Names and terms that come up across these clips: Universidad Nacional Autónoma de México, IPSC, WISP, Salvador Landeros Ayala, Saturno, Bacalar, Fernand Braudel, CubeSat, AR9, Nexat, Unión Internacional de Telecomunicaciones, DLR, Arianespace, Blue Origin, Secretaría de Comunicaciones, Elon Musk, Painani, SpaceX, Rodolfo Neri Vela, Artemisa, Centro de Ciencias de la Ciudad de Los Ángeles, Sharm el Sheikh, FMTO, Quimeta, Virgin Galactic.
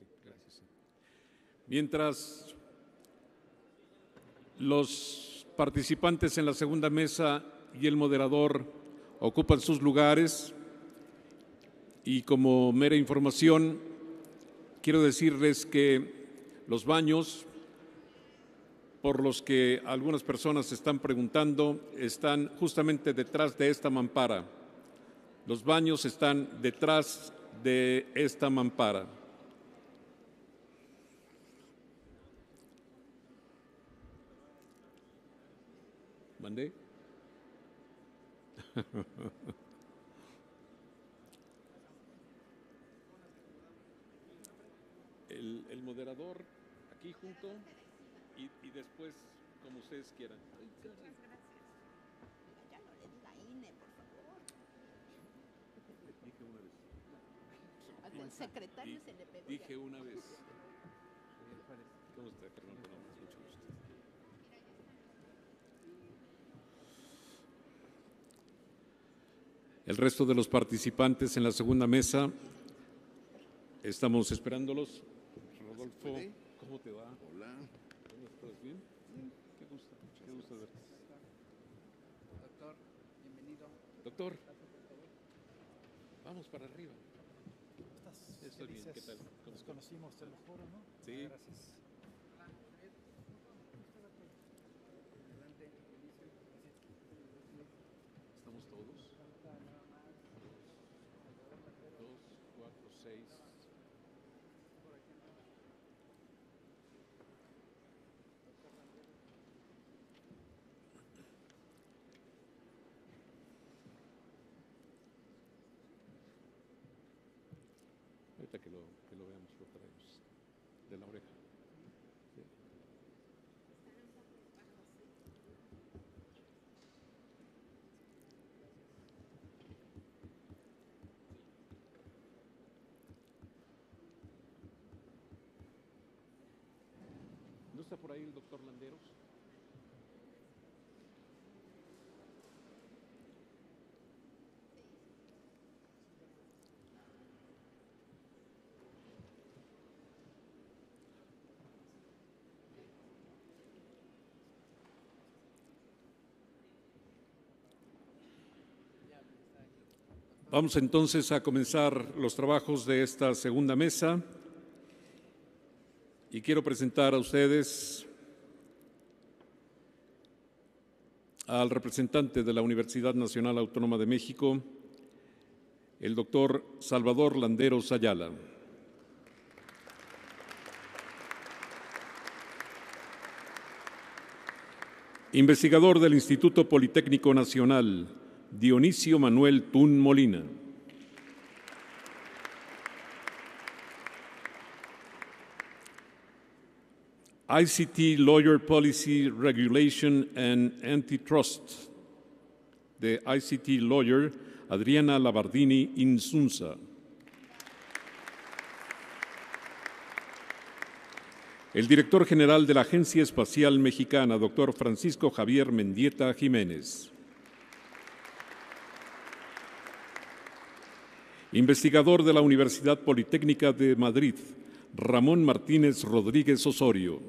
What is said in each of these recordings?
sí, gracias. Sí. Mientras los participantes en la segunda mesa y el moderador ocupan sus lugares, y como mera información, quiero decirles que los baños por los que algunas personas están preguntando están justamente detrás de esta mampara. Los baños están detrás de esta mampara. ¿Mandé? El moderador aquí junto y después como ustedes quieran. Al secretario se le pegó. Dije una vez. ¿Cómo está? Perdón, no, mucho gusto. El resto de los participantes en la segunda mesa, estamos esperándolos. Rodolfo, ¿cómo te va? Hola. ¿Estás bien? Sí. Qué gusto verte. Doctor, bienvenido. Doctor, vamos para arriba. Estoy bien, ¿qué tal? Nos conocimos, te lo juro, ¿no? Sí. Gracias. ¿Estamos todos? 2, 4, 6. Que lo veamos, lo traemos de la oreja. Sí. ¿No está por ahí el doctor Landeros? Vamos entonces a comenzar los trabajos de esta segunda mesa y quiero presentar a ustedes al representante de la Universidad Nacional Autónoma de México, el doctor Salvador Landeros Ayala. Investigador del Instituto Politécnico Nacional, Dionisio Manuel Tun Molina. ICT Lawyer Policy Regulation and Antitrust, de ICT Lawyer Adriana Labardini Insunza. El director general de la Agencia Espacial Mexicana, doctor Francisco Javier Mendieta Jiménez. Investigador de la Universidad Politécnica de Madrid, Ramón Martínez Rodríguez Osorio.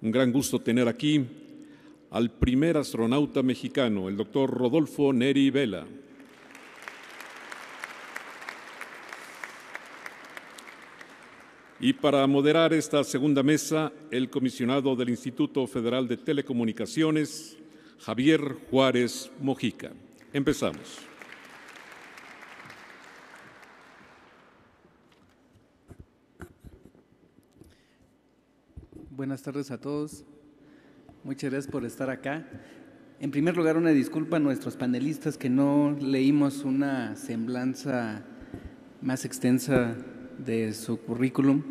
Un gran gusto tener aquí al primer astronauta mexicano, el doctor Rodolfo Neri Vela. Y para moderar esta segunda mesa, el comisionado del Instituto Federal de Telecomunicaciones, Javier Juárez Mojica. Empezamos. Buenas tardes a todos. Muchas gracias por estar acá. En primer lugar, una disculpa a nuestros panelistas que no leímos una semblanza más extensa de su currículum,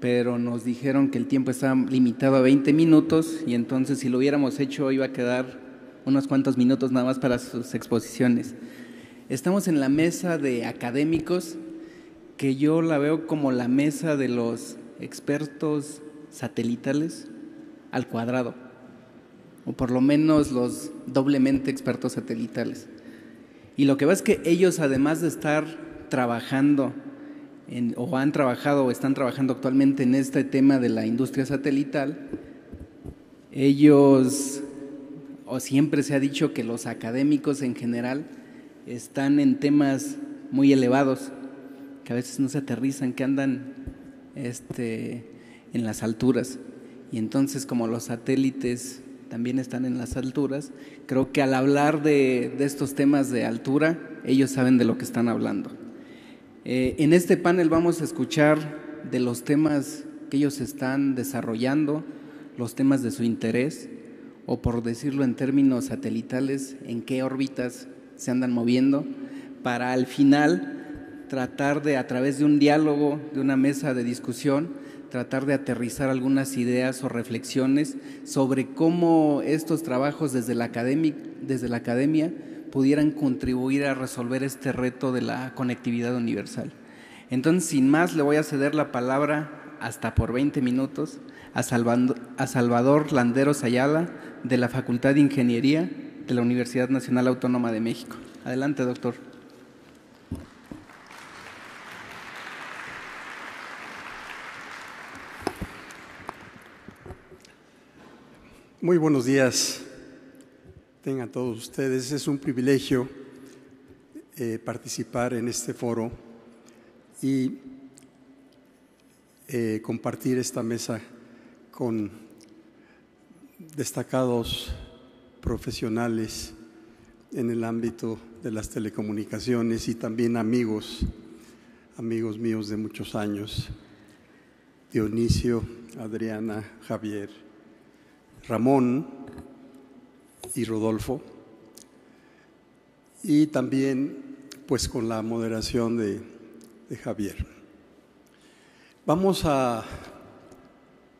pero nos dijeron que el tiempo estaba limitado a 20 minutos y entonces si lo hubiéramos hecho iba a quedar unos cuantos minutos nada más para sus exposiciones. Estamos en la mesa de académicos, que yo la veo como la mesa de los expertos satelitales al cuadrado, o por lo menos los doblemente expertos satelitales. Y lo que va es que ellos, además de estar trabajando o han trabajado o están trabajando actualmente en este tema de la industria satelital, ellos, o siempre se ha dicho que los académicos en general están en temas muy elevados, que a veces no se aterrizan, que andan en las alturas. Y entonces, como los satélites también están en las alturas, creo que al hablar de estos temas de altura, ellos saben de lo que están hablando. En este panel vamos a escuchar de los temas que ellos están desarrollando, los temas de su interés, o por decirlo en términos satelitales, en qué órbitas se andan moviendo, para al final tratar de, a través de un diálogo, de una mesa de discusión, tratar de aterrizar algunas ideas o reflexiones sobre cómo estos trabajos desde la academia pudieran contribuir a resolver este reto de la conectividad universal. Entonces, sin más, le voy a ceder la palabra, hasta por 20 minutos, a Salvador Landeros Ayala, de la Facultad de Ingeniería de la Universidad Nacional Autónoma de México. Adelante, doctor. Muy buenos días, tengan todos ustedes. Es un privilegio participar en este foro y compartir esta mesa con destacados profesionales en el ámbito de las telecomunicaciones y también amigos míos de muchos años: Dionisio, Adriana, Javier, Ramón y Rodolfo, y también pues con la moderación de Javier. Vamos a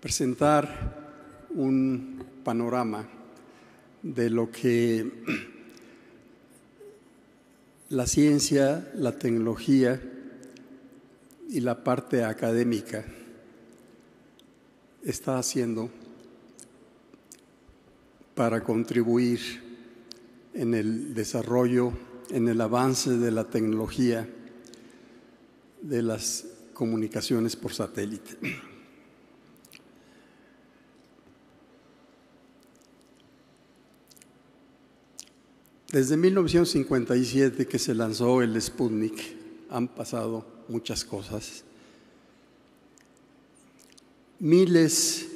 presentar un panorama de lo que la ciencia, la tecnología y la parte académica está haciendo para contribuir en el desarrollo, en el avance de la tecnología de las comunicaciones por satélite. Desde 1957 que se lanzó el Sputnik, han pasado muchas cosas. Miles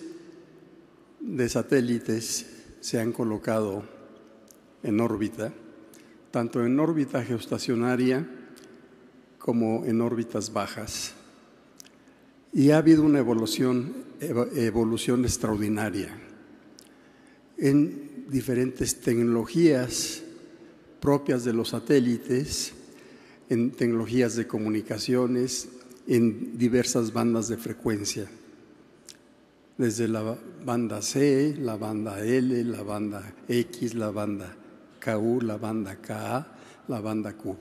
de satélites se han colocado en órbita, tanto en órbita geoestacionaria como en órbitas bajas. Y ha habido una evolución extraordinaria en diferentes tecnologías propias de los satélites, en tecnologías de comunicaciones, en diversas bandas de frecuencia. Desde la banda C, la banda L, la banda X, la banda KU, la banda KA, la banda QV.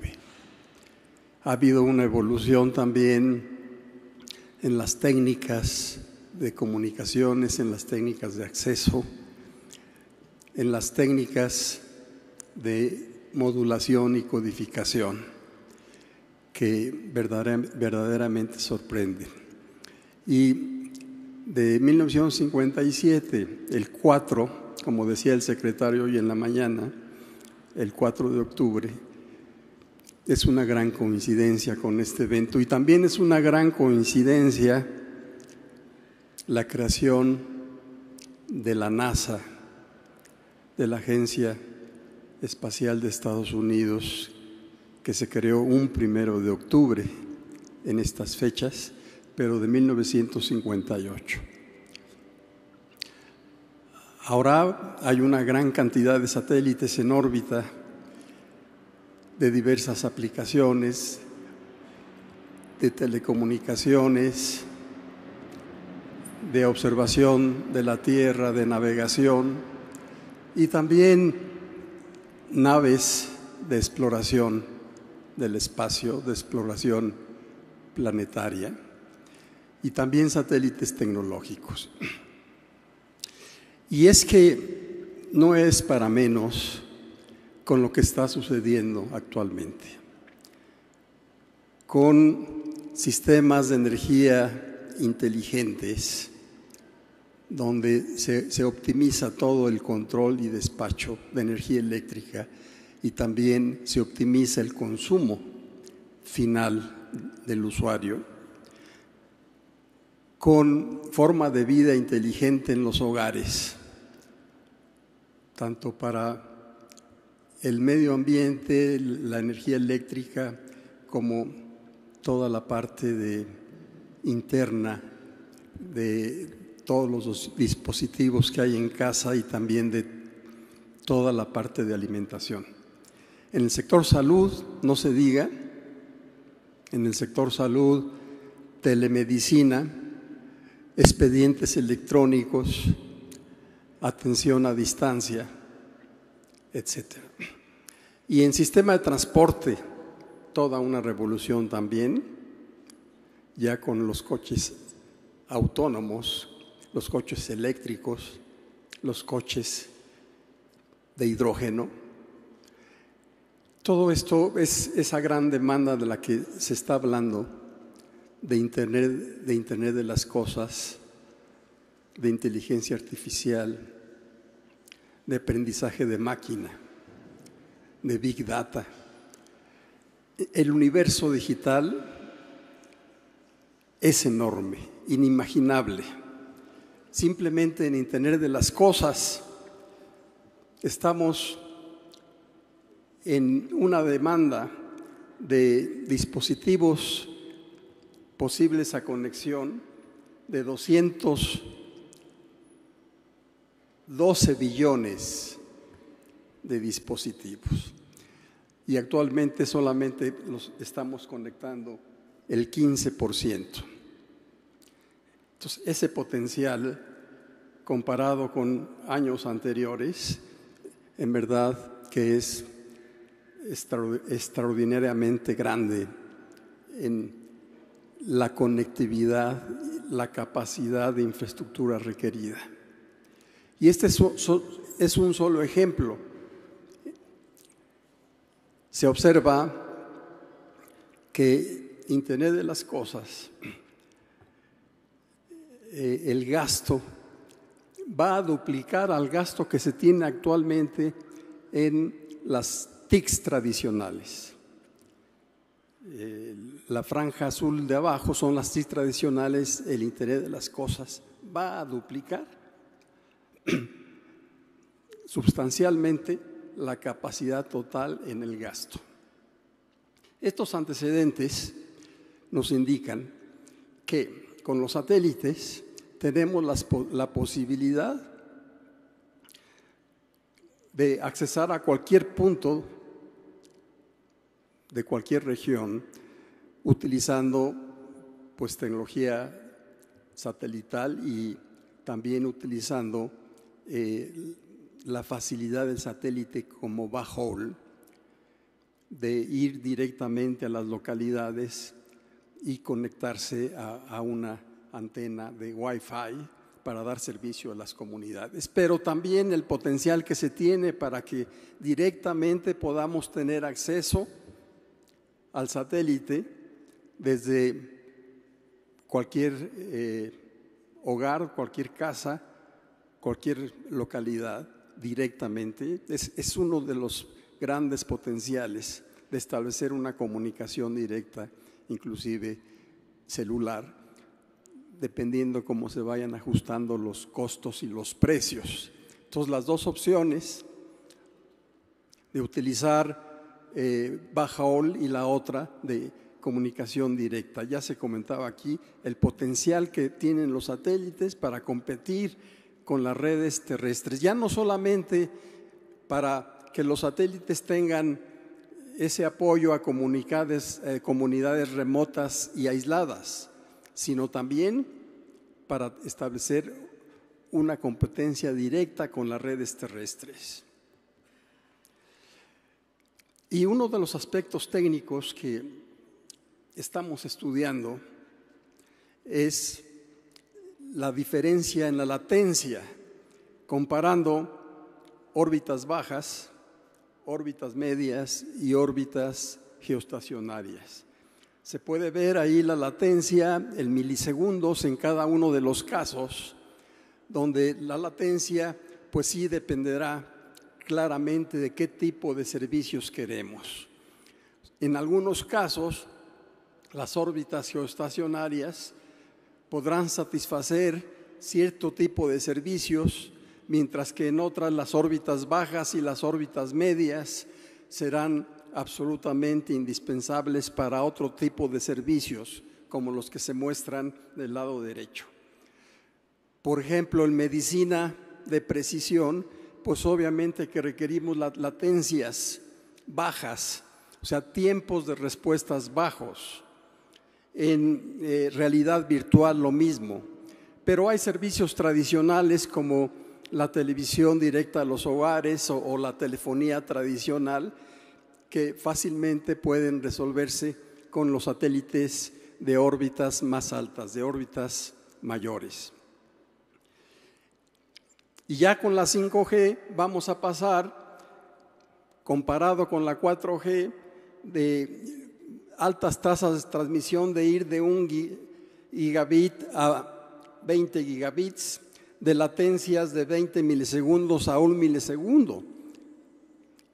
Ha habido una evolución también en las técnicas de comunicaciones, en las técnicas de acceso, en las técnicas de modulación y codificación, que verdaderamente sorprenden. Y de 1957, el 4, como decía el secretario hoy en la mañana, el 4 de octubre, es una gran coincidencia con este evento, y también es una gran coincidencia la creación de la NASA, de la Agencia Espacial de Estados Unidos, que se creó un 1 de octubre en estas fechas, pero de 1958. Ahora hay una gran cantidad de satélites en órbita de diversas aplicaciones, de telecomunicaciones, de observación de la Tierra, de navegación y también naves de exploración del espacio, de exploración planetaria, y también satélites tecnológicos. Y es que no es para menos con lo que está sucediendo actualmente, con sistemas de energía inteligentes donde se optimiza todo el control y despacho de energía eléctrica y también se optimiza el consumo final del usuario, con forma de vida inteligente en los hogares, tanto para el medio ambiente, la energía eléctrica, como toda la parte interna de todos los dispositivos que hay en casa y también de toda la parte de alimentación. En el sector salud, no se diga, en el sector salud, telemedicina, expedientes electrónicos, atención a distancia, etcétera. Y en sistema de transporte, toda una revolución también, ya con los coches autónomos, los coches eléctricos, los coches de hidrógeno. Todo esto es esa gran demanda de la que se está hablando, de Internet de las cosas, de inteligencia artificial, de aprendizaje de máquina, de Big Data. El universo digital es enorme, inimaginable. Simplemente en Internet de las cosas estamos en una demanda de dispositivos posibles a conexión de 212 billones de dispositivos, y actualmente solamente los estamos conectando el 15%. Entonces, ese potencial comparado con años anteriores, en verdad que es extraordinariamente grande en la conectividad, la capacidad de infraestructura requerida. Y este es un solo ejemplo. Se observa que Internet de las cosas, el gasto va a duplicar al gasto que se tiene actualmente en las TICs tradicionales. La franja azul de abajo son las TICs tradicionales, el Internet de las cosas va a duplicar substancialmente la capacidad total en el gasto. Estos antecedentes nos indican que con los satélites tenemos la posibilidad de accesar a cualquier punto de cualquier región utilizando, pues, tecnología satelital y también utilizando la facilidad del satélite como backhaul, de ir directamente a las localidades y conectarse a una antena de Wi-Fi para dar servicio a las comunidades. Pero también el potencial que se tiene para que directamente podamos tener acceso al satélite desde cualquier hogar, cualquier casa, cualquier localidad directamente. Es uno de los grandes potenciales de establecer una comunicación directa, inclusive celular, dependiendo cómo se vayan ajustando los costos y los precios. Entonces, las dos opciones de utilizar backhaul y la otra de comunicación directa. Ya se comentaba aquí el potencial que tienen los satélites para competir con las redes terrestres, ya no solamente para que los satélites tengan ese apoyo a comunidades remotas y aisladas, sino también para establecer una competencia directa con las redes terrestres. Y uno de los aspectos técnicos que estamos estudiando es la diferencia en la latencia, comparando órbitas bajas órbitas medias y órbitas geoestacionarias. Se puede ver ahí la latencia en milisegundos en cada uno de los casos, donde la latencia pues sí dependerá claramente de qué tipo de servicios queremos. En algunos casos, las órbitas geoestacionarias podrán satisfacer cierto tipo de servicios, mientras que en otras las órbitas bajas y las órbitas medias serán absolutamente indispensables para otro tipo de servicios, como los que se muestran del lado derecho. Por ejemplo, en medicina de precisión, pues obviamente que requerimos latencias bajas, o sea, tiempos de respuestas bajos. En realidad virtual lo mismo, pero hay servicios tradicionales como la televisión directa a los hogares o la telefonía tradicional que fácilmente pueden resolverse con los satélites de órbitas más altas, de órbitas mayores. Y ya con la 5G vamos a pasar, comparado con la 4G, de altas tasas de transmisión, de ir de 1 gigabit a 20 gigabits, de latencias de 20 milisegundos a 1 milisegundo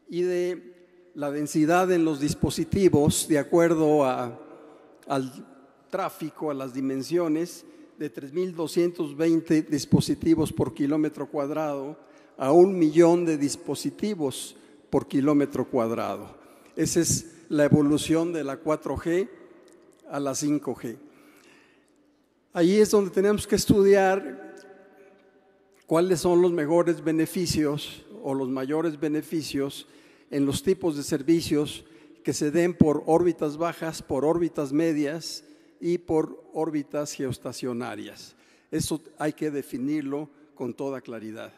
y de la densidad en los dispositivos de acuerdo al tráfico, a las dimensiones, de 3.220 dispositivos por kilómetro cuadrado a 1 millón de dispositivos por kilómetro cuadrado. Esa es la evolución de la 4G a la 5G. Ahí es donde tenemos que estudiar cuáles son los mejores beneficios o los mayores beneficios en los tipos de servicios que se den por órbitas bajas, por órbitas medias y por órbitas geoestacionarias. Eso hay que definirlo con toda claridad.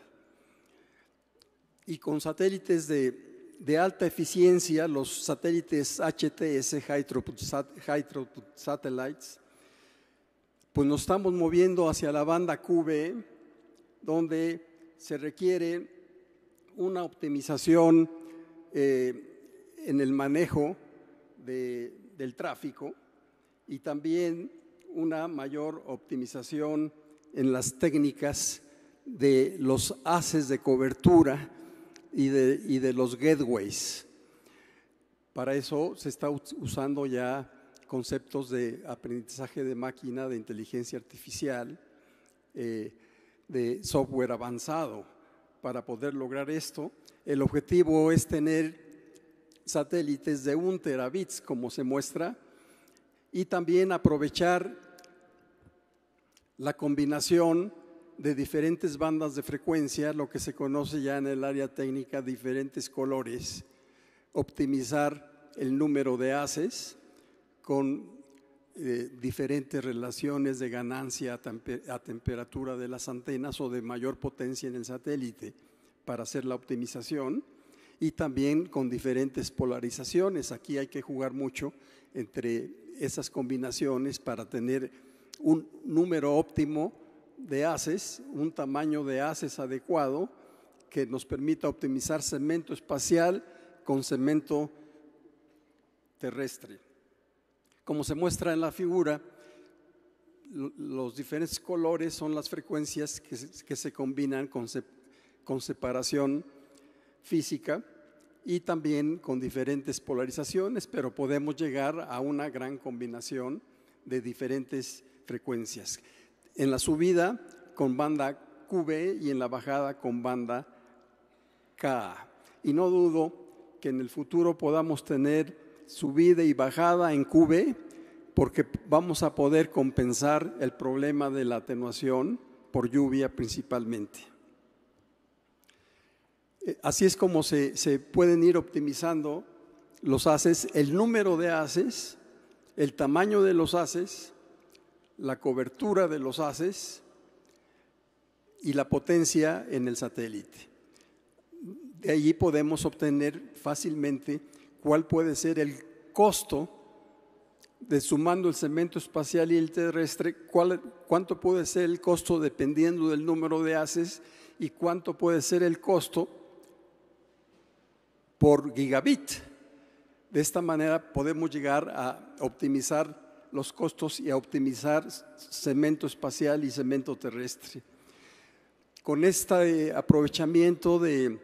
Y con satélites de alta eficiencia, los satélites HTS, High Throughput Satellites, pues nos estamos moviendo hacia la banda QV, donde se requiere una optimización en el manejo del tráfico y también una mayor optimización en las técnicas de los haces de cobertura y de los gateways. Para eso se está usando ya conceptos de aprendizaje de máquina, de inteligencia artificial, de software avanzado para poder lograr esto. El objetivo es tener satélites de 1 terabit, como se muestra, y también aprovechar la combinación de diferentes bandas de frecuencia, lo que se conoce ya en el área técnica, diferentes colores, optimizar el número de haces con diferentes relaciones de ganancia a temperatura de las antenas o de mayor potencia en el satélite para hacer la optimización, y también con diferentes polarizaciones. Aquí hay que jugar mucho entre esas combinaciones para tener un número óptimo de haces, un tamaño de haces adecuado que nos permita optimizar segmento espacial con segmento terrestre. Como se muestra en la figura, los diferentes colores son las frecuencias que se combinan con separación física y también con diferentes polarizaciones, pero podemos llegar a una gran combinación de diferentes frecuencias. En la subida con banda QV y en la bajada con banda Ka. Y no dudo que en el futuro podamos tener subida y bajada en QV, porque vamos a poder compensar el problema de la atenuación por lluvia principalmente. Así es como se pueden ir optimizando los haces, el número de haces, el tamaño de los haces, la cobertura de los haces y la potencia en el satélite. De allí podemos obtener fácilmente cuál puede ser el costo de, sumando el segmento espacial y el terrestre, cuánto puede ser el costo dependiendo del número de haces y cuánto puede ser el costo por gigabit. De esta manera podemos llegar a optimizar los costos y a optimizar segmento espacial y segmento terrestre. Con este aprovechamiento de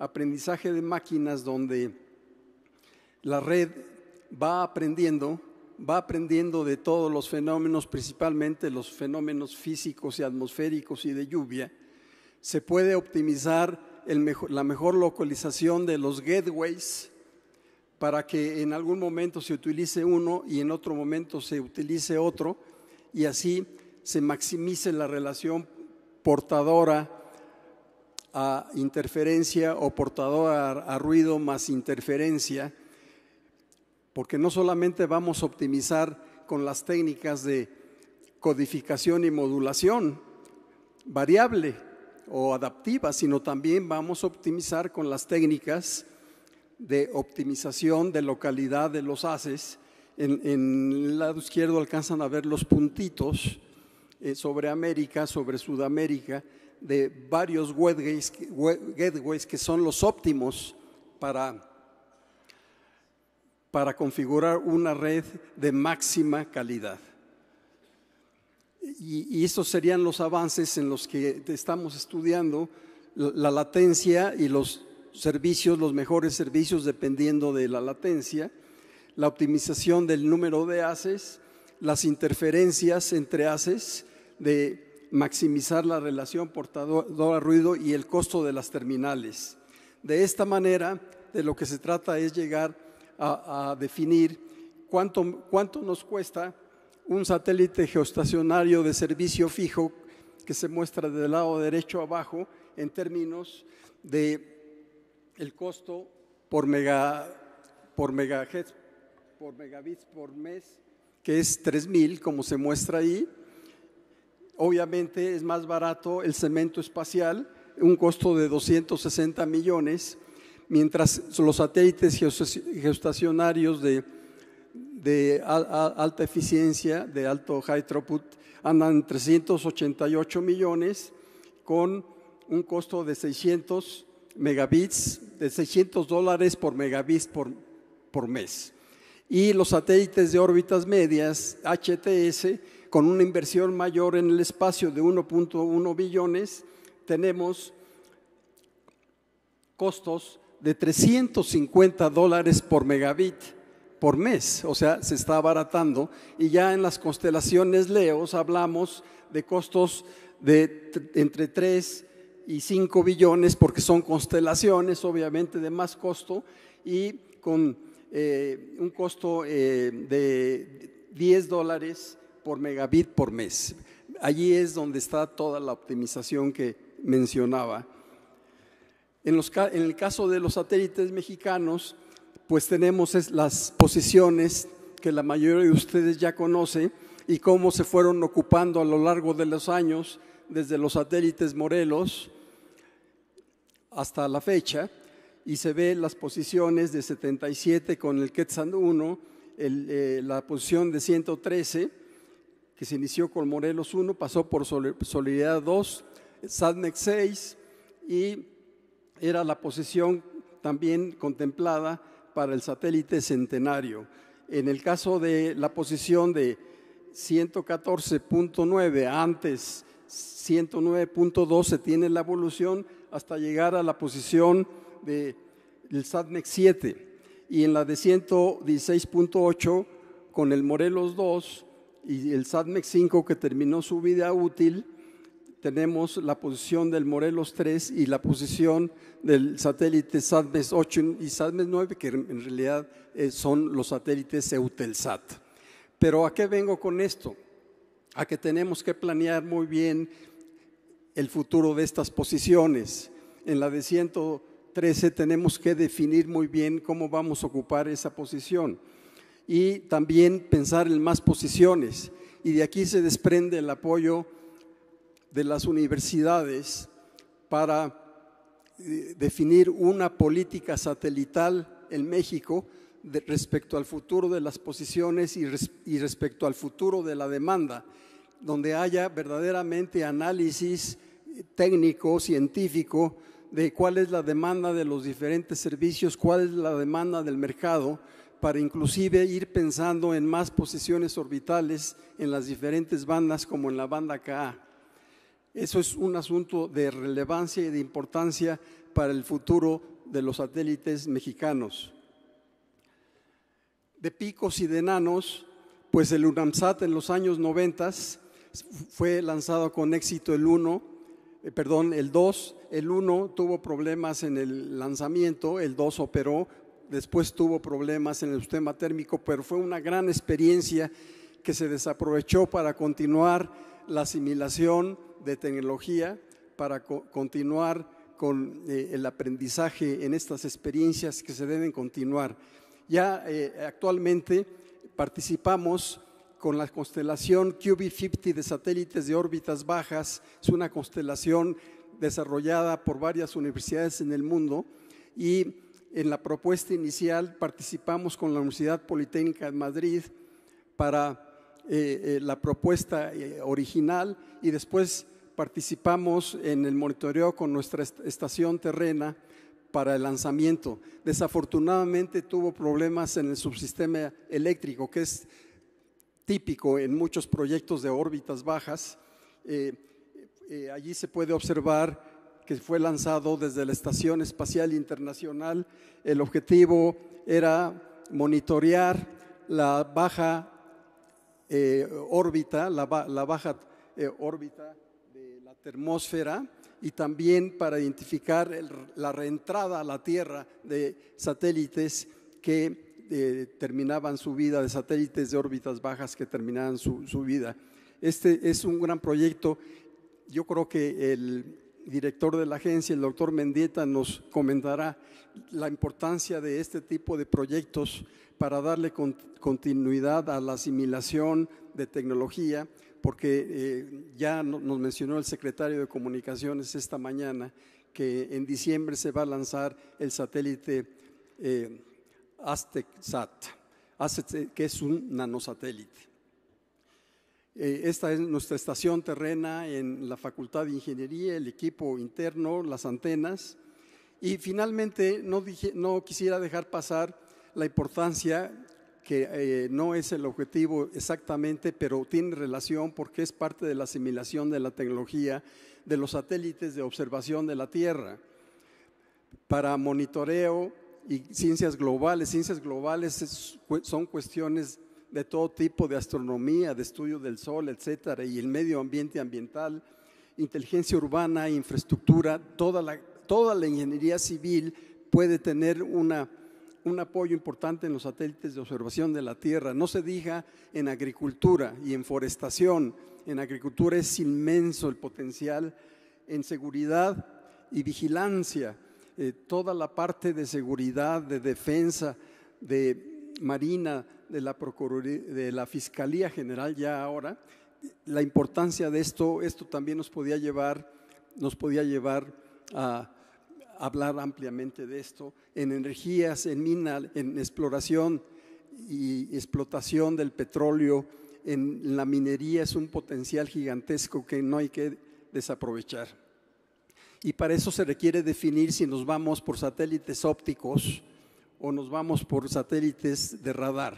aprendizaje de máquinas, donde la red va aprendiendo de todos los fenómenos, principalmente los fenómenos físicos y atmosféricos y de lluvia, se puede optimizar la mejor localización de los gateways para que en algún momento se utilice uno y en otro momento se utilice otro, y así se maximice la relación portadora a interferencia o portadora a ruido más interferencia, porque no solamente vamos a optimizar con las técnicas de codificación y modulación variable o adaptiva, sino también vamos a optimizar con las técnicas de optimización de localidad de los haces. En el lado izquierdo alcanzan a ver los puntitos sobre América, sobre Sudamérica, de varios gateways que son los óptimos para configurar una red de máxima calidad. Y estos serían los avances en los que estamos estudiando la latencia y los servicios, los mejores servicios dependiendo de la latencia, la optimización del número de haces, las interferencias entre haces, de maximizar la relación portadora a ruido y el costo de las terminales. De esta manera, de lo que se trata es llegar a definir cuánto nos cuesta un satélite geoestacionario de servicio fijo, que se muestra del lado derecho abajo, en términos de el costo por megabits por mes, que es 3,000, como se muestra ahí. Obviamente es más barato el segmento espacial, un costo de 260 millones. Mientras los satélites geoestacionarios de alta eficiencia, de alto high throughput, andan en 388 millones con un costo de $600 por megabits por mes. Y los satélites de órbitas medias, HTS, con una inversión mayor en el espacio de 1.1 billones, tenemos costos de $350 por megabit por mes, o sea, se está abaratando. Y ya en las constelaciones LEOs hablamos de costos de entre 3 y 5 billones, porque son constelaciones, obviamente, de más costo, y con un costo de $10 por megabit por mes. Allí es donde está toda la optimización que mencionaba. En el caso de los satélites mexicanos, pues tenemos las posiciones que la mayoría de ustedes ya conoce y cómo se fueron ocupando a lo largo de los años, desde los satélites Morelos hasta la fecha, y se ve las posiciones de 77 con el Quetzal 1, la posición de 113, que se inició con Morelos 1, pasó por Solidaridad 2, Satmex 6, y era la posición también contemplada para el satélite Centenario. En el caso de la posición de 114.9, antes 109.2, se tiene la evolución hasta llegar a la posición del Satmex 7, y en la de 116.8 con el Morelos 2 y el Satmex 5, que terminó su vida útil, tenemos la posición del Morelos 3 y la posición del satélite Satmex 8 y Satmex 9, que en realidad son los satélites Eutelsat. Pero ¿a qué vengo con esto? A que tenemos que planear muy bien el futuro de estas posiciones. En la de 113 tenemos que definir muy bien cómo vamos a ocupar esa posición y también pensar en más posiciones. Y de aquí se desprende el apoyo de las universidades para definir una política satelital en México respecto al futuro de las posiciones y respecto al futuro de la demanda, donde haya verdaderamente análisis técnico, científico, de cuál es la demanda de los diferentes servicios, cuál es la demanda del mercado, para inclusive ir pensando en más posiciones orbitales en las diferentes bandas, como en la banda KA. Eso es un asunto de relevancia y de importancia para el futuro de los satélites mexicanos. De picos y de enanos, pues el UNAMSAT en los años 90 fue lanzado con éxito el 2, el 1 tuvo problemas en el lanzamiento, el 2 operó, después tuvo problemas en el sistema térmico, pero fue una gran experiencia que se desaprovechó para continuar la asimilación de tecnología, para continuar con el aprendizaje en estas experiencias que se deben continuar. Ya actualmente participamos con la constelación QB50 de satélites de órbitas bajas. Es una constelación desarrollada por varias universidades en el mundo, y en la propuesta inicial participamos con la Universidad Politécnica de Madrid para la propuesta original, y después participamos en el monitoreo con nuestra estación terrena para el lanzamiento. Desafortunadamente tuvo problemas en el subsistema eléctrico, que es típico en muchos proyectos de órbitas bajas. Allí se puede observar que fue lanzado desde la Estación Espacial Internacional. El objetivo era monitorear la baja órbita, la baja órbita de la termósfera, y también para identificar la reentrada a la Tierra de satélites que terminaban su vida, de satélites de órbitas bajas que terminaban su vida. Este es un gran proyecto. Yo creo que el director de la agencia, el doctor Mendieta, nos comentará la importancia de este tipo de proyectos para darle continuidad a la asimilación de tecnología, porque ya nos mencionó el secretario de Comunicaciones esta mañana que en diciembre se va a lanzar el satélite Aztecsat, que es un nanosatélite. Esta es nuestra estación terrena en la Facultad de Ingeniería, el equipo interno, las antenas. Y finalmente no quisiera dejar pasar la importancia que no es el objetivo exactamente, pero tiene relación porque es parte de la asimilación de la tecnología de los satélites de observación de la Tierra para monitoreo y ciencias globales. Ciencias globales son cuestiones de todo tipo, de astronomía, de estudio del sol, etcétera, y el medio ambiente ambiental, inteligencia urbana, infraestructura. Toda la ingeniería civil puede tener un apoyo importante en los satélites de observación de la Tierra. No se diga en agricultura y en forestación. En agricultura es inmenso el potencial, en seguridad y vigilancia, toda la parte de seguridad, de defensa, de marina, de la Fiscalía General ya ahora. La importancia de esto también nos podía llevar a hablar ampliamente de esto, en energías, en mina, en exploración y explotación del petróleo, en la minería. Es un potencial gigantesco que no hay que desaprovechar. Y para eso se requiere definir si nos vamos por satélites ópticos o nos vamos por satélites de radar.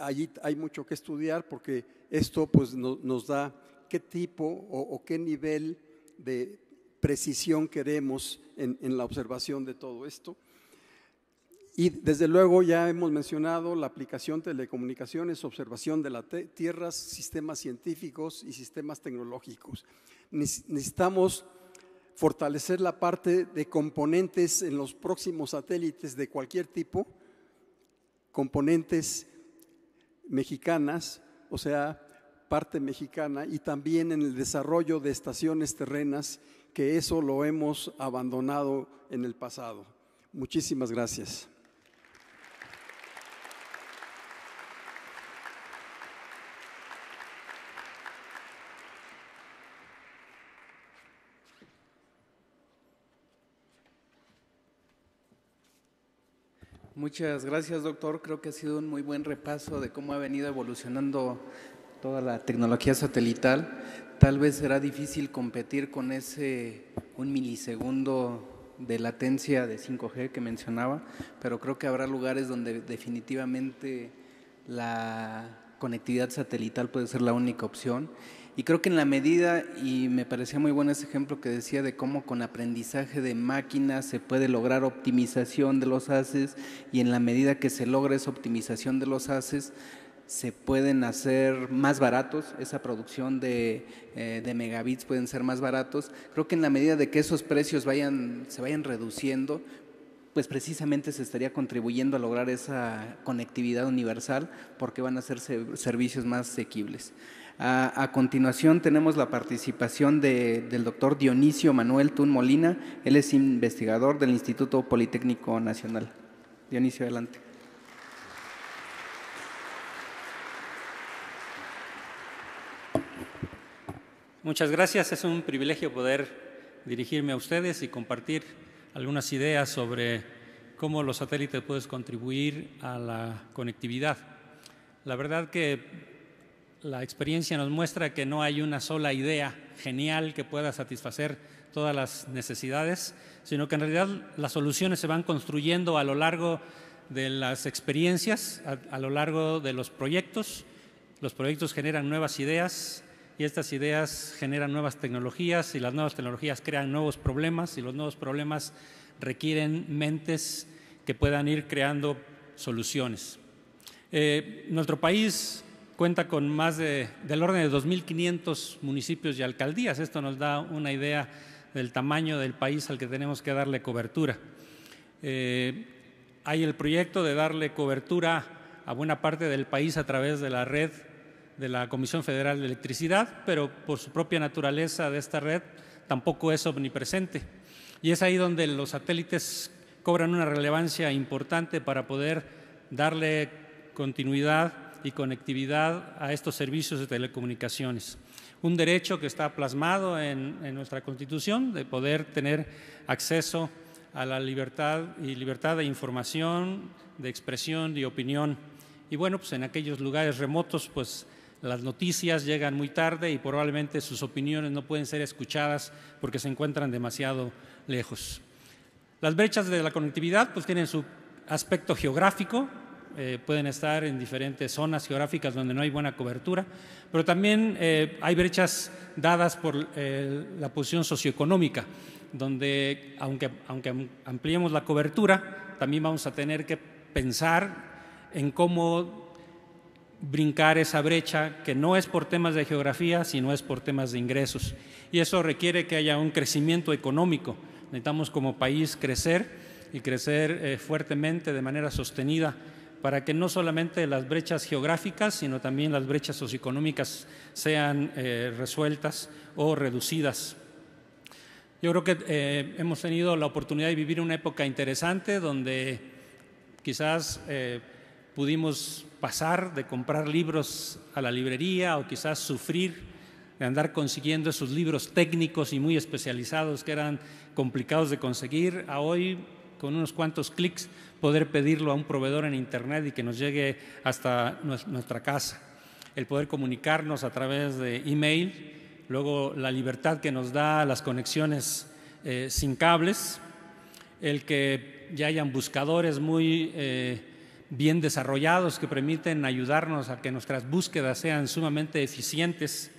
Allí hay mucho que estudiar, porque esto pues nos da qué tipo o qué nivel de precisión queremos en la observación de todo esto. Y desde luego ya hemos mencionado la aplicación telecomunicaciones, observación de la Tierra, sistemas científicos y sistemas tecnológicos. Necesitamos fortalecer la parte de componentes en los próximos satélites de cualquier tipo, componentes mexicanas, o sea, parte mexicana, y también en el desarrollo de estaciones terrenas, que eso lo hemos abandonado en el pasado. Muchísimas gracias. Muchas gracias, doctor. Creo que ha sido un muy buen repaso de cómo ha venido evolucionando toda la tecnología satelital. Tal vez será difícil competir con ese un milisegundo de latencia de 5G que mencionaba, pero creo que habrá lugares donde definitivamente la conectividad satelital puede ser la única opción. Y creo que en la medida, y me parecía muy bueno ese ejemplo que decía de cómo con aprendizaje de máquinas se puede lograr optimización de los haces, y en la medida que se logra esa optimización de los haces, se pueden hacer más baratos, esa producción de megabits pueden ser más baratos. Creo que en la medida de que esos precios se vayan reduciendo, pues precisamente se estaría contribuyendo a lograr esa conectividad universal, porque van a ser servicios más asequibles. A continuación tenemos la participación del doctor Dionisio Manuel Tun Molina. Él es investigador del Instituto Politécnico Nacional. Dionisio, adelante. Muchas gracias. Es un privilegio poder dirigirme a ustedes y compartir algunas ideas sobre cómo los satélites pueden contribuir a la conectividad. La verdad que la experiencia nos muestra que no hay una sola idea genial que pueda satisfacer todas las necesidades, sino que en realidad las soluciones se van construyendo a lo largo de las experiencias, a lo largo de los proyectos. Los proyectos generan nuevas ideas y estas ideas generan nuevas tecnologías y las nuevas tecnologías crean nuevos problemas y los nuevos problemas requieren mentes que puedan ir creando soluciones. Nuestro país cuenta con más del orden de 2.500 municipios y alcaldías. Esto nos da una idea del tamaño del país al que tenemos que darle cobertura. Hay el proyecto de darle cobertura a buena parte del país a través de la red de la Comisión Federal de Electricidad, pero por su propia naturaleza de esta red tampoco es omnipresente. Y es ahí donde los satélites cobran una relevancia importante para poder darle continuidad y conectividad a estos servicios de telecomunicaciones. Un derecho que está plasmado en nuestra Constitución de poder tener acceso a la libertad de información, de expresión, de opinión. Y bueno, pues en aquellos lugares remotos, pues las noticias llegan muy tarde y probablemente sus opiniones no pueden ser escuchadas porque se encuentran demasiado lejos. Las brechas de la conectividad pues tienen su aspecto geográfico. Pueden estar en diferentes zonas geográficas donde no hay buena cobertura, pero también hay brechas dadas por la posición socioeconómica, donde aunque ampliemos la cobertura, también vamos a tener que pensar en cómo brincar esa brecha, que no es por temas de geografía, sino es por temas de ingresos. Y eso requiere que haya un crecimiento económico. Necesitamos como país crecer y crecer fuertemente, de manera sostenida, para que no solamente las brechas geográficas, sino también las brechas socioeconómicas sean resueltas o reducidas. Yo creo que hemos tenido la oportunidad de vivir una época interesante donde quizás pudimos pasar de comprar libros a la librería o quizás sufrir de andar consiguiendo esos libros técnicos y muy especializados que eran complicados de conseguir, a hoy con unos cuantos clics poder pedirlo a un proveedor en internet y que nos llegue hasta nuestra casa. El poder comunicarnos a través de email, luego la libertad que nos da las conexiones sin cables, el que ya hayan buscadores muy bien desarrollados que permiten ayudarnos a que nuestras búsquedas sean sumamente eficientes,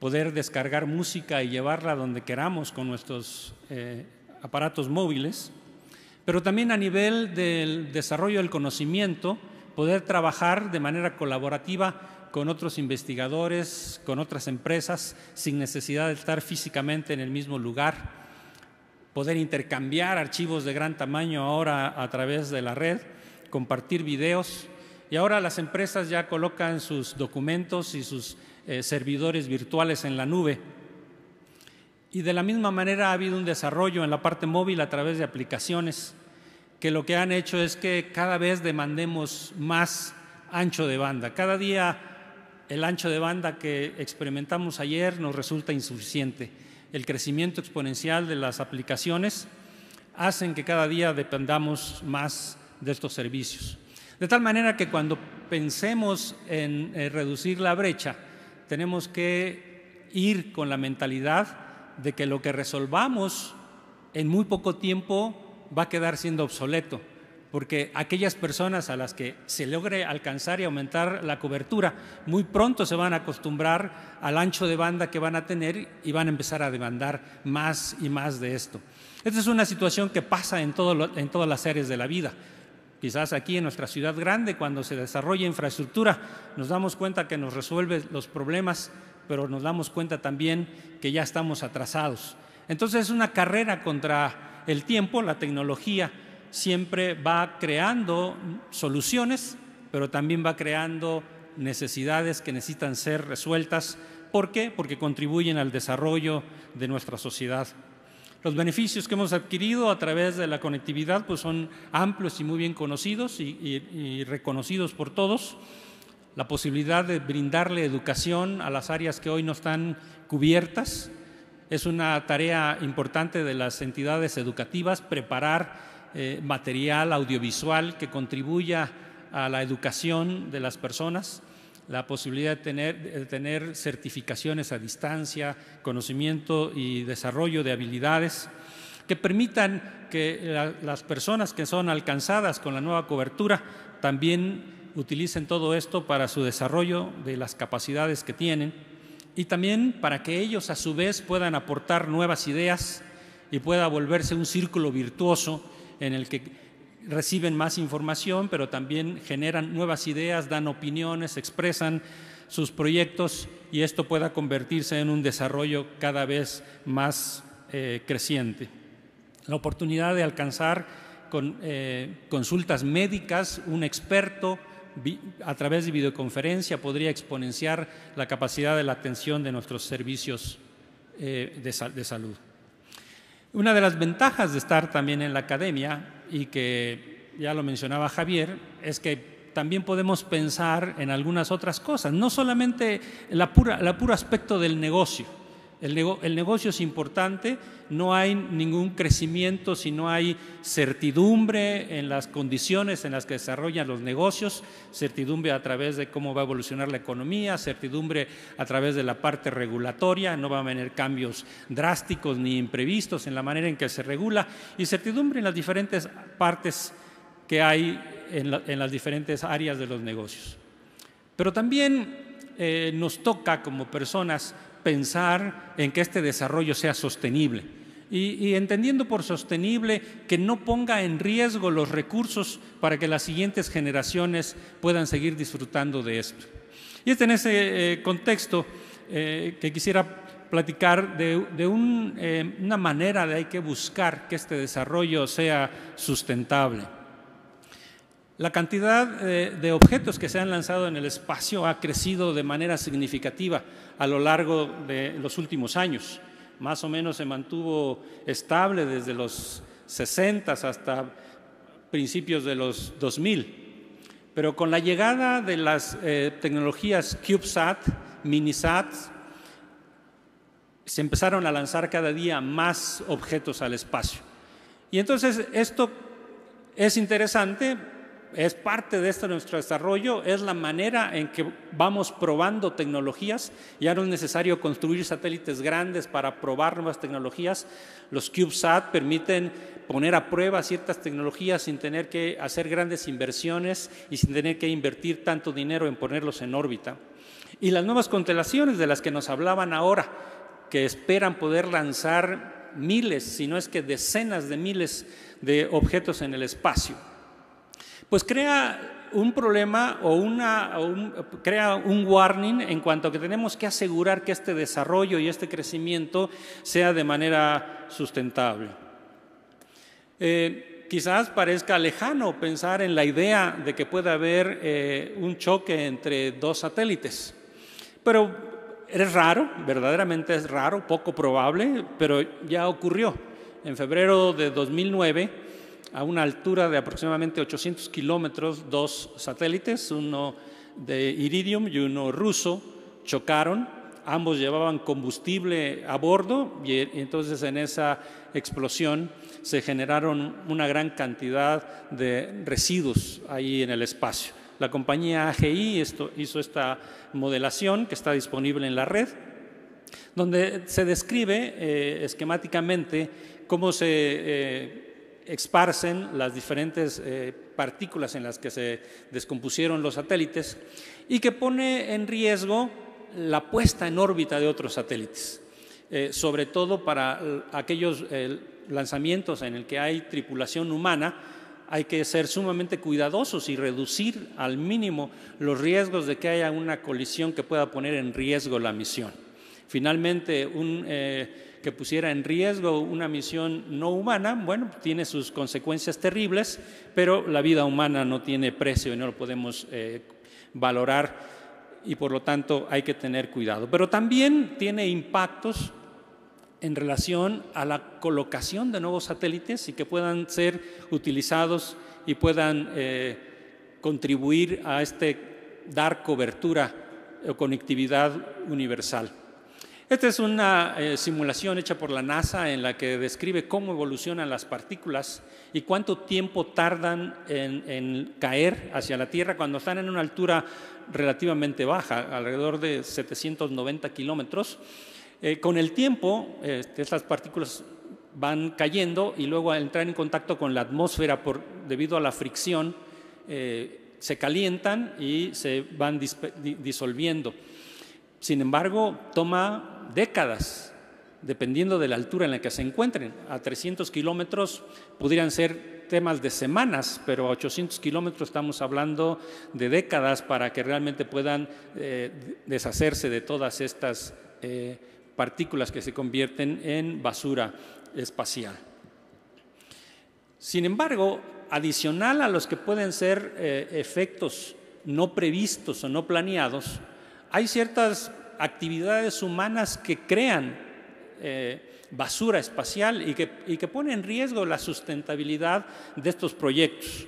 poder descargar música y llevarla donde queramos con nuestros aparatos móviles. Pero también a nivel del desarrollo del conocimiento, poder trabajar de manera colaborativa con otros investigadores, con otras empresas, sin necesidad de estar físicamente en el mismo lugar, poder intercambiar archivos de gran tamaño ahora a través de la red, compartir videos. Y ahora las empresas ya colocan sus documentos y sus servidores virtuales en la nube. Y de la misma manera ha habido un desarrollo en la parte móvil a través de aplicaciones, que lo que han hecho es que cada vez demandemos más ancho de banda. Cada día el ancho de banda que experimentamos ayer nos resulta insuficiente. El crecimiento exponencial de las aplicaciones hacen que cada día dependamos más de estos servicios. De tal manera que cuando pensemos en reducir la brecha, tenemos que ir con la mentalidad de que lo que resolvamos en muy poco tiempo va a quedar siendo obsoleto, porque aquellas personas a las que se logre alcanzar y aumentar la cobertura, muy pronto se van a acostumbrar al ancho de banda que van a tener y van a empezar a demandar más y más de esto. Esta es una situación que pasa en todas las áreas de la vida. Quizás aquí en nuestra ciudad grande, cuando se desarrolla infraestructura, nos damos cuenta que nos resuelve los problemas, pero nos damos cuenta también que ya estamos atrasados. Entonces, es una carrera contra el tiempo. La tecnología siempre va creando soluciones, pero también va creando necesidades que necesitan ser resueltas. ¿Por qué? Porque contribuyen al desarrollo de nuestra sociedad. Los beneficios que hemos adquirido a través de la conectividad pues son amplios y muy bien conocidos y reconocidos por todos. La posibilidad de brindarle educación a las áreas que hoy no están cubiertas es una tarea importante de las entidades educativas, preparar material audiovisual que contribuya a la educación de las personas. La posibilidad de tener certificaciones a distancia, conocimiento y desarrollo de habilidades que permitan que las personas que son alcanzadas con la nueva cobertura también utilicen todo esto para su desarrollo de las capacidades que tienen y también para que ellos a su vez puedan aportar nuevas ideas y pueda volverse un círculo virtuoso en el que reciben más información, pero también generan nuevas ideas, dan opiniones, expresan sus proyectos y esto pueda convertirse en un desarrollo cada vez más creciente. La oportunidad de alcanzar con consultas médicas, un experto a través de videoconferencia podría exponenciar la capacidad de la atención de nuestros servicios de salud. Una de las ventajas de estar también en la academia y que ya lo mencionaba Javier, es que también podemos pensar en algunas otras cosas, no solamente el puro aspecto del negocio. El negocio es importante, no hay ningún crecimiento si no hay certidumbre en las condiciones en las que desarrollan los negocios, certidumbre a través de cómo va a evolucionar la economía, certidumbre a través de la parte regulatoria, no va a haber cambios drásticos ni imprevistos en la manera en que se regula y certidumbre en las diferentes partes que hay en las diferentes áreas de los negocios. Pero también nos toca como personas pensar en que este desarrollo sea sostenible y entendiendo por sostenible que no ponga en riesgo los recursos para que las siguientes generaciones puedan seguir disfrutando de esto. Y es en ese contexto que quisiera platicar de una manera de hay que buscar que este desarrollo sea sustentable. La cantidad de objetos que se han lanzado en el espacio ha crecido de manera significativa a lo largo de los últimos años. Más o menos se mantuvo estable desde los 60 hasta principios de los 2000. Pero con la llegada de las tecnologías CubeSat, MiniSat, se empezaron a lanzar cada día más objetos al espacio. Y entonces esto es interesante. Es parte de este nuestro desarrollo, es la manera en que vamos probando tecnologías. Ya no es necesario construir satélites grandes para probar nuevas tecnologías. Los CubeSat permiten poner a prueba ciertas tecnologías sin tener que hacer grandes inversiones y sin tener que invertir tanto dinero en ponerlos en órbita. Y las nuevas constelaciones de las que nos hablaban ahora, que esperan poder lanzar miles, si no es que decenas de miles de objetos en el espacio, pues crea un problema crea un warning en cuanto a que tenemos que asegurar que este desarrollo y este crecimiento sea de manera sustentable. Quizás parezca lejano pensar en la idea de que pueda haber un choque entre dos satélites, pero es raro, verdaderamente es raro, poco probable, pero ya ocurrió. En febrero de 2009, a una altura de aproximadamente 800 kilómetros, dos satélites, uno de Iridium y uno ruso, chocaron. Ambos llevaban combustible a bordo y entonces en esa explosión se generaron una gran cantidad de residuos ahí en el espacio. La compañía AGI hizo esta modelación que está disponible en la red donde se describe esquemáticamente cómo se esparcen las diferentes partículas en las que se descompusieron los satélites y que pone en riesgo la puesta en órbita de otros satélites, sobre todo para aquellos lanzamientos en el que hay tripulación humana. Hay que ser sumamente cuidadosos y reducir al mínimo los riesgos de que haya una colisión que pueda poner en riesgo la misión. Finalmente, que pusiera en riesgo una misión no humana, bueno, tiene sus consecuencias terribles, pero la vida humana no tiene precio y no lo podemos valorar y, por lo tanto, hay que tener cuidado. Pero también tiene impactos en relación a la colocación de nuevos satélites y que puedan ser utilizados y puedan contribuir a dar cobertura o conectividad universal. Esta es una simulación hecha por la NASA en la que describe cómo evolucionan las partículas y cuánto tiempo tardan en caer hacia la Tierra cuando están en una altura relativamente baja, alrededor de 790 kilómetros. Con el tiempo, estas partículas van cayendo y luego al entrar en contacto con la atmósfera debido a la fricción, se calientan y se van disolviendo. Sin embargo, toma décadas, dependiendo de la altura en la que se encuentren. A 300 kilómetros podrían ser temas de semanas, pero a 800 kilómetros estamos hablando de décadas para que realmente puedan deshacerse de todas estas partículas que se convierten en basura espacial. Sin embargo, adicional a los que pueden ser efectos no previstos o no planeados, hay ciertas actividades humanas que crean basura espacial y que ponen en riesgo la sustentabilidad de estos proyectos.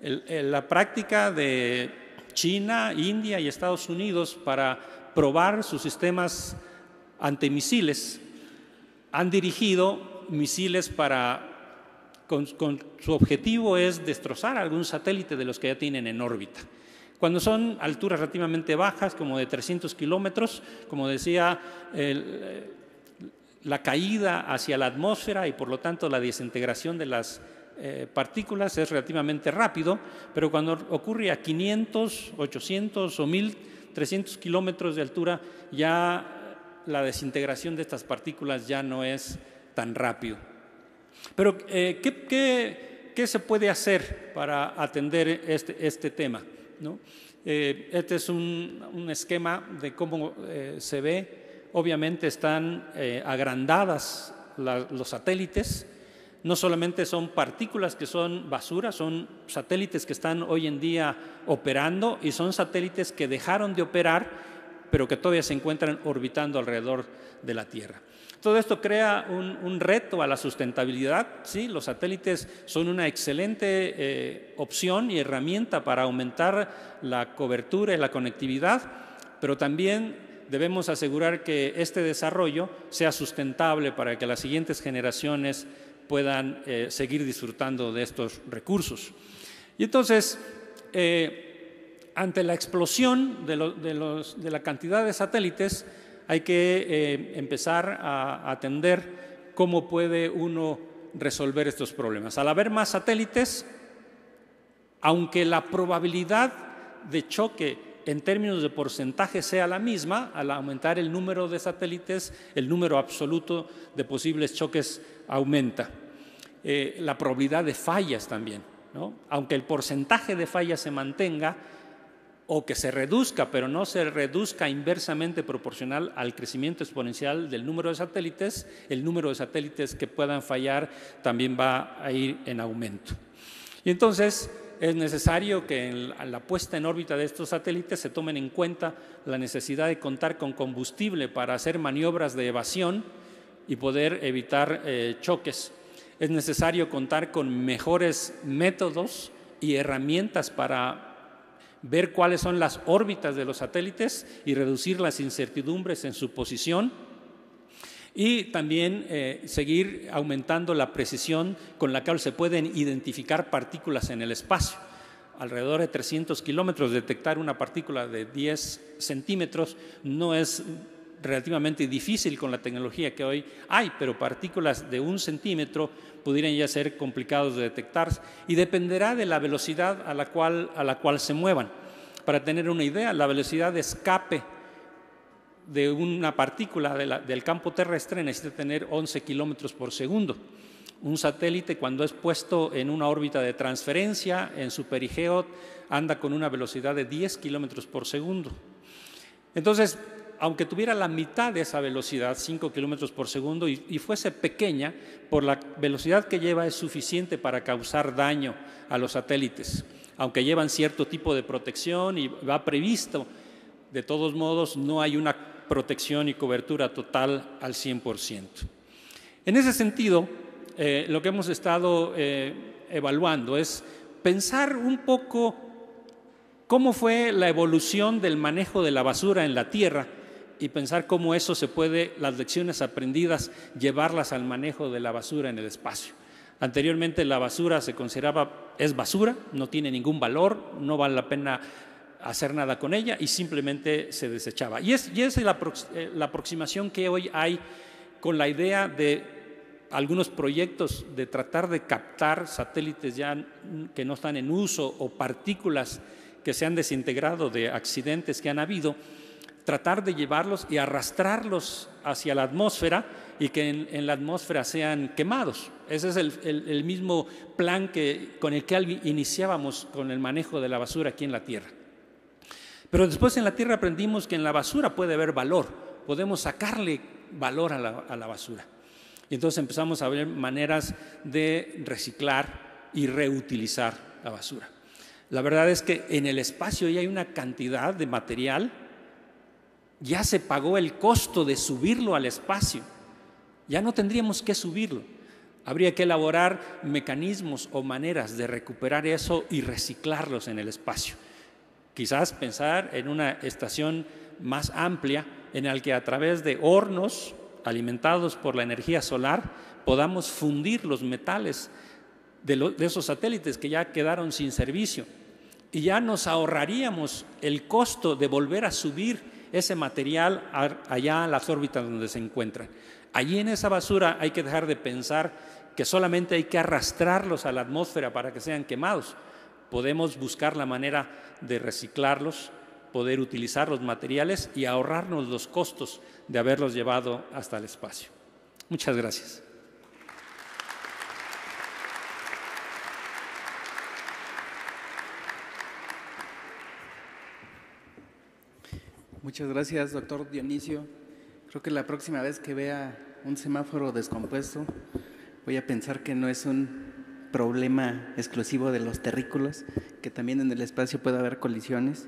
La práctica de China, India y Estados Unidos para probar sus sistemas antimisiles han dirigido misiles con su objetivo es destrozar algún satélite de los que ya tienen en órbita. Cuando son alturas relativamente bajas, como de 300 kilómetros, como decía, la caída hacia la atmósfera y por lo tanto la desintegración de las partículas es relativamente rápido, pero cuando ocurre a 500, 800 o 1300 kilómetros de altura, ya la desintegración de estas partículas ya no es tan rápido. Pero, ¿qué se puede hacer para atender este tema? ¿No? Este es un esquema de cómo se ve. Obviamente están agrandadas los satélites. No solamente son partículas que son basura, son satélites que están hoy en día operando y son satélites que dejaron de operar, pero que todavía se encuentran orbitando alrededor de la Tierra. Todo esto crea un reto a la sustentabilidad, ¿sí? Los satélites son una excelente opción y herramienta para aumentar la cobertura y la conectividad, pero también debemos asegurar que este desarrollo sea sustentable para que las siguientes generaciones puedan seguir disfrutando de estos recursos. Y entonces, ante la explosión de la cantidad de satélites, hay que empezar a atender cómo puede uno resolver estos problemas. Al haber más satélites, aunque la probabilidad de choque en términos de porcentaje sea la misma, al aumentar el número de satélites, el número absoluto de posibles choques aumenta. La probabilidad de fallas también, ¿no? Aunque el porcentaje de fallas se mantenga o que se reduzca, pero no se reduzca inversamente proporcional al crecimiento exponencial del número de satélites, el número de satélites que puedan fallar también va a ir en aumento. Y entonces, es necesario que en la puesta en órbita de estos satélites se tomen en cuenta la necesidad de contar con combustible para hacer maniobras de evasión y poder evitar choques. Es necesario contar con mejores métodos y herramientas para ver cuáles son las órbitas de los satélites y reducir las incertidumbres en su posición. Y también seguir aumentando la precisión con la cual se pueden identificar partículas en el espacio. Alrededor de 300 kilómetros, detectar una partícula de 10 centímetros no es relativamente difícil con la tecnología que hoy hay, pero partículas de 1 centímetro pudieran ya ser complicados de detectar y dependerá de la velocidad a la cual se muevan. Para tener una idea, la velocidad de escape de una partícula del campo terrestre necesita tener 11 kilómetros por segundo. Un satélite, cuando es puesto en una órbita de transferencia, en su perigeo, anda con una velocidad de 10 kilómetros por segundo. Entonces, aunque tuviera la mitad de esa velocidad, 5 kilómetros por segundo, y fuese pequeña, por la velocidad que lleva es suficiente para causar daño a los satélites. Aunque llevan cierto tipo de protección y va previsto, de todos modos, no hay una protección y cobertura total al 100%. En ese sentido, lo que hemos estado evaluando es pensar un poco cómo fue la evolución del manejo de la basura en la Tierra y pensar cómo eso se puede, las lecciones aprendidas, llevarlas al manejo de la basura en el espacio. Anteriormente la basura se consideraba, es basura, no tiene ningún valor, no vale la pena hacer nada con ella y simplemente se desechaba. Y esa es la aproximación que hoy hay con la idea de algunos proyectos de tratar de captar satélites ya que no están en uso o partículas que se han desintegrado de accidentes que han habido, tratar de llevarlos y arrastrarlos hacia la atmósfera y que en la atmósfera sean quemados. Ese es el mismo plan con el que iniciábamos con el manejo de la basura aquí en la Tierra. Pero después en la Tierra aprendimos que en la basura puede haber valor, podemos sacarle valor a la basura. Y entonces empezamos a ver maneras de reciclar y reutilizar la basura. La verdad es que en el espacio ya hay una cantidad de material, ya se pagó el costo de subirlo al espacio, ya no tendríamos que subirlo. Habría que elaborar mecanismos o maneras de recuperar eso y reciclarlos en el espacio. Quizás pensar en una estación más amplia en la que a través de hornos alimentados por la energía solar, podamos fundir los metales de esos satélites que ya quedaron sin servicio. Y ya nos ahorraríamos el costo de volver a subir ese material allá a las órbitas donde se encuentran. Allí en esa basura hay que dejar de pensar que solamente hay que arrastrarlos a la atmósfera para que sean quemados. Podemos buscar la manera de reciclarlos, poder utilizar los materiales y ahorrarnos los costos de haberlos llevado hasta el espacio. Muchas gracias. Muchas gracias, doctor Dionisio. Creo que la próxima vez que vea un semáforo descompuesto, voy a pensar que no es un problema exclusivo de los terrícolas, que también en el espacio puede haber colisiones.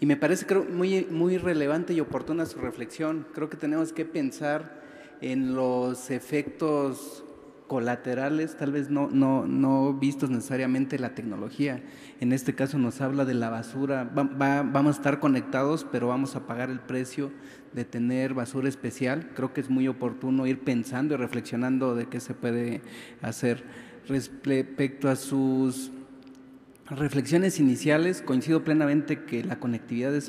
Y me parece, creo, muy relevante y oportuna su reflexión. Creo que tenemos que pensar en los efectos colaterales, tal vez no vistos necesariamente la tecnología. En este caso nos habla de la basura. Vamos a estar conectados, pero vamos a pagar el precio de tener basura especial. Creo que es muy oportuno ir pensando y reflexionando de qué se puede hacer. Respecto a sus reflexiones iniciales, coincido plenamente que la conectividad es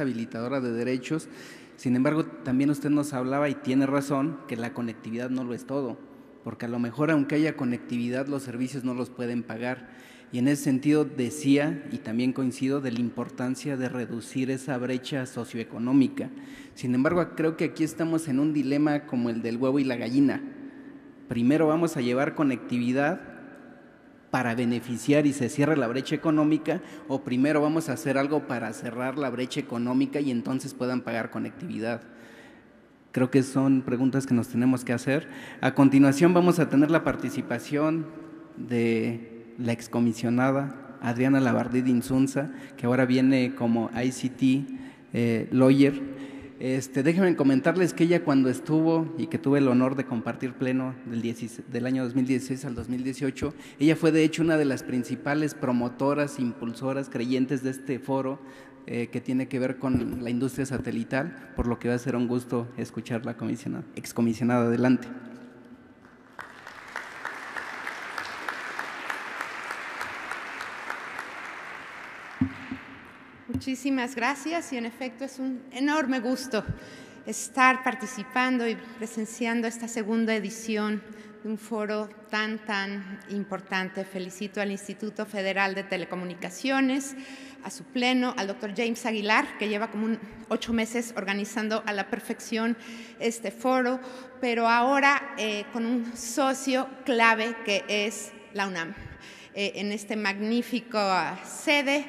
habilitadora de derechos. Sin embargo, también usted nos hablaba, y tiene razón, que la conectividad no lo es todo, porque a lo mejor aunque haya conectividad, los servicios no los pueden pagar. Y en ese sentido decía, y también coincido, de la importancia de reducir esa brecha socioeconómica. Sin embargo, creo que aquí estamos en un dilema como el del huevo y la gallina. Primero vamos a llevar conectividad para beneficiar y se cierra la brecha económica, o primero vamos a hacer algo para cerrar la brecha económica y entonces puedan pagar conectividad. Creo que son preguntas que nos tenemos que hacer. A continuación vamos a tener la participación de la excomisionada Adriana Labardini Insunza, que ahora viene como ICT lawyer. Déjenme comentarles que ella, cuando estuvo y que tuve el honor de compartir pleno del año 2016 al 2018, ella fue de hecho una de las principales promotoras, impulsoras, creyentes de este foro que tiene que ver con la industria satelital, por lo que va a ser un gusto escuchar la excomisionada. Adelante. Muchísimas gracias y en efecto es un enorme gusto estar participando y presenciando esta segunda edición de un foro tan importante. Felicito al Instituto Federal de Telecomunicaciones, a su pleno, al doctor James Aguilar, que lleva como 8 meses organizando a la perfección este foro, pero ahora con un socio clave que es la UNAM, en este magnífico sede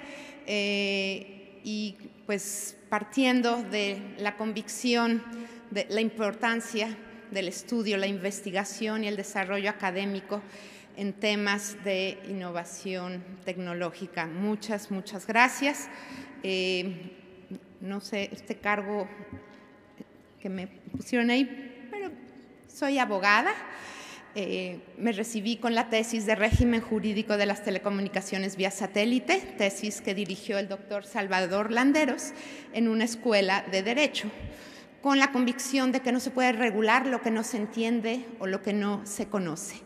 y pues partiendo de la convicción de la importancia del estudio, la investigación y el desarrollo académico en temas de innovación tecnológica. Muchas gracias. No sé, este cargo que me pusieron ahí, pero soy abogada. Me recibí con la tesis de régimen jurídico de las telecomunicaciones vía satélite, tesis que dirigió el doctor Salvador Landeros en una escuela de Derecho, con la convicción de que no se puede regular lo que no se entiende o lo que no se conoce.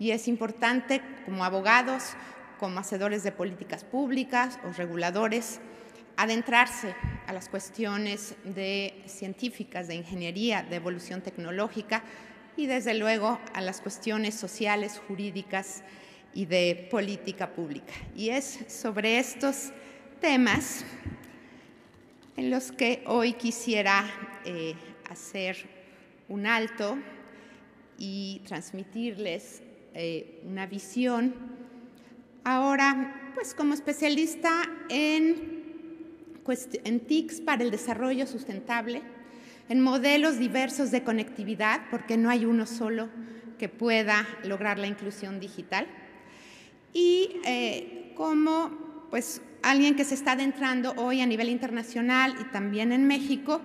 Y es importante, como abogados, como hacedores de políticas públicas o reguladores, adentrarse a las cuestiones de científicas, de ingeniería, de evolución tecnológica y, desde luego, a las cuestiones sociales, jurídicas y de política pública. Y es sobre estos temas en los que hoy quisiera hacer un alto y transmitirles una visión. Ahora, pues como especialista en TICs para el desarrollo sustentable, en modelos diversos de conectividad, porque no hay uno solo que pueda lograr la inclusión digital, y como pues alguien que se está adentrando hoy a nivel internacional y también en México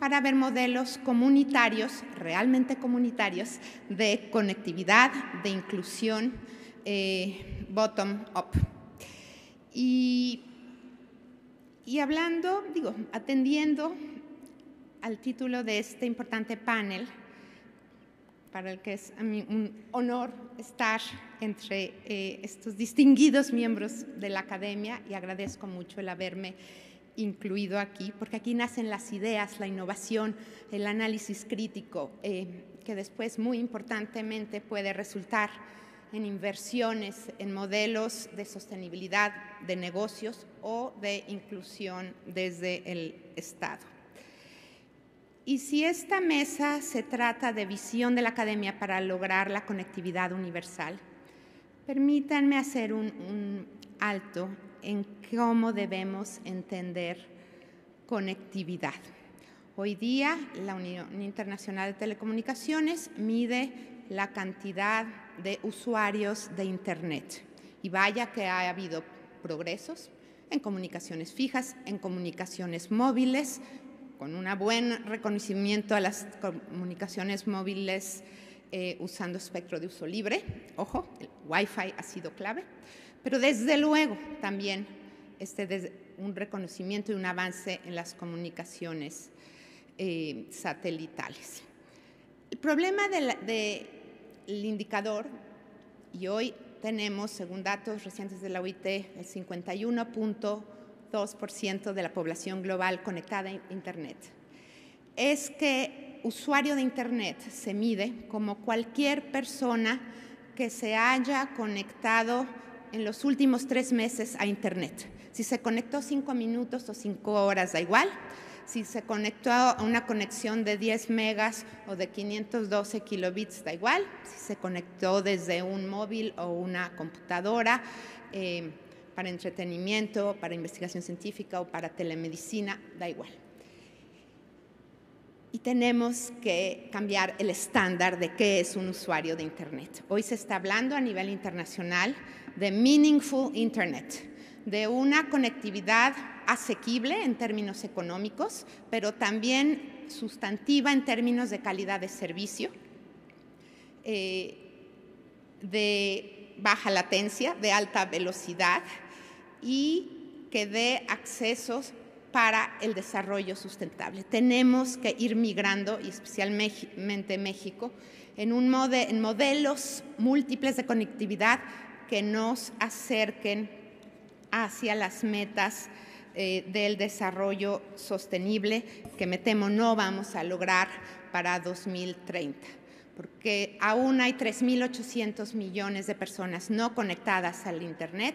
para ver modelos comunitarios, realmente comunitarios, de conectividad, de inclusión bottom-up. Y hablando, digo, atendiendo al título de este importante panel, para el que es a mí un honor estar entre estos distinguidos miembros de la academia, y agradezco mucho el haberme incluido aquí, porque aquí nacen las ideas, la innovación, el análisis crítico, que después muy importantemente puede resultar en inversiones, en modelos de sostenibilidad de negocios o de inclusión desde el Estado. Y si esta mesa se trata de visión de la academia para lograr la conectividad universal, permítanme hacer un alto en cómo debemos entender conectividad. Hoy día, la Unión Internacional de Telecomunicaciones mide la cantidad de usuarios de Internet. Y vaya que ha habido progresos en comunicaciones fijas, en comunicaciones móviles, con un buen reconocimiento a las comunicaciones móviles usando espectro de uso libre. Ojo, el Wi-Fi ha sido clave, pero desde luego también un reconocimiento y un avance en las comunicaciones satelitales. El problema del indicador, y hoy tenemos, según datos recientes de la OIT, el 51.2% de la población global conectada a Internet, es que usuario de Internet se mide como cualquier persona que se haya conectado en los últimos 3 meses a Internet. Si se conectó 5 minutos o 5 horas, da igual. Si se conectó a una conexión de 10 megas o de 512 kilobits, da igual. Si se conectó desde un móvil o una computadora, para entretenimiento, para investigación científica o para telemedicina, da igual. Y tenemos que cambiar el estándar de qué es un usuario de Internet. Hoy se está hablando a nivel internacional de meaningful Internet, de una conectividad asequible en términos económicos, pero también sustantiva en términos de calidad de servicio, de baja latencia, de alta velocidad, y que dé accesos para el desarrollo sustentable. Tenemos que ir migrando, y especialmente México, en modelos múltiples de conectividad que nos acerquen hacia las metas del desarrollo sostenible que me temo no vamos a lograr para 2030, porque aún hay 3.800 millones de personas no conectadas al Internet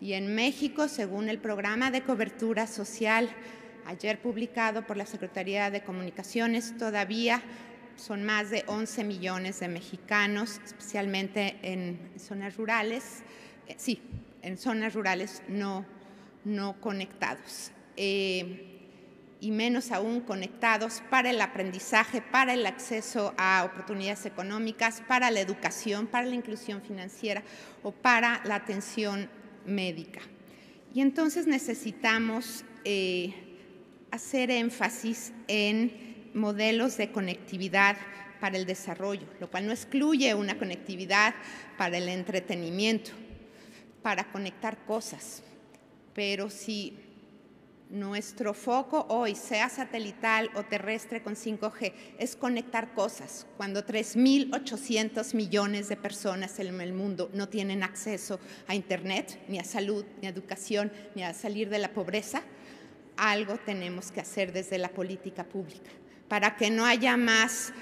y en México, según el programa de cobertura social ayer publicado por la Secretaría de Comunicaciones, todavía son más de 11 millones de mexicanos, especialmente en zonas rurales, no conectados, y menos aún conectados para el aprendizaje, para el acceso a oportunidades económicas, para la educación, para la inclusión financiera o para la atención médica. Y entonces necesitamos hacer énfasis en modelos de conectividad para el desarrollo, lo cual no excluye una conectividad para el entretenimiento, para conectar cosas. Pero si nuestro foco hoy, sea satelital o terrestre con 5G, es conectar cosas, cuando 3.800 millones de personas en el mundo no tienen acceso a Internet, ni a salud, ni a educación, ni a salir de la pobreza, algo tenemos que hacer desde la política pública para que no haya más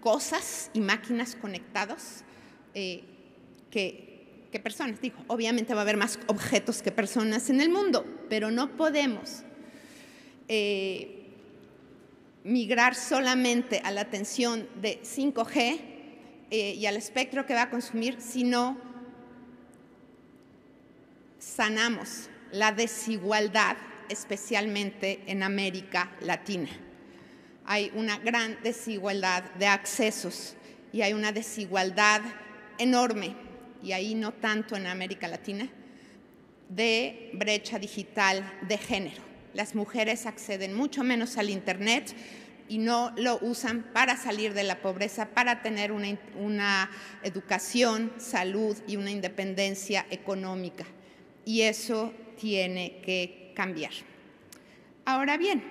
cosas y máquinas conectados que personas. Digo, obviamente va a haber más objetos que personas en el mundo, pero no podemos migrar solamente a la atención de 5G y al espectro que va a consumir si no sanamos la desigualdad, especialmente en América Latina. Hay una gran desigualdad de accesos y hay una desigualdad enorme, y ahí no tanto en América Latina, de brecha digital de género. Las mujeres acceden mucho menos al Internet y no lo usan para salir de la pobreza, para tener una educación, salud y una independencia económica. Y eso tiene que cambiar. Ahora bien,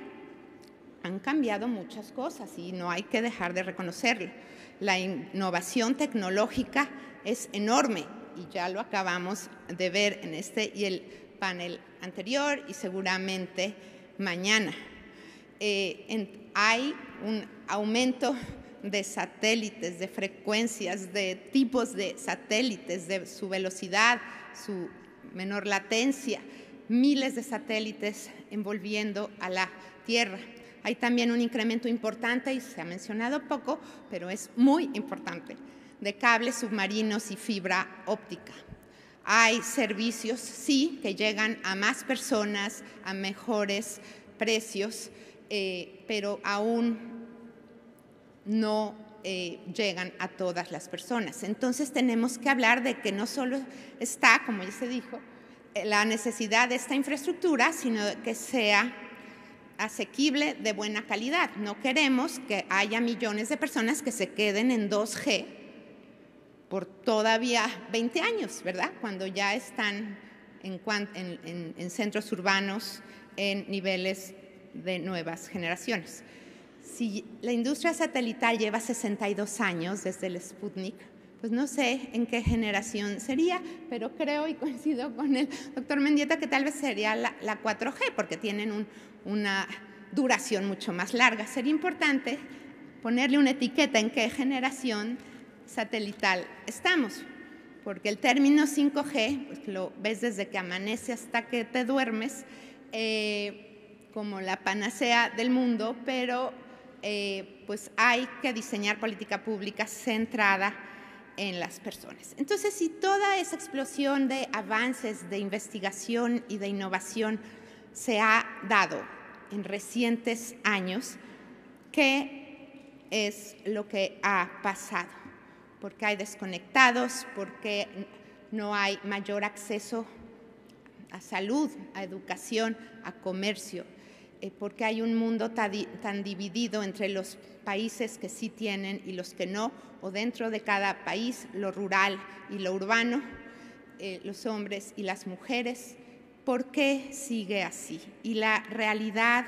han cambiado muchas cosas y no hay que dejar de reconocerlo. La innovación tecnológica es enorme y ya lo acabamos de ver en este y el panel anterior y seguramente mañana. Hay un aumento de satélites, de frecuencias, de tipos de satélites, de su velocidad, su menor latencia, miles de satélites envolviendo a la Tierra. Hay también un incremento importante, y se ha mencionado poco, pero es muy importante, de cables submarinos y fibra óptica. Hay servicios, sí, que llegan a más personas, a mejores precios, pero aún no llegan a todas las personas. Entonces tenemos que hablar de que no solo está, como ya se dijo, la necesidad de esta infraestructura, sino que sea asequible, de buena calidad. No queremos que haya millones de personas que se queden en 2G por todavía 20 años, ¿verdad? Cuando ya están en centros urbanos, en niveles de nuevas generaciones. Si la industria satelital lleva 62 años desde el Sputnik, pues no sé en qué generación sería, pero creo y coincido con el doctor Mendieta que tal vez sería la 4G, porque tienen una duración mucho más larga. Sería importante ponerle una etiqueta en qué generación satelital estamos, porque el término 5G, pues lo ves desde que amanece hasta que te duermes, como la panacea del mundo, pero pues hay que diseñar política pública centrada en las personas. Entonces, si toda esa explosión de avances, de investigación y de innovación se ha dado en recientes años, ¿qué es lo que ha pasado? ¿Por qué hay desconectados? ¿Por qué no hay mayor acceso a salud, a educación, a comercio? ¿Por qué hay un mundo tan dividido entre los países que sí tienen y los que no, o dentro de cada país, lo rural y lo urbano, los hombres y las mujeres? ¿Por qué sigue así? Y la realidad,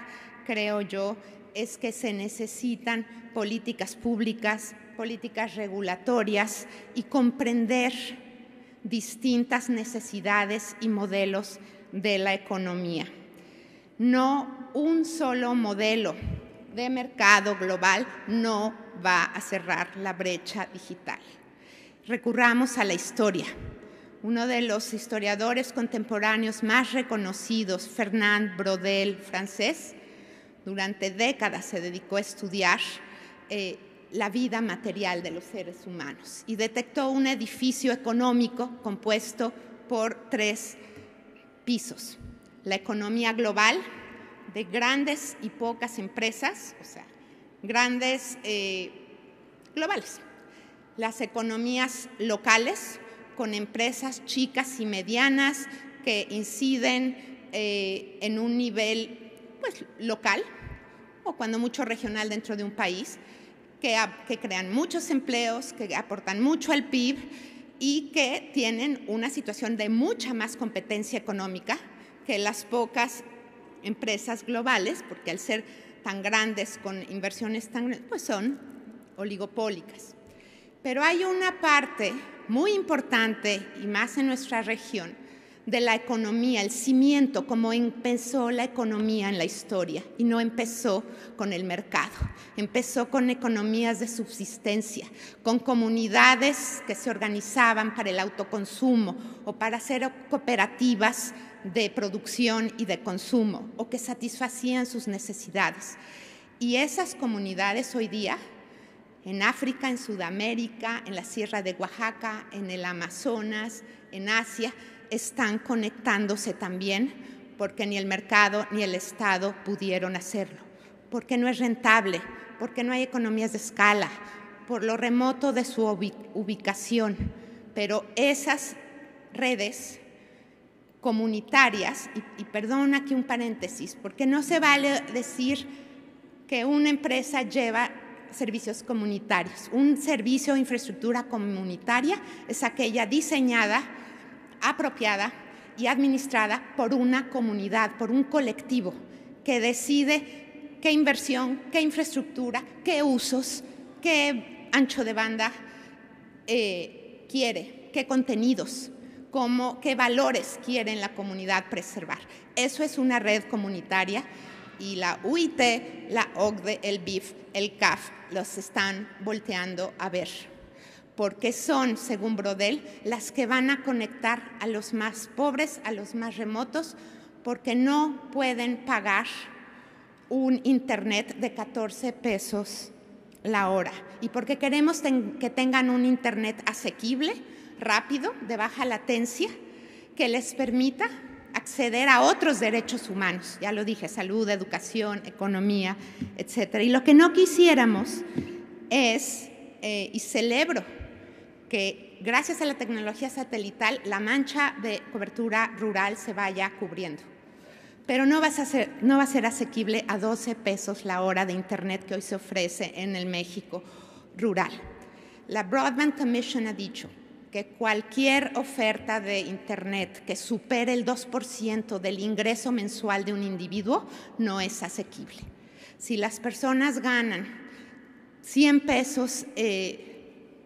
creo yo, es que se necesitan políticas públicas, políticas regulatorias y comprender distintas necesidades y modelos de la economía. no un solo modelo de mercado global no va a cerrar la brecha digital. Recurramos a la historia. Uno de los historiadores contemporáneos más reconocidos, Fernand Braudel, francés, durante décadas se dedicó a estudiar la vida material de los seres humanos y detectó un edificio económico compuesto por tres pisos. La economía global de grandes y pocas empresas, o sea, grandes globales. Las economías locales, con empresas chicas y medianas que inciden en un nivel pues, local o cuando mucho regional dentro de un país, que crean muchos empleos, que aportan mucho al PIB y que tienen una situación de mucha más competencia económica que las pocas empresas globales, porque al ser tan grandes, con inversiones tan grandes, pues son oligopólicas. Pero hay una parte muy importante, y más en nuestra región, de la economía, el cimiento, como empezó la economía en la historia, y no empezó con el mercado, empezó con economías de subsistencia, con comunidades que se organizaban para el autoconsumo o para hacer cooperativas de producción y de consumo, o que satisfacían sus necesidades. Y esas comunidades hoy día, en África, en Sudamérica, en la Sierra de Oaxaca, en el Amazonas, en Asia, están conectándose también porque ni el mercado ni el Estado pudieron hacerlo, porque no es rentable, porque no hay economías de escala, por lo remoto de su ubicación. Pero esas redes comunitarias, y perdón aquí un paréntesis, porque no se vale decir que una empresa lleva servicios comunitarios. Un servicio o infraestructura comunitaria es aquella diseñada, apropiada y administrada por una comunidad, por un colectivo que decide qué inversión, qué infraestructura, qué usos, qué ancho de banda quiere, qué contenidos, qué valores quiere en la comunidad preservar. Eso es una red comunitaria. Y la UIT, la OCDE, el BIF, el CAF, los están volteando a ver, porque son, según Braudel, las que van a conectar a los más pobres, a los más remotos, porque no pueden pagar un internet de 14 pesos la hora. Y porque queremos que tengan un internet asequible, rápido, de baja latencia, que les permita acceder a otros derechos humanos, ya lo dije, salud, educación, economía, etcétera. Y lo que no quisiéramos es, y celebro que gracias a la tecnología satelital la mancha de cobertura rural se vaya cubriendo, pero no va a ser asequible a 12 pesos la hora de internet que hoy se ofrece en el México rural. La Broadband Commission ha dicho que cualquier oferta de internet que supere el 2% del ingreso mensual de un individuo no es asequible. Si las personas ganan 100 pesos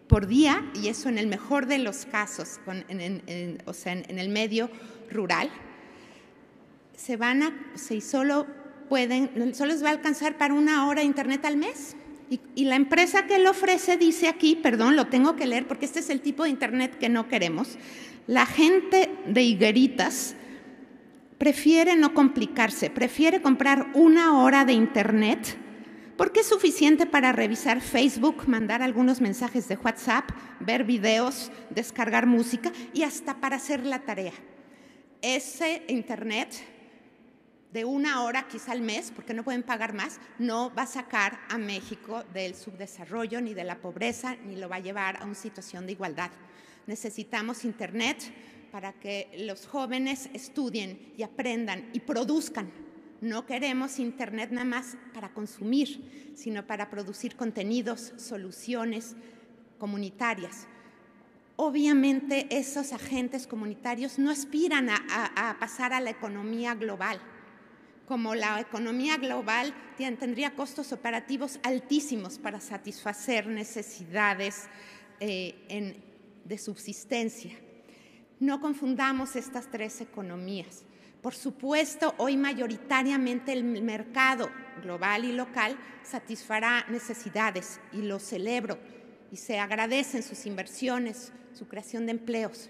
por día, y eso en el mejor de los casos, en el medio rural, solo les va a alcanzar para una hora de internet al mes. Y la empresa que lo ofrece dice aquí, perdón, lo tengo que leer porque este es el tipo de internet que no queremos. La gente de Higueritas prefiere no complicarse, prefiere comprar una hora de internet porque es suficiente para revisar Facebook, mandar algunos mensajes de WhatsApp, ver videos, descargar música y hasta para hacer la tarea. Ese internet de una hora quizá al mes, porque no pueden pagar más, no va a sacar a México del subdesarrollo ni de la pobreza, ni lo va a llevar a una situación de igualdad. Necesitamos internet para que los jóvenes estudien y aprendan y produzcan. No queremos internet nada más para consumir, sino para producir contenidos, soluciones comunitarias. Obviamente esos agentes comunitarios no aspiran a pasar a la economía global. Como la economía global tendría costos operativos altísimos para satisfacer necesidades de subsistencia. No confundamos estas tres economías, Por supuesto, hoy mayoritariamente el mercado global y local satisfará necesidades, y lo celebro, y se agradecen sus inversiones, su creación de empleos.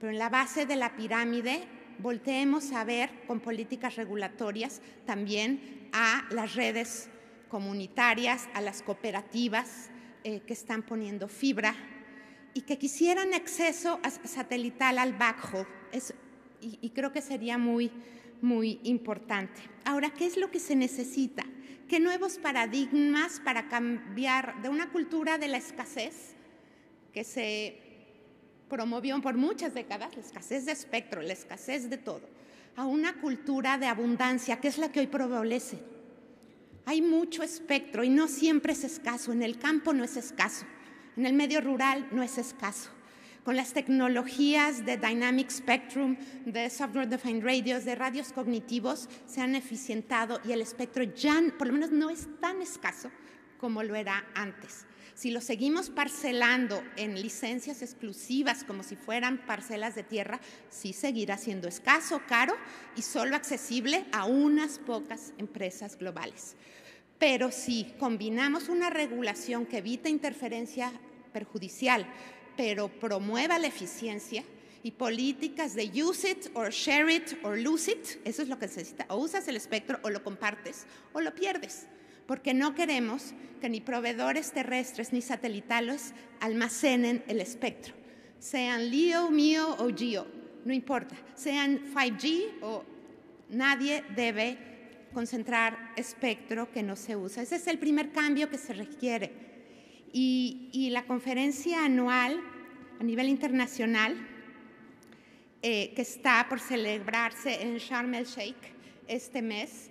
Pero en la base de la pirámide volteemos a ver con políticas regulatorias también a las redes comunitarias, a las cooperativas que están poniendo fibra y que quisieran acceso satelital al backhaul. Y creo que sería muy importante. Ahora, ¿qué es lo que se necesita? ¿Qué nuevos paradigmas para cambiar de una cultura de la escasez que se promovió por muchas décadas, la escasez de espectro, la escasez de todo, a una cultura de abundancia, que es la que hoy prevalece? Hay mucho espectro y no siempre es escaso. En el campo no es escaso, en el medio rural no es escaso. Con las tecnologías de Dynamic Spectrum, de Software Defined Radios, de radios cognitivos, se han eficientado y el espectro ya, por lo menos, no es tan escaso como lo era antes. Si lo seguimos parcelando en licencias exclusivas como si fueran parcelas de tierra, sí seguirá siendo escaso, caro y solo accesible a unas pocas empresas globales. Pero si combinamos una regulación que evita interferencia perjudicial, pero promueva la eficiencia y políticas de use it or share it or lose it, eso es lo que se necesita, o usas el espectro o lo compartes o lo pierdes, porque no queremos que ni proveedores terrestres ni satelitales almacenen el espectro, sean LEO, MEO o GEO, no importa, sean 5G o nadie debe concentrar espectro que no se usa. Ese es el primer cambio que se requiere. Y la conferencia anual a nivel internacional que está por celebrarse en Sharm el Sheikh este mes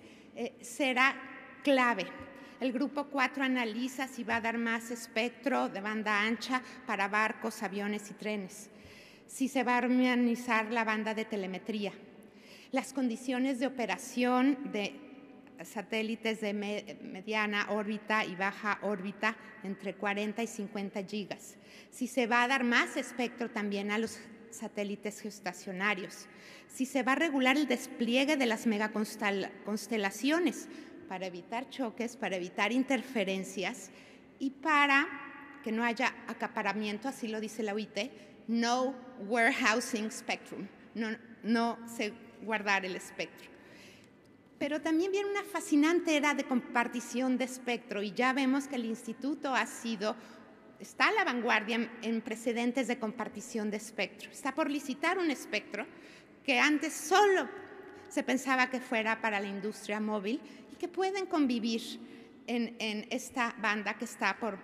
será clave. El grupo 4 analiza si va a dar más espectro de banda ancha para barcos, aviones y trenes, si se va a organizar la banda de telemetría, las condiciones de operación de satélites de mediana órbita y baja órbita entre 40 y 50 gigas. Si se va a dar más espectro también a los satélites geoestacionarios. Si se va a regular el despliegue de las megaconstelaciones para evitar choques, para evitar interferencias y para que no haya acaparamiento, así lo dice la OIT, no warehousing spectrum, no se guardar el espectro. Pero también viene una fascinante era de compartición de espectro y ya vemos que el instituto está a la vanguardia en precedentes de compartición de espectro. Está por licitar un espectro que antes solo se pensaba que fuera para la industria móvil y que pueden convivir en esta banda que está por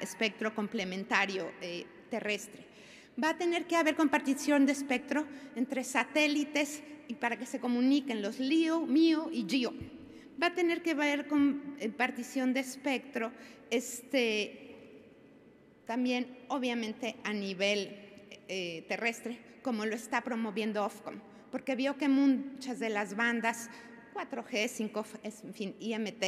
espectro complementario terrestre. Va a tener que haber compartición de espectro entre satélites y para que se comuniquen los LEO, MEO y GEO. Va a tener que haber compartición de espectro también, obviamente, a nivel terrestre, como lo está promoviendo Ofcom, porque vio que muchas de las bandas 4G, 5G, en fin, IMT,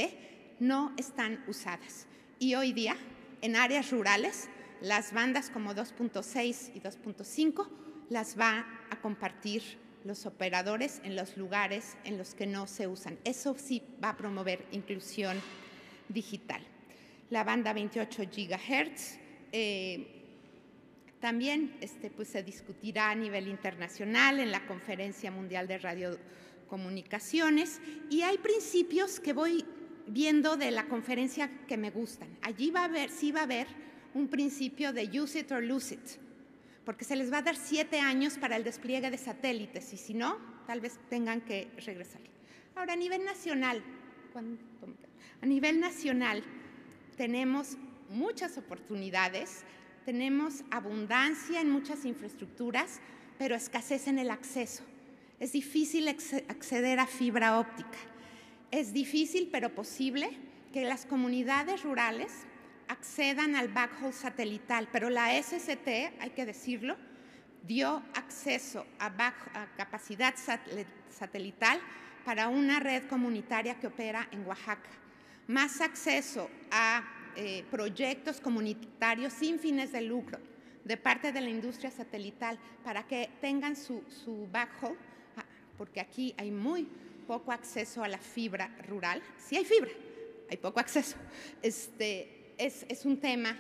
no están usadas. Y hoy día, en áreas rurales, las bandas como 2.6 y 2.5 las va a compartir los operadores en los lugares en los que no se usan. Eso sí va a promover inclusión digital. La banda 28 GHz también pues se discutirá a nivel internacional en la Conferencia Mundial de Radiocomunicaciones y hay principios que voy viendo de la conferencia que me gustan. Allí va a haber un principio de use it or lose it, porque se les va a dar 7 años para el despliegue de satélites y si no, tal vez tengan que regresar. Ahora, a nivel nacional tenemos muchas oportunidades, tenemos abundancia en muchas infraestructuras, pero escasez en el acceso. Es difícil acceder a fibra óptica. Es difícil, pero posible, que las comunidades rurales accedan al backhaul satelital, pero la SST, hay que decirlo, dio acceso a capacidad satelital para una red comunitaria que opera en Oaxaca. Más acceso a proyectos comunitarios sin fines de lucro, de parte de la industria satelital para que tengan su backhaul, porque aquí hay muy poco acceso a la fibra rural. Sí hay fibra, hay poco acceso. Es un tema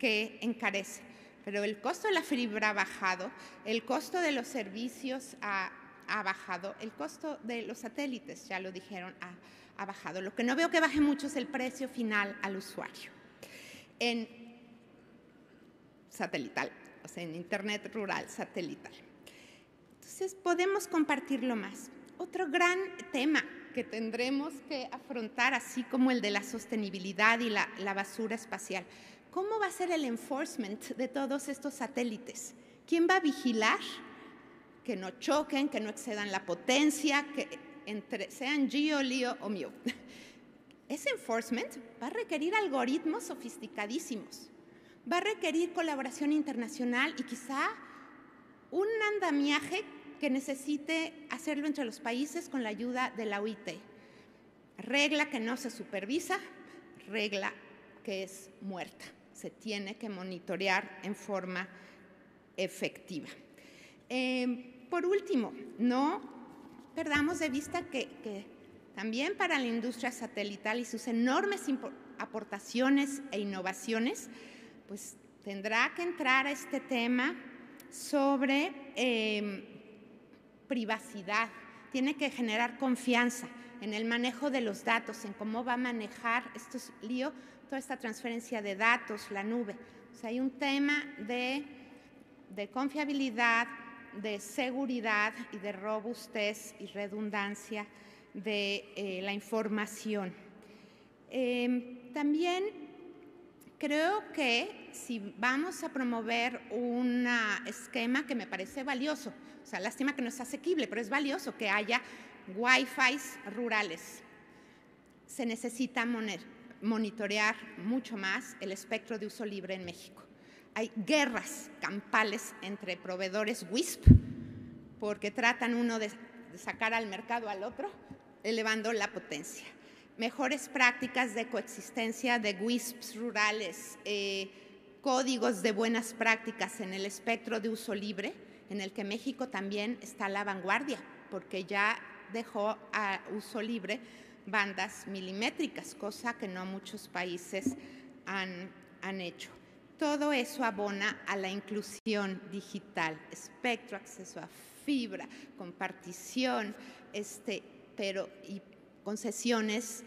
que encarece, pero el costo de la fibra ha bajado, el costo de los servicios ha bajado, el costo de los satélites, ya lo dijeron, ha bajado. Lo que no veo que baje mucho es el precio final al usuario en satelital, o sea, en Internet rural satelital. Entonces, podemos compartirlo más. Otro gran tema que tendremos que afrontar, así como el de la sostenibilidad y la basura espacial. ¿Cómo va a ser el enforcement de todos estos satélites? ¿Quién va a vigilar que no choquen, que no excedan la potencia, que sean GEO, LEO o MEO? Ese enforcement va a requerir algoritmos sofisticadísimos, va a requerir colaboración internacional y quizá un andamiaje que necesite hacerlo entre los países con la ayuda de la OIT. Regla que no se supervisa, regla que es muerta. Se tiene que monitorear en forma efectiva. Por último, no perdamos de vista que también para la industria satelital y sus enormes aportaciones e innovaciones, pues tendrá que entrar a este tema sobre privacidad. Tiene que generar confianza en el manejo de los datos, en cómo va a manejar estos líos, toda esta transferencia de datos, la nube. O sea, hay un tema de confiabilidad, de seguridad y de robustez y redundancia de la información. También creo que si vamos a promover un esquema que me parece valioso, o sea, lástima que no es asequible, pero es valioso que haya Wi-Fis rurales. Se necesita monitorear mucho más el espectro de uso libre en México. Hay guerras campales entre proveedores WISP, porque tratan uno de sacar al mercado al otro, elevando la potencia. Mejores prácticas de coexistencia de WISPs rurales, códigos de buenas prácticas en el espectro de uso libre, en el que México también está a la vanguardia, porque ya dejó a uso libre bandas milimétricas, cosa que no muchos países han hecho. Todo eso abona a la inclusión digital, espectro, acceso a fibra, compartición, y concesiones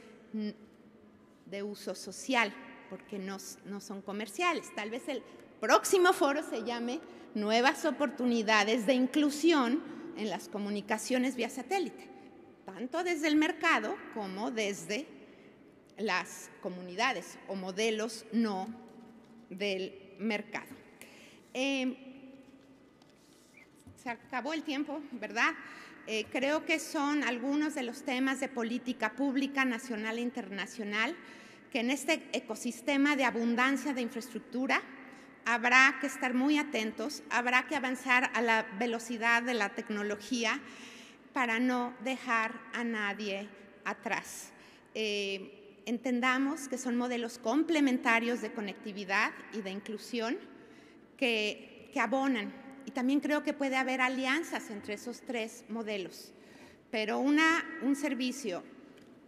de uso social, porque no son comerciales. Tal vez el próximo foro se llame Nuevas Oportunidades de Inclusión en las Comunicaciones vía Satélite, tanto desde el mercado como desde las comunidades o modelos no del mercado. Se acabó el tiempo, ¿verdad? Creo que son algunos de los temas de política pública nacional e internacional que en este ecosistema de abundancia de infraestructura habrá que estar muy atentos, habrá que avanzar a la velocidad de la tecnología para no dejar a nadie atrás. Entendamos que son modelos complementarios de conectividad y de inclusión que abonan. Y también creo que puede haber alianzas entre esos tres modelos. Pero un servicio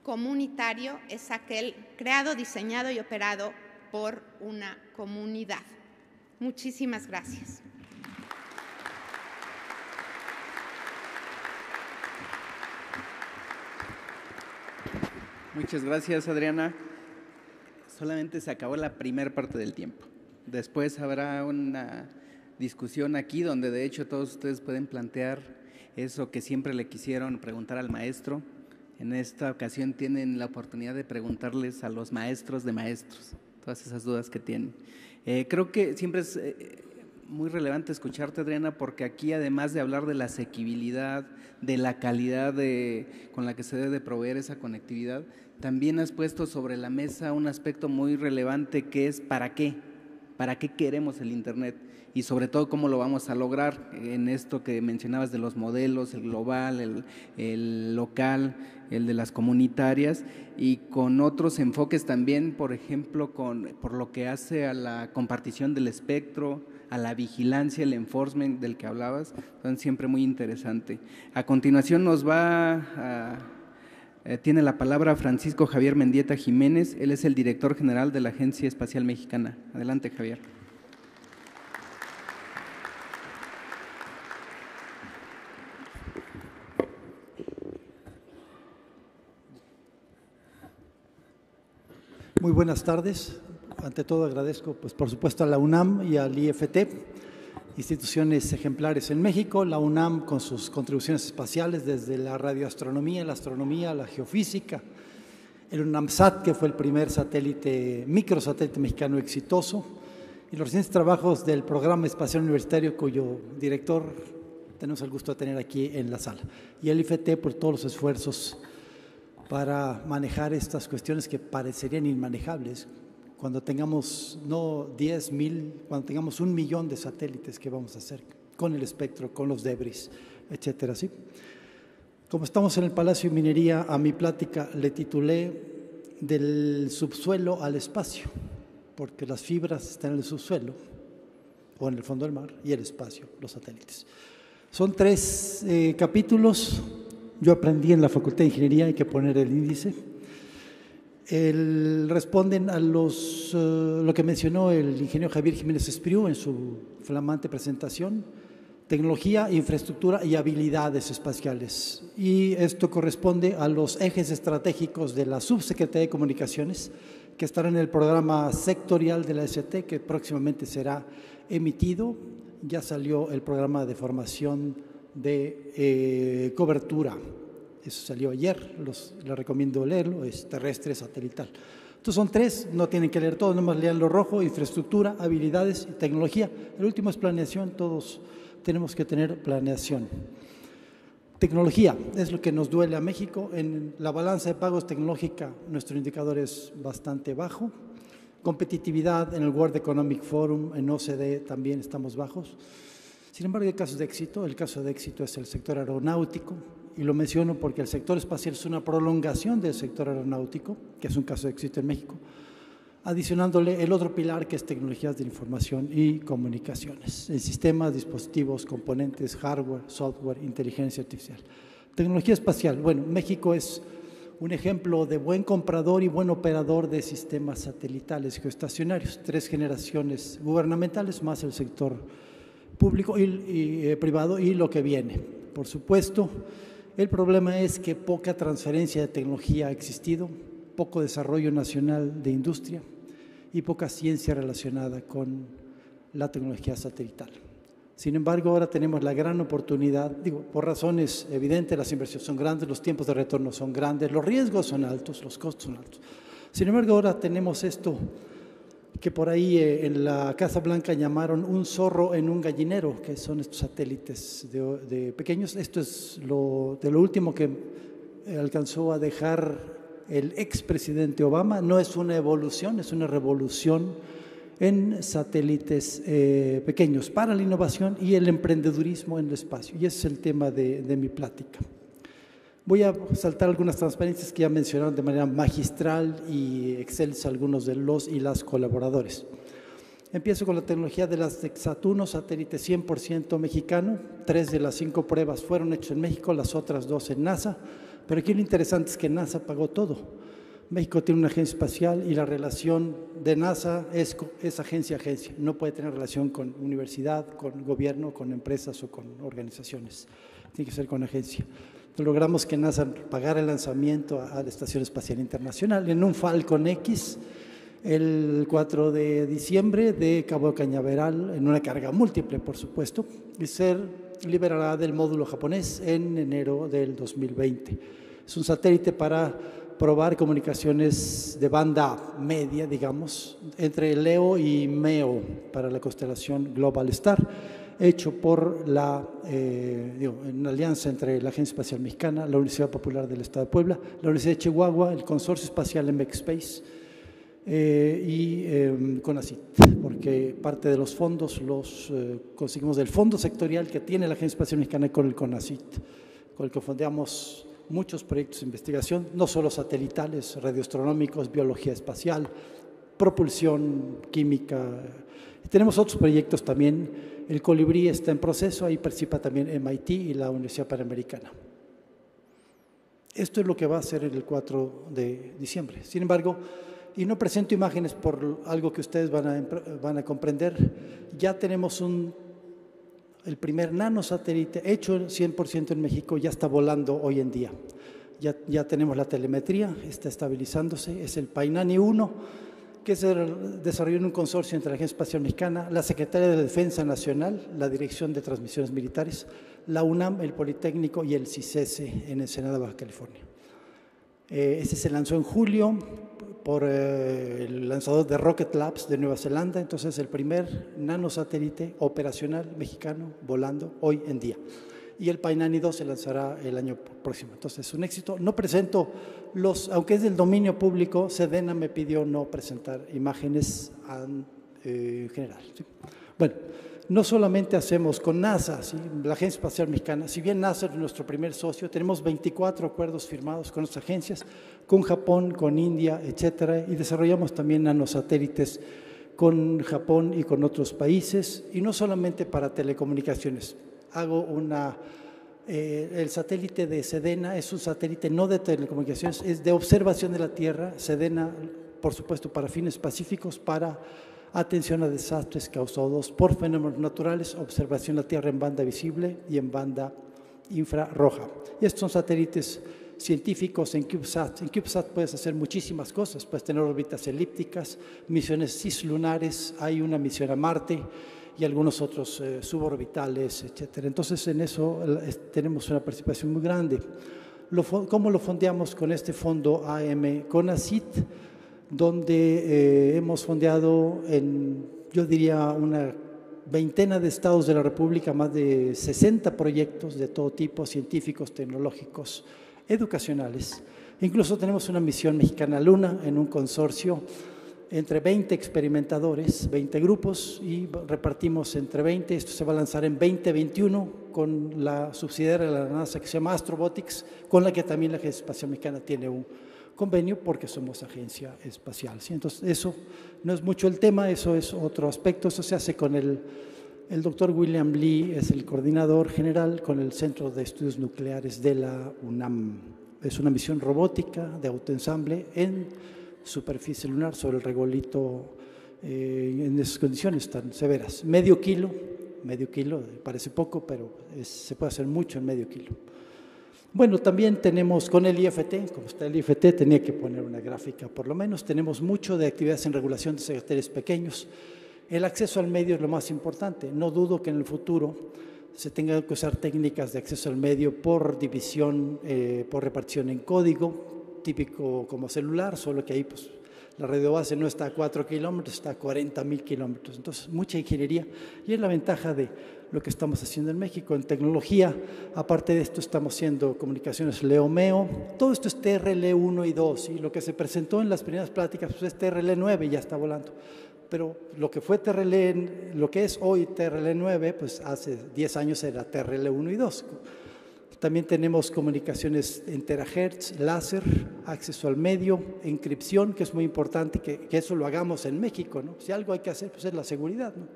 comunitario es aquel creado, diseñado y operado por una comunidad. Muchísimas gracias. Muchas gracias, Adriana. Solamente se acabó la primera parte del tiempo. Después habrá una discusión aquí donde de hecho todos ustedes pueden plantear eso que siempre le quisieron preguntar al maestro. En esta ocasión tienen la oportunidad de preguntarles a los maestros de maestros todas esas dudas que tienen. Creo que siempre es muy relevante escucharte, Adriana, porque aquí además de hablar de la asequibilidad, de la calidad con la que se debe proveer esa conectividad, también has puesto sobre la mesa un aspecto muy relevante que es para qué queremos el Internet y sobre todo cómo lo vamos a lograr en esto que mencionabas de los modelos, el global, el local, el de las comunitarias y con otros enfoques también, por ejemplo, por lo que hace a la compartición del espectro, a la vigilancia, el enforcement del que hablabas, son siempre muy interesante. A continuación nos va a… tiene la palabra Francisco Javier Mendieta Jiménez, él es el director general de la Agencia Espacial Mexicana. Adelante, Javier. Muy buenas tardes. Ante todo agradezco, pues, por supuesto, a la UNAM y al IFT, instituciones ejemplares en México. La UNAM con sus contribuciones espaciales desde la radioastronomía, la astronomía, la geofísica, el UNAMSAT, que fue el primer satélite, microsatélite mexicano exitoso, y los recientes trabajos del Programa Espacial Universitario, cuyo director tenemos el gusto de tener aquí en la sala. Y el IFT por todos los esfuerzos para manejar estas cuestiones que parecerían inmanejables cuando tengamos no 10,000, cuando tengamos 1,000,000 de satélites que vamos a hacer con el espectro, con los debris, etcétera. ¿Sí? Como estamos en el Palacio de Minería, a mi plática le titulé del subsuelo al espacio, porque las fibras están en el subsuelo o en el fondo del mar y el espacio, los satélites. Son 3 capítulos. Yo aprendí en la Facultad de Ingeniería, hay que poner el índice. Responden a lo que mencionó el ingeniero Javier Jiménez Espriu en su flamante presentación: tecnología, infraestructura y habilidades espaciales. Y esto corresponde a los ejes estratégicos de la Subsecretaría de Comunicaciones, que estará en el programa sectorial de la ST, que próximamente será emitido. Ya salió el programa de formación de cobertura, eso salió ayer, les recomiendo leerlo, es terrestre, satelital. Entonces son 3, no tienen que leer todo, nomás lean lo rojo: infraestructura, habilidades y tecnología. El último es planeación, todos tenemos que tener planeación. Tecnología es lo que nos duele a México, en la balanza de pagos tecnológica nuestro indicador es bastante bajo. Competitividad, en el World Economic Forum, en OCDE también estamos bajos. Sin embargo, hay casos de éxito. El caso de éxito es el sector aeronáutico, y lo menciono porque el sector espacial es una prolongación del sector aeronáutico, que es un caso de éxito en México, adicionándole el otro pilar, que es tecnologías de información y comunicaciones, en sistemas, dispositivos, componentes, hardware, software, inteligencia artificial. Tecnología espacial, bueno, México es un ejemplo de buen comprador y buen operador de sistemas satelitales geoestacionarios, 3 generaciones gubernamentales más el sector público y privado y lo que viene. Por supuesto, el problema es que poca transferencia de tecnología ha existido, poco desarrollo nacional de industria y poca ciencia relacionada con la tecnología satelital. Sin embargo, ahora tenemos la gran oportunidad, digo, por razones evidentes, las inversiones son grandes, los tiempos de retorno son grandes, los riesgos son altos, los costos son altos. Sin embargo, ahora tenemos esto que por ahí en la Casa Blanca llamaron un zorro en un gallinero, que son estos satélites de pequeños. Esto es de lo último que alcanzó a dejar el expresidente Obama. No es una evolución, es una revolución en satélites pequeños para la innovación y el emprendedurismo en el espacio. Y ese es el tema de mi plática. Voy a saltar algunas transparencias que ya mencionaron de manera magistral y excelsa algunos de los y las colaboradores. Empiezo con la tecnología de las Sat-1, satélite 100% mexicano. 3 de las 5 pruebas fueron hechas en México, las otras 2 en NASA. Pero aquí lo interesante es que NASA pagó todo. México tiene una agencia espacial y la relación de NASA es agencia a agencia. No puede tener relación con universidad, con gobierno, con empresas o con organizaciones. Tiene que ser con agencia. Logramos que NASA pagara el lanzamiento a la Estación Espacial Internacional en un Falcon X el 4 de diciembre de Cabo Cañaveral, en una carga múltiple, por supuesto, y se liberará del módulo japonés en enero del 2020. Es un satélite para probar comunicaciones de banda media, digamos, entre Leo y MEO para la constelación Global Star, hecho por una alianza entre la Agencia Espacial Mexicana, la Universidad Popular del Estado de Puebla, la Universidad de Chihuahua, el Consorcio Espacial MXSpace y CONACYT, porque parte de los fondos los conseguimos del fondo sectorial que tiene la Agencia Espacial Mexicana con el CONACYT, con el que fondeamos muchos proyectos de investigación, no solo satelitales, radioastronómicos, biología espacial, propulsión química, Tenemos otros proyectos también. El Colibrí está en proceso, ahí participa también MIT y la Universidad Panamericana. Esto es lo que va a hacer el 4 de diciembre. Sin embargo, y no presento imágenes por algo que ustedes van a comprender, ya tenemos el primer nanosatélite hecho 100% en México, ya está volando hoy en día. Ya tenemos la telemetría, está estabilizándose, es el Painani 1, que se desarrolló en un consorcio entre la Agencia Espacial Mexicana, la Secretaría de Defensa Nacional, la Dirección de Transmisiones Militares, la UNAM, el Politécnico y el CICES en Ensenada, Baja California. Este se lanzó en julio por el lanzador de Rocket Labs de Nueva Zelanda, entonces el primer nanosatélite operacional mexicano volando hoy en día. Y el Painani 2 se lanzará el año próximo. Entonces, es un éxito. No presento aunque es del dominio público, Sedena me pidió no presentar imágenes en general. ¿Sí? Bueno, no solamente hacemos con NASA, ¿sí? La Agencia Espacial Mexicana, si bien NASA es nuestro primer socio, tenemos 24 acuerdos firmados con nuestras agencias, con Japón, con India, etcétera, y desarrollamos también nanosatélites con Japón y con otros países, y no solamente para telecomunicaciones. Hago el satélite de Sedena es un satélite no de telecomunicaciones, es de observación de la Tierra. Sedena, por supuesto, para fines pacíficos, para atención a desastres causados por fenómenos naturales, observación de la Tierra en banda visible y en banda infrarroja. Y estos son satélites científicos en CubeSat. En CubeSat puedes hacer muchísimas cosas, puedes tener órbitas elípticas, misiones cislunares, hay una misión a Marte, y algunos otros suborbitales, etcétera. Entonces, en eso tenemos una participación muy grande. ¿Cómo lo fondeamos? Con este fondo AM CONACYT, donde hemos fondeado en, yo diría, una veintena de estados de la República, más de 60 proyectos de todo tipo, científicos, tecnológicos, educacionales. Incluso tenemos una misión mexicana a Luna en un consorcio entre 20 experimentadores, 20 grupos, y repartimos entre 20. Esto se va a lanzar en 2021 con la subsidiaria de la NASA que se llama Astrobotics, con la que también la Agencia Espacial Mexicana tiene un convenio porque somos agencia espacial. ¿Sí? Entonces, eso no es mucho el tema, eso es otro aspecto. Eso se hace con el doctor William Lee, es el coordinador general, con el Centro de Estudios Nucleares de la UNAM. Es una misión robótica de autoensamble en superficie lunar sobre el regolito en esas condiciones tan severas. Medio kilo, parece poco, pero se puede hacer mucho en medio kilo. Bueno, también tenemos con el IFT, como está el IFT, tenía que poner una gráfica por lo menos, tenemos mucho de actividades en regulación de satélites pequeños. El acceso al medio es lo más importante. No dudo que en el futuro se tengan que usar técnicas de acceso al medio por división, por repartición en código, típico como celular, solo que ahí pues, la radiobase no está a 4 kilómetros, está a 40,000 kilómetros. Entonces, mucha ingeniería, y es la ventaja de lo que estamos haciendo en México en tecnología. Aparte de esto, estamos haciendo comunicaciones Leomeo. Todo esto es TRL 1 y 2, y lo que se presentó en las primeras pláticas pues, es TRL 9 y ya está volando. Pero lo que fue TRL, lo que es hoy TRL 9, pues hace 10 años era TRL 1 y 2. También tenemos comunicaciones en terahertz, láser, acceso al medio, encripción, que es muy importante que eso lo hagamos en México, ¿no? Si algo hay que hacer, pues es la seguridad, ¿no?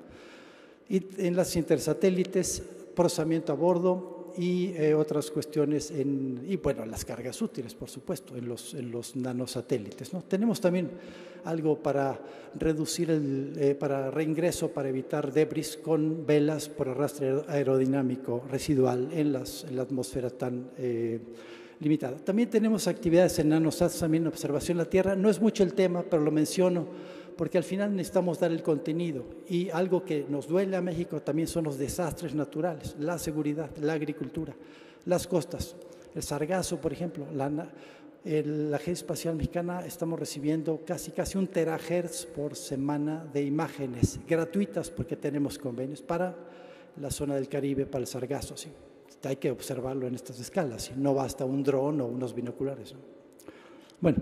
Y enlaces intersatélites, procesamiento a bordo y otras cuestiones, y bueno, las cargas útiles, por supuesto, en los nanosatélites, ¿no? Tenemos también algo para reducir para reingreso, para evitar debris con velas por arrastre aerodinámico residual en la atmósfera tan limitada. También tenemos actividades en nanosats, también observación de la Tierra. No es mucho el tema, pero lo menciono porque al final necesitamos dar el contenido, y algo que nos duele a México también son los desastres naturales, la seguridad, la agricultura, las costas, el sargazo, por ejemplo. La Agencia Espacial Mexicana estamos recibiendo casi 1 terahertz por semana de imágenes gratuitas, porque tenemos convenios para la zona del Caribe, para el sargazo. ¿Sí? Hay que observarlo en estas escalas, ¿sí? No basta un dron o unos binoculares, ¿no? Bueno,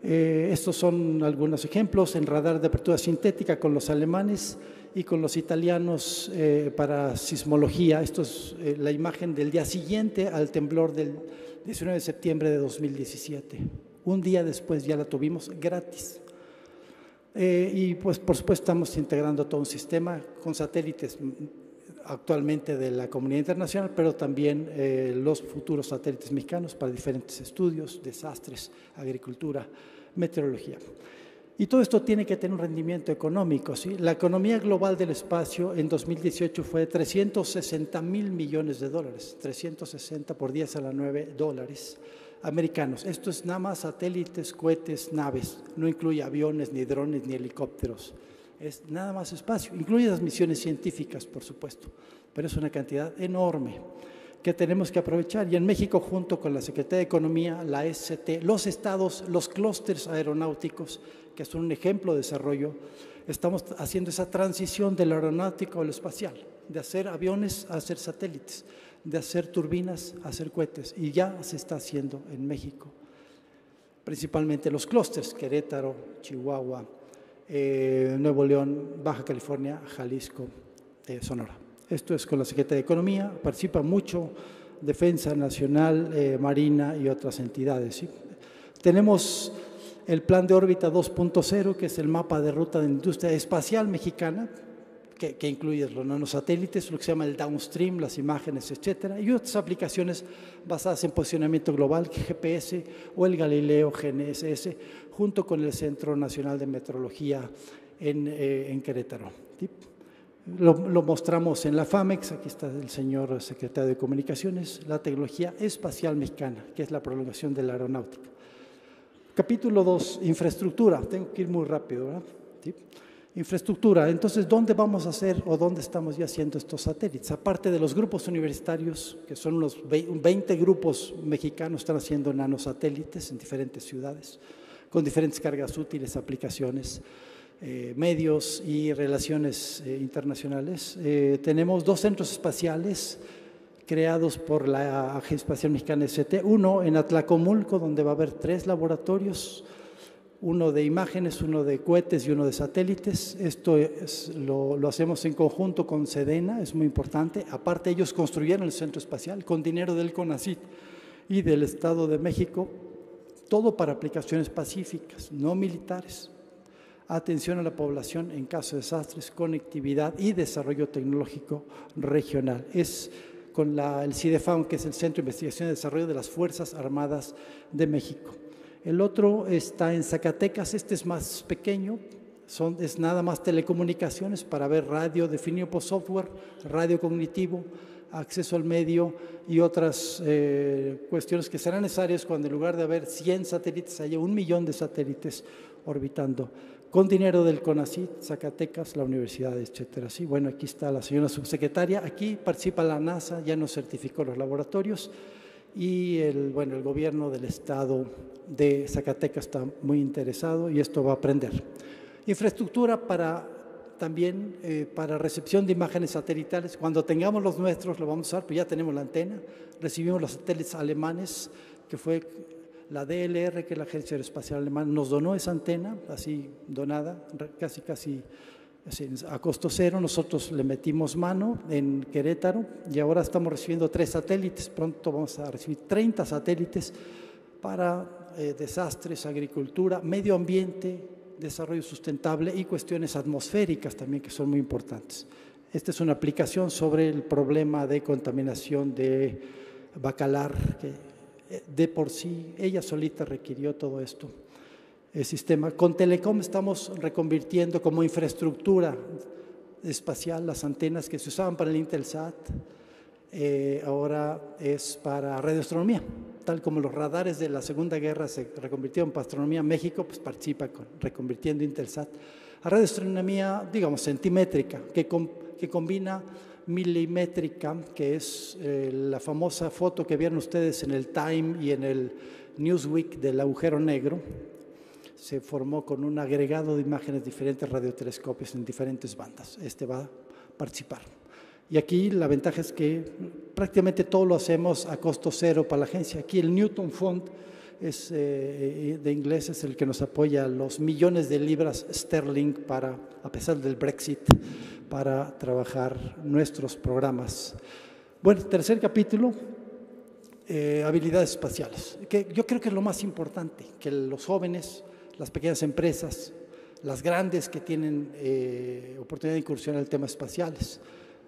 estos son algunos ejemplos en radar de apertura sintética con los alemanes y con los italianos para sismología. Esto es la imagen del día siguiente al temblor del 19 de septiembre de 2017. Un día después ya la tuvimos gratis. Y pues por supuesto estamos integrando todo un sistema con satélites actualmente de la comunidad internacional, pero también los futuros satélites mexicanos para diferentes estudios, desastres, agricultura, meteorología. Y todo esto tiene que tener un rendimiento económico, ¿sí? La economía global del espacio en 2018 fue de $360 mil millones, 360 por 10 a la 9 dólares americanos. Esto es nada más satélites, cohetes, naves, no incluye aviones, ni drones, ni helicópteros. Es nada más espacio, incluye las misiones científicas, por supuesto, pero es una cantidad enorme que tenemos que aprovechar. Y en México, junto con la Secretaría de Economía, la ST, los estados, los clústeres aeronáuticos, que son un ejemplo de desarrollo, estamos haciendo esa transición del aeronáutico al espacial, de hacer aviones a hacer satélites, de hacer turbinas a hacer cohetes, y ya se está haciendo en México. Principalmente los clústeres, Querétaro, Chihuahua, Nuevo León, Baja California, Jalisco, Sonora. Esto es con la Secretaría de Economía, participa mucho Defensa Nacional, Marina y otras entidades, ¿sí? Tenemos el Plan de Órbita 2.0, que es el mapa de ruta de la industria espacial mexicana, que incluye los nanosatélites, lo que se llama el downstream, las imágenes, etcétera, y otras aplicaciones basadas en posicionamiento global, GPS o el Galileo GNSS, junto con el Centro Nacional de Meteorología en Querétaro. ¿Sí? Lo mostramos en la FAMEX, aquí está el señor secretario de Comunicaciones, la tecnología espacial mexicana, que es la prolongación de la aeronáutica. Capítulo 2, infraestructura, tengo que ir muy rápido, ¿verdad? ¿Sí? Infraestructura, entonces, ¿dónde vamos a hacer o dónde estamos ya haciendo estos satélites? Aparte de los grupos universitarios, que son unos 20 grupos mexicanos, están haciendo nanosatélites en diferentes ciudades, con diferentes cargas útiles, aplicaciones, medios y relaciones internacionales. Tenemos dos centros espaciales creados por la Agencia Espacial Mexicana ST, uno en Atlacomulco, donde va a haber 3 laboratorios, uno de imágenes, uno de cohetes y uno de satélites. Esto es, lo hacemos en conjunto con SEDENA, es muy importante. Aparte, ellos construyeron el centro espacial con dinero del CONACYT y del Estado de México, todo para aplicaciones pacíficas, no militares. Atención a la población en caso de desastres, conectividad y desarrollo tecnológico regional. Es con el CIDEFAM, que es el Centro de Investigación y Desarrollo de las Fuerzas Armadas de México. El otro está en Zacatecas, este es más pequeño, es nada más telecomunicaciones para ver radio definido por software, radio cognitivo, acceso al medio y otras cuestiones que serán necesarias cuando en lugar de haber 100 satélites, haya 1 millón de satélites orbitando. Con dinero del CONACYT, Zacatecas, la universidad, etcétera. Sí, bueno, aquí está la señora subsecretaria, aquí participa la NASA, ya nos certificó los laboratorios. Y el gobierno del estado de Zacatecas está muy interesado y esto va a aprender. Infraestructura para recepción de imágenes satelitales. Cuando tengamos los nuestros lo vamos a usar, pues ya tenemos la antena. Recibimos los satélites alemanes, que fue la DLR, que es la Agencia Espacial Alemana, nos donó esa antena, así donada, casi a costo cero. Nosotros le metimos mano en Querétaro y ahora estamos recibiendo 3 satélites, pronto vamos a recibir 30 satélites para desastres, agricultura, medio ambiente, desarrollo sustentable y cuestiones atmosféricas también, que son muy importantes. Esta es una aplicación sobre el problema de contaminación de Bacalar, que de por sí ella solita requirió todo esto. El sistema. Con Telecom estamos reconvirtiendo como infraestructura espacial las antenas que se usaban para el Intelsat, ahora es para radioastronomía, tal como los radares de la Segunda Guerra se reconvirtieron para astronomía. México pues participa reconvirtiendo Intelsat a radioastronomía, digamos, centimétrica, que combina milimétrica, que es la famosa foto que vieron ustedes en el Time y en el Newsweek del agujero negro. Se formó con un agregado de imágenes diferentes, radiotelescopios en diferentes bandas. Este va a participar. Y aquí la ventaja es que prácticamente todo lo hacemos a costo cero para la agencia. Aquí el Newton Fund es, de inglés, es el que nos apoya los millones de libras sterling para, a pesar del Brexit, para trabajar nuestros programas. Bueno, tercer capítulo. Habilidades espaciales, que yo creo que es lo más importante, que los jóvenes, las pequeñas empresas, las grandes que tienen oportunidad de incursionar en temas espaciales,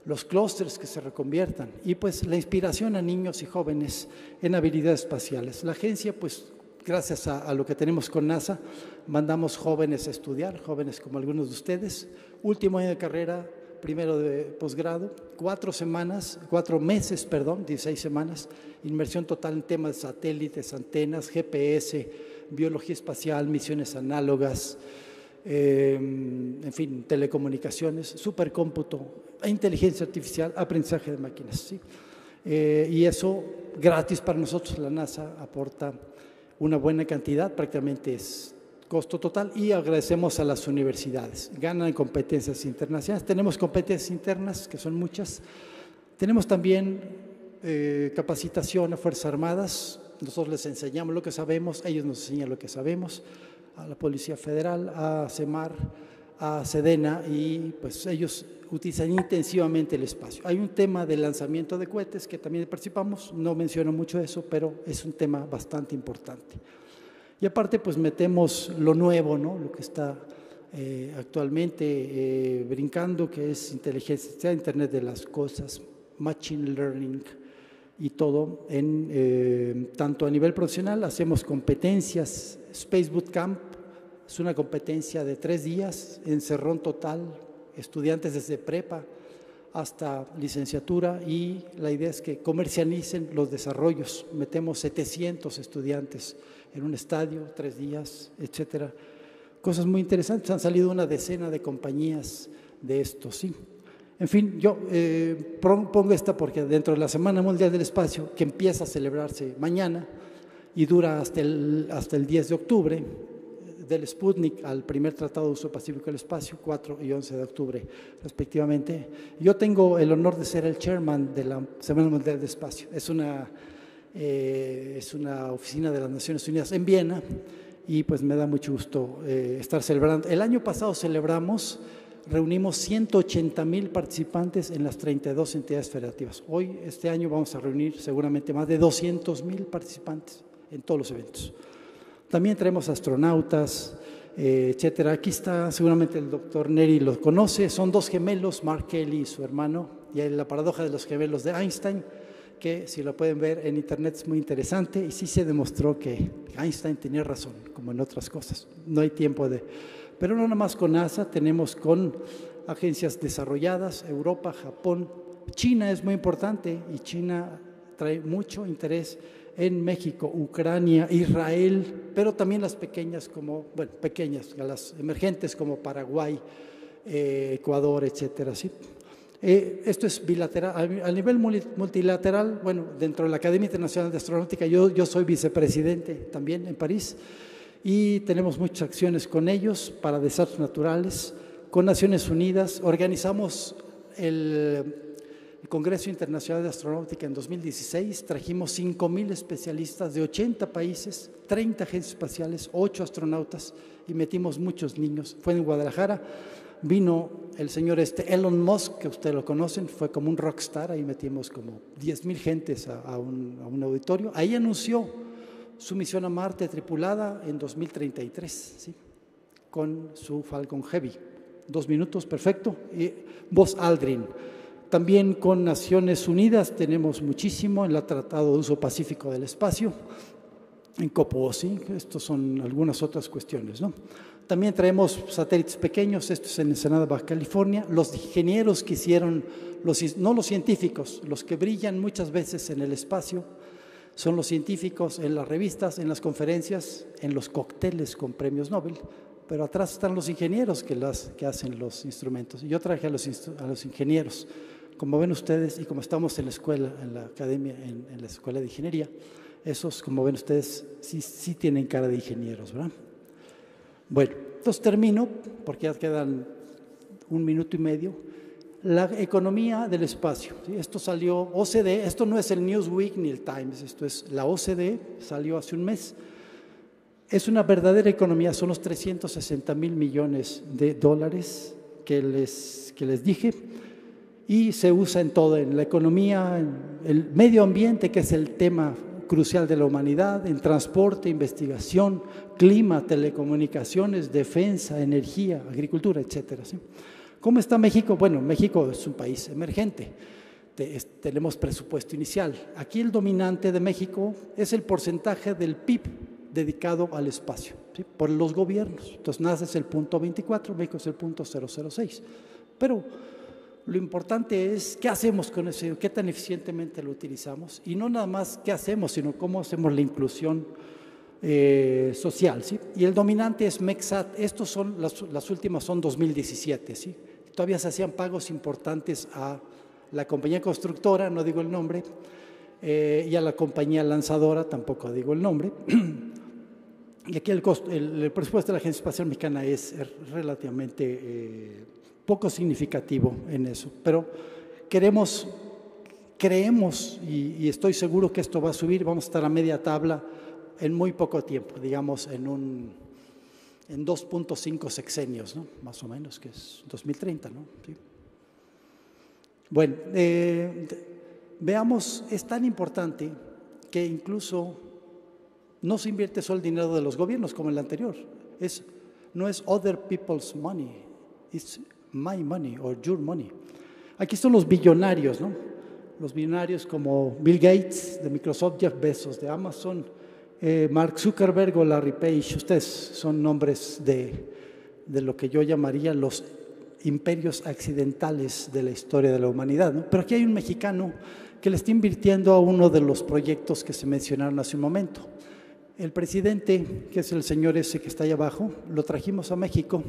los clústeres que se reconviertan y pues la inspiración a niños y jóvenes en habilidades espaciales. La agencia, pues gracias a lo que tenemos con NASA, mandamos jóvenes a estudiar, jóvenes como algunos de ustedes, último año de carrera, primero de posgrado, 16 semanas, inmersión total en temas de satélites, antenas, GPS, biología espacial, misiones análogas, en fin, telecomunicaciones, supercómputo, inteligencia artificial, aprendizaje de máquinas, ¿sí? Y eso gratis para nosotros. La NASA aporta una buena cantidad, prácticamente es costo total, y agradecemos a las universidades, ganan en competencias internacionales. Tenemos competencias internas, que son muchas. Tenemos también capacitación a Fuerzas Armadas, nosotros les enseñamos lo que sabemos, ellos nos enseñan lo que sabemos, a la Policía Federal, a CEMAR, a SEDENA, y pues ellos utilizan intensivamente el espacio. Hay un tema de lanzamiento de cohetes que también participamos, no menciono mucho eso, pero es un tema bastante importante. Y aparte pues metemos lo nuevo, ¿no? Lo que está actualmente brincando, que es inteligencia, Internet de las cosas, Machine Learning, y todo, en, tanto a nivel profesional, hacemos competencias. Space Bootcamp es una competencia de 3 días, encerrón total, estudiantes desde prepa hasta licenciatura, y la idea es que comercialicen los desarrollos. Metemos 700 estudiantes en un estadio, 3 días, etcétera. Cosas muy interesantes, han salido una decena de compañías de esto, sí. En fin, yo propongo esta porque dentro de la Semana Mundial del Espacio, que empieza a celebrarse mañana y dura hasta el 10 de octubre, del Sputnik al primer Tratado de Uso Pacífico del Espacio, 4 y 11 de octubre, respectivamente. Yo tengo el honor de ser el chairman de la Semana Mundial del Espacio. Es una oficina de las Naciones Unidas en Viena, y pues me da mucho gusto estar celebrando. El año pasado celebramos… Reunimos 180,000 participantes en las 32 entidades federativas. Hoy, este año, vamos a reunir seguramente más de 200,000 participantes en todos los eventos. También traemos astronautas, etcétera. Aquí está, seguramente el doctor Neri los conoce, son 2 gemelos, Mark Kelly y su hermano, y hay la paradoja de los gemelos de Einstein, que si lo pueden ver en internet es muy interesante, y sí se demostró que Einstein tenía razón, como en otras cosas. No hay tiempo de… Pero no nada más con NASA, tenemos con agencias desarrolladas, Europa, Japón, China es muy importante, y China trae mucho interés en México, Ucrania, Israel, pero también las pequeñas como, bueno, pequeñas, las emergentes como Paraguay, Ecuador, etcétera, ¿sí? Esto es bilateral. A nivel multilateral, bueno, dentro de la Academia Internacional de Astronáutica, yo soy vicepresidente también en París, y tenemos muchas acciones con ellos para desastres naturales. Con Naciones Unidas organizamos el Congreso Internacional de Astronáutica en 2016, trajimos 5,000 especialistas de 80 países, 30 agencias espaciales, 8 astronautas, y metimos muchos niños. Fue en Guadalajara, vino el señor Elon Musk, que ustedes lo conocen, fue como un rockstar, ahí metimos como 10,000 gentes a un auditorio. Ahí anunció su misión a Marte tripulada en 2033, ¿sí? Con su Falcon Heavy. 2 minutos, perfecto. Y Buzz Aldrin. También con Naciones Unidas tenemos muchísimo en el Tratado de Uso Pacífico del Espacio, en COPO, ¿sí? Estas son algunas otras cuestiones, ¿no? También traemos satélites pequeños, esto es en Ensenada, Baja California. Los ingenieros que hicieron, no los científicos, los que brillan muchas veces en el espacio, son los científicos en las revistas, en las conferencias, en los cócteles con premios Nobel, pero atrás están los ingenieros que hacen los instrumentos. Yo traje a los ingenieros, como ven ustedes, y como estamos en la escuela, en la academia, en la escuela de ingeniería, esos, como ven ustedes, sí tienen cara de ingenieros, ¿verdad? Bueno, entonces termino, porque ya quedan 1 minuto y medio. La economía del espacio, ¿sí? Esto salió OCDE, esto no es el Newsweek ni el Times, esto es la OCDE, salió hace un mes. Es una verdadera economía, son los 360,000 millones de dólares que les dije, y se usa en todo, en la economía, en el medio ambiente, que es el tema crucial de la humanidad en transporte, investigación, clima, telecomunicaciones, defensa, energía, agricultura, etcétera, ¿sí? ¿Cómo está México? Bueno, México es un país emergente, tenemos presupuesto inicial. Aquí el dominante de México es el porcentaje del PIB dedicado al espacio, ¿sí?, por los gobiernos. Entonces, NASA es el 0.24, México es el 0.006. Pero lo importante es qué hacemos con eso, qué tan eficientemente lo utilizamos, y no nada más qué hacemos, sino cómo hacemos la inclusión social, ¿sí? Y el dominante es MEXSAT. Estos son las últimas, son 2017, ¿sí? Todavía se hacían pagos importantes a la compañía constructora, no digo el nombre, y a la compañía lanzadora, tampoco digo el nombre. Y aquí el presupuesto de la Agencia Espacial Mexicana es relativamente poco significativo en eso, pero creemos, y estoy seguro que esto va a subir, vamos a estar a media tabla en muy poco tiempo, digamos en 2.5 sexenios, ¿no?, más o menos, que es 2030, ¿no? ¿Sí? Bueno, veamos, es tan importante que incluso no se invierte solo el dinero de los gobiernos como el anterior. No es other people's money, it's my money or your money. Aquí son los billonarios, ¿no? Los billonarios como Bill Gates de Microsoft, Jeff Bezos de Amazon, Mark Zuckerberg o Larry Page. Ustedes son nombres de lo que yo llamaría los imperios accidentales de la historia de la humanidad, ¿no? Pero aquí hay un mexicano que le está invirtiendo a uno de los proyectos que se mencionaron hace un momento. El presidente, que es el señor ese que está ahí abajo, lo trajimos a México.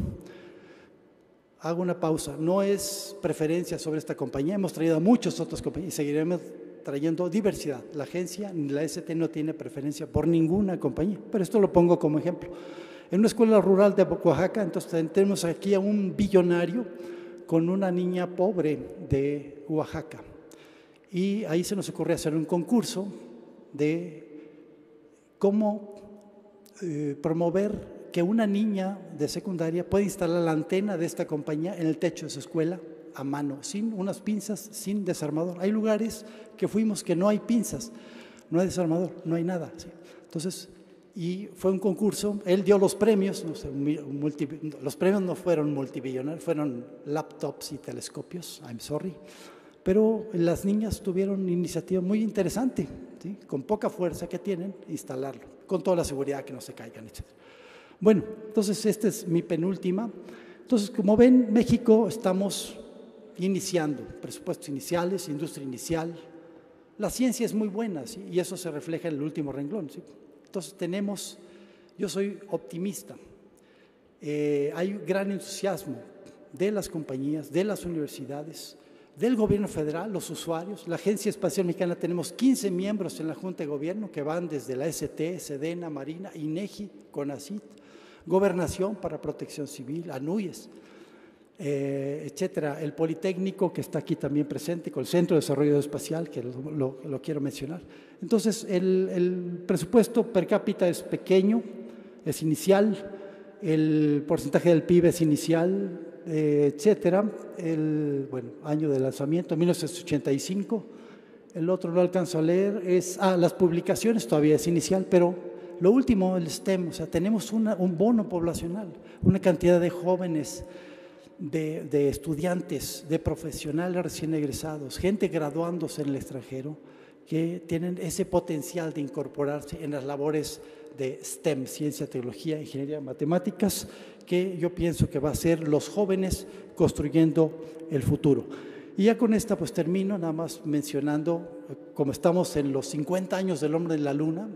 Hago una pausa, no es preferencia sobre esta compañía, hemos traído a muchas otras compañías y seguiremos trayendo diversidad. La agencia ni la ST no tiene preferencia por ninguna compañía, pero esto lo pongo como ejemplo. En una escuela rural de Oaxaca, entonces tenemos aquí a un billonario con una niña pobre de Oaxaca. Y ahí se nos ocurrió hacer un concurso de cómo promover que una niña de secundaria pueda instalar la antena de esta compañía en el techo de su escuela a mano, sin unas pinzas, sin desarmador. Hay lugares que fuimos que no hay pinzas, no hay desarmador, no hay nada, ¿sí? Entonces, y fue un concurso, él dio los premios, no sé, los premios no fueron multibillonarios, fueron laptops y telescopios, I'm sorry, pero las niñas tuvieron una iniciativa muy interesante, ¿sí?, con poca fuerza que tienen, instalarlo, con toda la seguridad que no se caigan, etc. Bueno, entonces esta es mi penúltima. Entonces, como ven, México estamos iniciando, presupuestos iniciales, industria inicial, la ciencia es muy buena, ¿sí?, y eso se refleja en el último renglón, ¿sí? Entonces tenemos, yo soy optimista, hay un gran entusiasmo de las compañías, de las universidades, del gobierno federal, los usuarios. La Agencia Espacial Mexicana, tenemos 15 miembros en la Junta de Gobierno que van desde la ST, SEDENA, Marina, INEGI, CONACYT, Gobernación para Protección Civil, ANUYES, etcétera. El Politécnico, que está aquí también presente, con el Centro de Desarrollo Espacial, que lo quiero mencionar. Entonces, el presupuesto per cápita es pequeño, es inicial, el porcentaje del PIB es inicial, etcétera. Bueno, año de lanzamiento, 1985. El otro no alcanzo a leer, las publicaciones todavía es inicial, pero lo último, el STEM, o sea, tenemos un bono poblacional, una cantidad de jóvenes, de estudiantes, de profesionales recién egresados, gente graduándose en el extranjero, que tienen ese potencial de incorporarse en las labores de STEM, ciencia, tecnología, ingeniería, matemáticas, que yo pienso que va a ser los jóvenes construyendo el futuro. Y ya con esta pues termino, nada más mencionando, como estamos en los 50 años del hombre en la luna,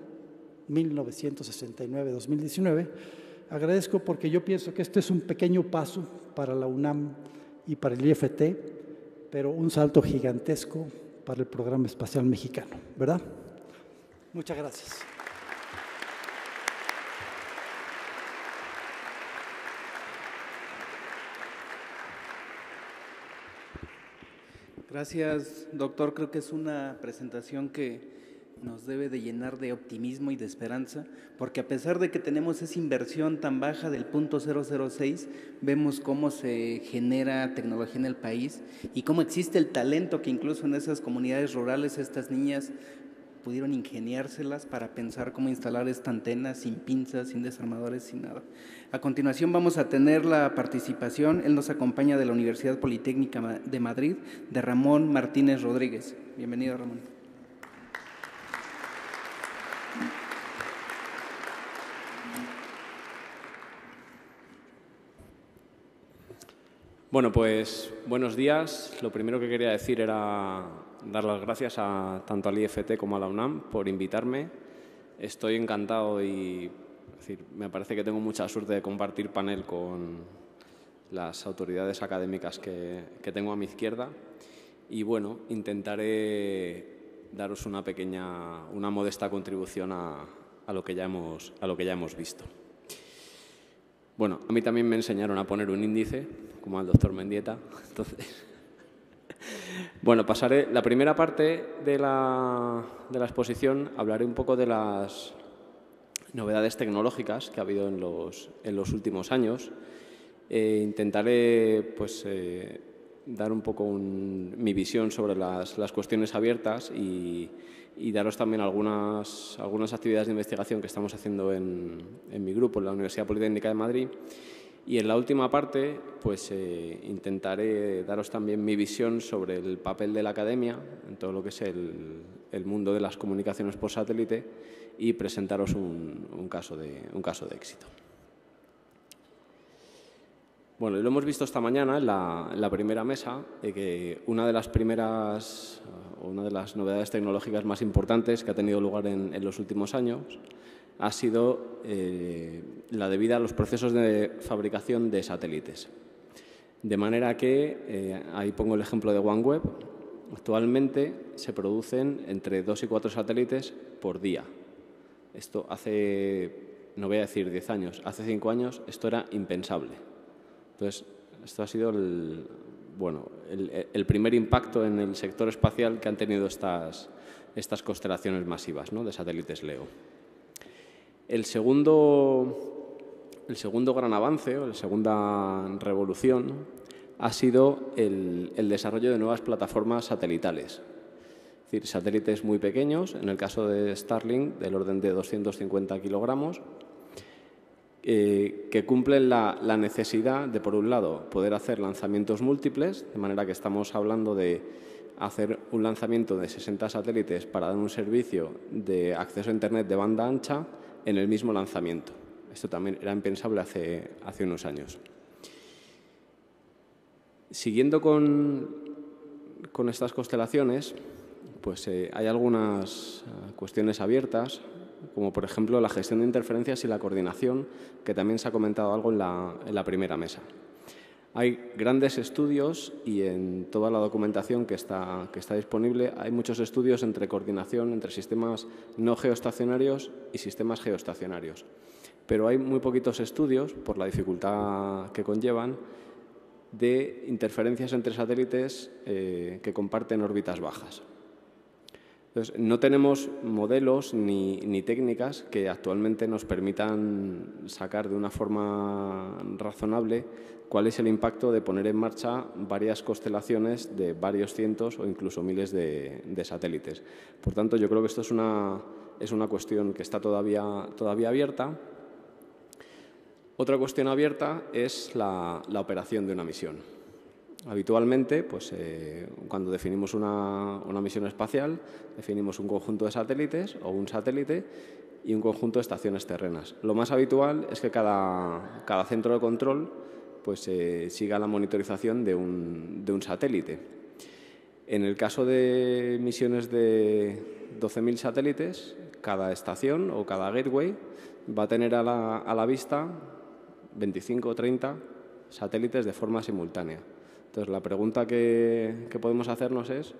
1969-2019, agradezco porque yo pienso que este es un pequeño paso para la UNAM y para el IFT, pero un salto gigantesco para el Programa Espacial Mexicano, ¿verdad? Muchas gracias. Gracias, doctor. Creo que es una presentación que nos debe de llenar de optimismo y de esperanza, porque a pesar de que tenemos esa inversión tan baja del 0.006, vemos cómo se genera tecnología en el país y cómo existe el talento que incluso en esas comunidades rurales estas niñas pudieron ingeniárselas para pensar cómo instalar esta antena sin pinzas, sin desarmadores, sin nada. A continuación vamos a tener la participación, él nos acompaña de la Universidad Politécnica de Madrid, de Ramón Martínez Rodríguez. Bienvenido, Ramón. Bueno, pues buenos días. Lo primero que quería decir era dar las gracias tanto al IFT como a la UNAM por invitarme. Estoy encantado y me parece que tengo mucha suerte de compartir panel con las autoridades académicas que tengo a mi izquierda. Y bueno, intentaré daros una pequeña, una modesta contribución a lo que ya hemos visto. Bueno, a mí también me enseñaron a poner un índice, como al doctor Mendieta, entonces… Bueno, pasaré la primera parte de la exposición, hablaré un poco de las novedades tecnológicas que ha habido en los últimos años. Intentaré pues, dar un poco mi visión sobre las cuestiones abiertas y daros también algunas actividades de investigación que estamos haciendo en mi grupo, en la Universidad Politécnica de Madrid. Y en la última parte, pues intentaré daros también mi visión sobre el papel de la academia en todo lo que es el mundo de las comunicaciones por satélite y presentaros un caso de éxito. Bueno, lo hemos visto esta mañana en la primera mesa, que una de las novedades tecnológicas más importantes que ha tenido lugar en los últimos años ha sido la debida a los procesos de fabricación de satélites. De manera que, ahí pongo el ejemplo de OneWeb, actualmente se producen entre 2 y 4 satélites por día. Esto hace, no voy a decir 10 años, hace 5 años esto era impensable. Entonces, esto ha sido el primer impacto en el sector espacial que han tenido estas constelaciones masivas, ¿no?, de satélites LEO. El segundo gran avance, o la segunda revolución, ha sido el desarrollo de nuevas plataformas satelitales. Es decir, satélites muy pequeños, en el caso de Starlink, del orden de 250 kilogramos, que cumplen la necesidad de, por un lado, poder hacer lanzamientos múltiples, de manera que estamos hablando de hacer un lanzamiento de 60 satélites para dar un servicio de acceso a Internet de banda ancha en el mismo lanzamiento. Esto también era impensable hace unos años. Siguiendo con estas constelaciones, pues hay algunas cuestiones abiertas, como por ejemplo la gestión de interferencias y la coordinación, que también se ha comentado algo en la primera mesa. Hay grandes estudios y en toda la documentación que está disponible hay muchos estudios entre coordinación, entre sistemas no geoestacionarios y sistemas geoestacionarios. Pero hay muy poquitos estudios, por la dificultad que conllevan, de interferencias entre satélites que comparten órbitas bajas. Entonces, no tenemos modelos ni técnicas que actualmente nos permitan sacar de una forma razonable cuál es el impacto de poner en marcha varias constelaciones de varios cientos o incluso miles de satélites. Por tanto, yo creo que esto es una cuestión que está todavía abierta. Otra cuestión abierta es la operación de una misión. Habitualmente, pues, cuando definimos una misión espacial, definimos un conjunto de satélites o un satélite y un conjunto de estaciones terrenas. Lo más habitual es que cada centro de control pues, siga la monitorización de un satélite. En el caso de misiones de 12.000 satélites, cada estación o cada gateway va a tener a la vista 25 o 30 satélites de forma simultánea. Entonces, la pregunta que podemos hacernos es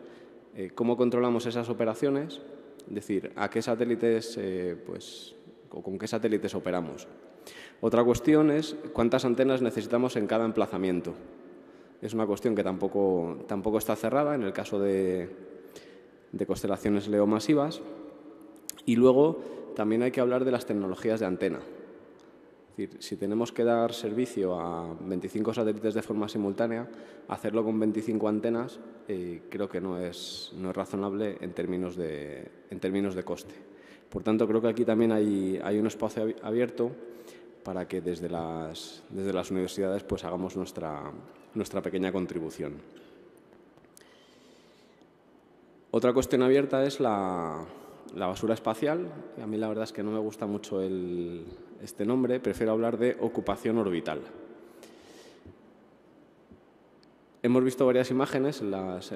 cómo controlamos esas operaciones, es decir, a qué satélites, pues, o con qué satélites operamos. Otra cuestión es cuántas antenas necesitamos en cada emplazamiento. Es una cuestión que tampoco está cerrada en el caso de constelaciones LEO masivas. Y luego también hay que hablar de las tecnologías de antena. Es Es decir, si tenemos que dar servicio a 25 satélites de forma simultánea, hacerlo con 25 antenas creo que no es razonable en términos de coste. Por tanto, creo que aquí también hay un espacio abierto para que desde las universidades pues, hagamos nuestra pequeña contribución. Otra cuestión abierta es la basura espacial. A mí la verdad es que no me gusta mucho este nombre, prefiero hablar de ocupación orbital. Hemos visto varias imágenes en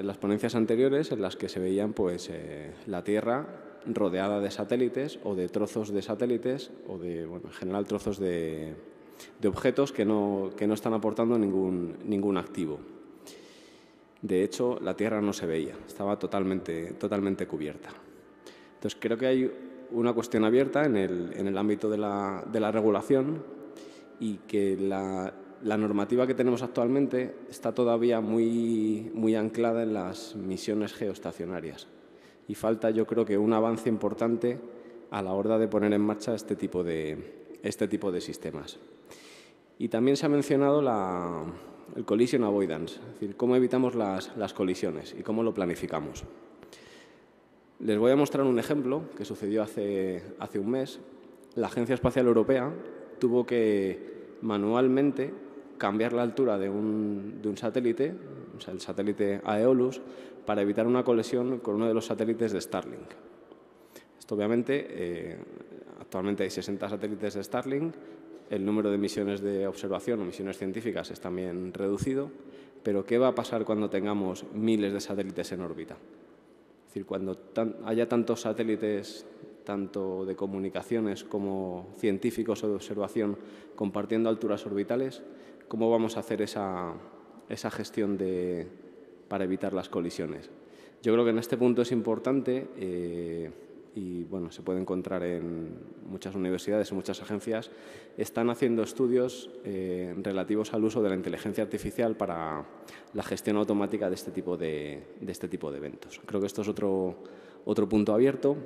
las ponencias anteriores en las que se veían pues, la Tierra rodeada de satélites o de trozos de satélites o de, bueno, en general trozos de objetos que no están aportando ningún activo. De hecho, la Tierra no se veía, estaba totalmente cubierta. Entonces, creo que hay una cuestión abierta en el ámbito de la regulación y que la normativa que tenemos actualmente está todavía muy anclada en las misiones geoestacionarias y falta, yo creo, que un avance importante a la hora de poner en marcha este tipo de sistemas. Y también se ha mencionado el collision avoidance, es decir, cómo evitamos las colisiones y cómo lo planificamos. Les voy a mostrar un ejemplo que sucedió hace un mes. La Agencia Espacial Europea tuvo que manualmente cambiar la altura de un satélite, o sea, el satélite Aeolus, para evitar una colisión con uno de los satélites de Starlink. Esto obviamente, actualmente hay 60 satélites de Starlink, el número de misiones de observación o misiones científicas es también reducido, pero ¿qué va a pasar cuando tengamos miles de satélites en órbita? Es decir, cuando haya tantos satélites, tanto de comunicaciones como científicos o de observación, compartiendo alturas orbitales, ¿cómo vamos a hacer esa gestión para evitar las colisiones? Yo creo que en este punto es importante y bueno, se puede encontrar en muchas universidades y muchas agencias. Están haciendo estudios relativos al uso de la inteligencia artificial para la gestión automática de este tipo de eventos. Creo que esto es otro punto abierto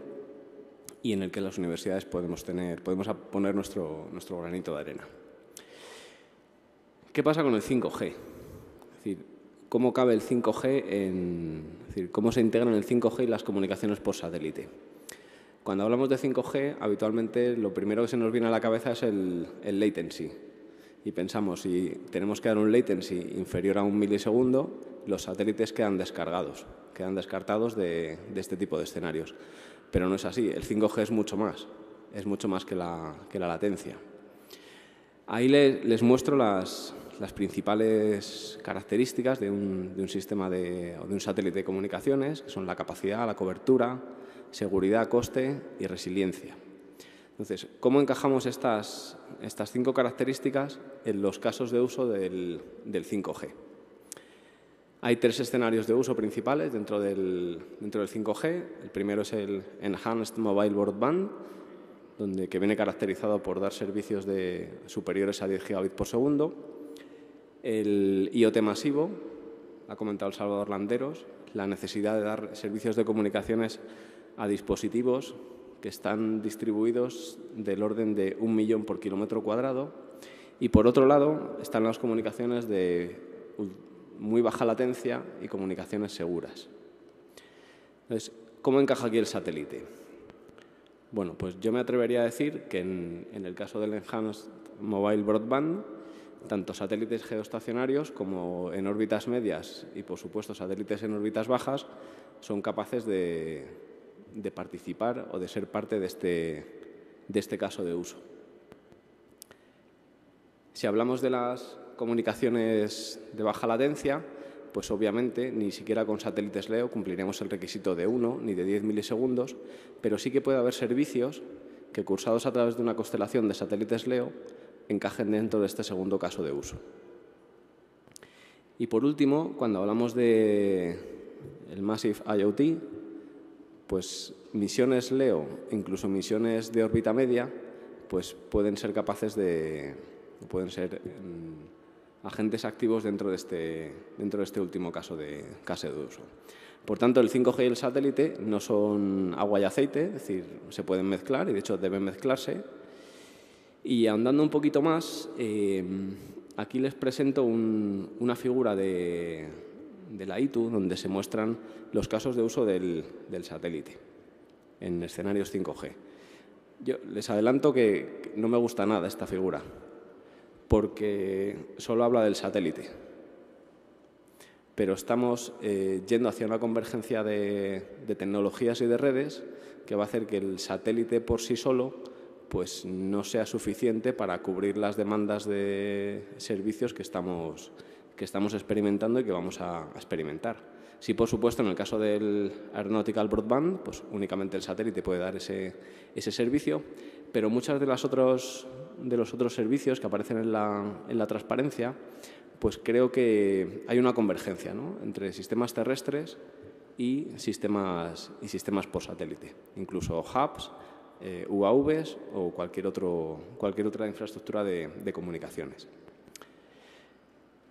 y en el que las universidades podemos poner nuestro granito de arena. ¿Qué pasa con el 5G? Es decir, ¿cómo cabe el 5G cómo se integran el 5G y las comunicaciones por satélite? Cuando hablamos de 5G, habitualmente lo primero que se nos viene a la cabeza es el latency. Y pensamos, si tenemos que dar un latency inferior a 1 milisegundo, los satélites quedan descargados, quedan descartados de este tipo de escenarios. Pero no es así, el 5G es mucho más que la latencia. Ahí les muestro las principales características de un sistema o de un satélite de comunicaciones, que son la capacidad, la cobertura, seguridad, coste y resiliencia. Entonces, ¿cómo encajamos estas 5 características en los casos de uso del 5G? Hay 3 escenarios de uso principales dentro del 5G. El primero es el Enhanced Mobile Broadband, que viene caracterizado por dar servicios superiores a 10 gigabits por segundo. El IoT masivo, ha comentado el Salvador Landeros, la necesidad de dar servicios de comunicaciones a dispositivos que están distribuidos del orden de 1 millón por kilómetro cuadrado. Y, por otro lado, están las comunicaciones de muy baja latencia y comunicaciones seguras. Entonces, ¿cómo encaja aquí el satélite? Bueno, pues yo me atrevería a decir que en el caso del Enhanced Mobile Broadband, tanto satélites geoestacionarios como en órbitas medias y, por supuesto, satélites en órbitas bajas son capaces de participar o de ser parte de este caso de uso. Si hablamos de las comunicaciones de baja latencia, pues obviamente ni siquiera con satélites LEO cumpliremos el requisito de 1 ni de 10 milisegundos, pero sí que puede haber servicios que, cursados a través de una constelación de satélites LEO, encajen dentro de este segundo caso de uso. Y, por último, cuando hablamos del Massive IoT, pues misiones LEO, incluso misiones de órbita media, pues pueden ser agentes activos dentro de este último caso de uso. Por tanto, el 5G y el satélite no son agua y aceite, es decir, se pueden mezclar y, de hecho, deben mezclarse. Y andando un poquito más, aquí les presento una figura de la ITU donde se muestran los casos de uso del satélite en escenarios 5G. Yo les adelanto que no me gusta nada esta figura porque solo habla del satélite, pero estamos yendo hacia una convergencia de tecnologías y de redes que va a hacer que el satélite por sí solo pues no sea suficiente para cubrir las demandas de servicios que estamos experimentando y que vamos a experimentar. Sí, por supuesto, en el caso del Aeronautical Broadband, pues únicamente el satélite puede dar ese servicio, pero muchas de los otros servicios que aparecen en la transparencia, pues creo que hay una convergencia, ¿no?, entre sistemas terrestres y sistemas por satélite, incluso hubs, UAVs o cualquier otra infraestructura de comunicaciones.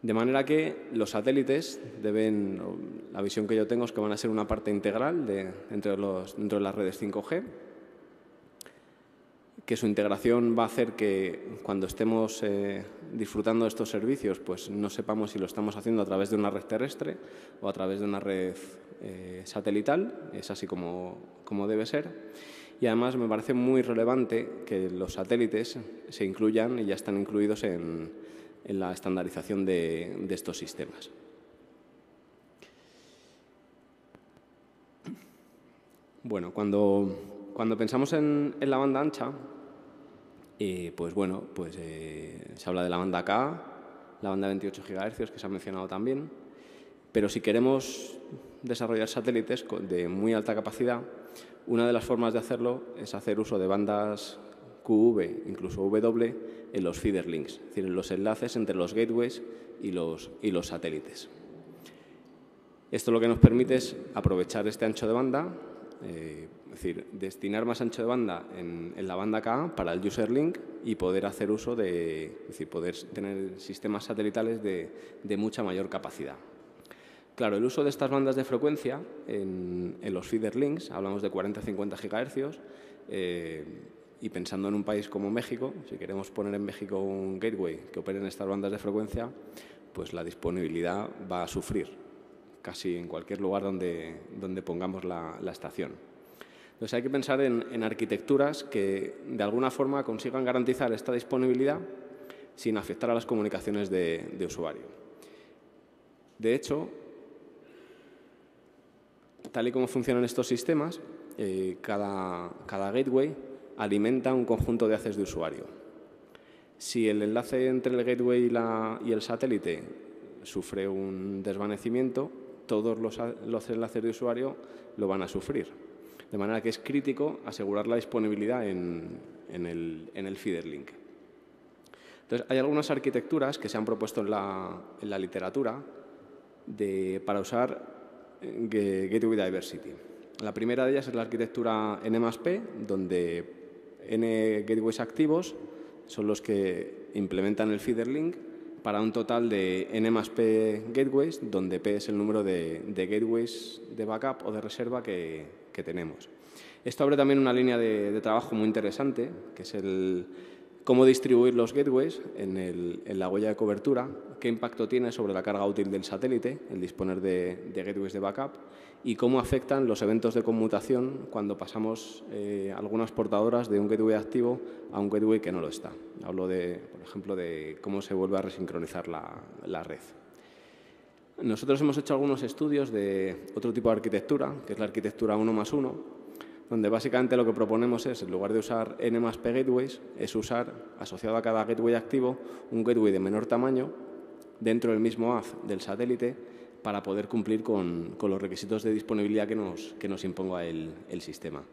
De manera que los satélites deben, la visión que yo tengo es que van a ser una parte integral dentro de las redes 5G, que su integración va a hacer que cuando estemos disfrutando de estos servicios, pues no sepamos si lo estamos haciendo a través de una red terrestre o a través de una red satelital, es así como debe ser. Y además me parece muy relevante que los satélites se incluyan y ya están incluidos en la estandarización de estos sistemas. Bueno, cuando pensamos en la banda ancha, pues bueno, pues se habla de la banda K, la banda de 28 GHz que se ha mencionado también, pero si queremos desarrollar satélites de muy alta capacidad, una de las formas de hacerlo es hacer uso de bandas QV, incluso W, en los feeder links, es decir, en los enlaces entre los gateways y los satélites. Esto lo que nos permite es aprovechar este ancho de banda, es decir, destinar más ancho de banda en la banda Ka para el user link y poder hacer uso de, es decir, poder tener sistemas satelitales de mucha mayor capacidad. Claro, el uso de estas bandas de frecuencia en los feeder links, hablamos de 40-50 GHz, y pensando en un país como México, si queremos poner en México un gateway que opere en estas bandas de frecuencia, pues la disponibilidad va a sufrir casi en cualquier lugar donde pongamos la estación. Entonces hay que pensar en arquitecturas que de alguna forma consigan garantizar esta disponibilidad sin afectar a las comunicaciones de usuario. De hecho, tal y como funcionan estos sistemas, cada gateway alimenta un conjunto de haces de usuario. Si el enlace entre el gateway y el satélite sufre un desvanecimiento, todos los enlaces de usuario lo van a sufrir. De manera que es crítico asegurar la disponibilidad en el feeder link. Entonces, hay algunas arquitecturas que se han propuesto en la literatura para usar Gateway Diversity. La primera de ellas es la arquitectura N+P, donde N gateways activos son los que implementan el feeder link para un total de N+P gateways, donde P es el número de gateways de backup o de reserva que tenemos. Esto abre también una línea de trabajo muy interesante, que es cómo distribuir los gateways en la huella de cobertura, qué impacto tiene sobre la carga útil del satélite el disponer de gateways de backup y cómo afectan los eventos de conmutación cuando pasamos algunas portadoras de un gateway activo a un gateway que no lo está. Hablo, por ejemplo, de cómo se vuelve a resincronizar la red. Nosotros hemos hecho algunos estudios de otro tipo de arquitectura, que es la arquitectura 1+1, donde básicamente lo que proponemos es, en lugar de usar N+P gateways, es usar, asociado a cada gateway activo, un gateway de menor tamaño dentro del mismo haz del satélite para poder cumplir con los requisitos de disponibilidad que nos imponga el sistema.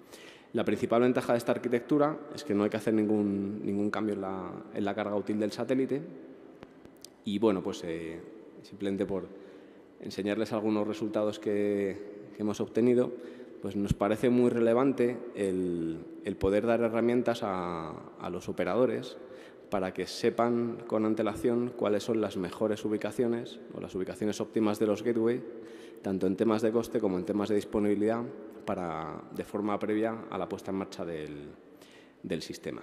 La principal ventaja de esta arquitectura es que no hay que hacer ningún cambio en la carga útil del satélite y, bueno, pues simplemente por enseñarles algunos resultados que hemos obtenido, pues nos parece muy relevante el poder dar herramientas a los operadores para que sepan con antelación cuáles son las mejores ubicaciones o las ubicaciones óptimas de los gateways, tanto en temas de coste como en temas de disponibilidad, de forma previa a la puesta en marcha del sistema.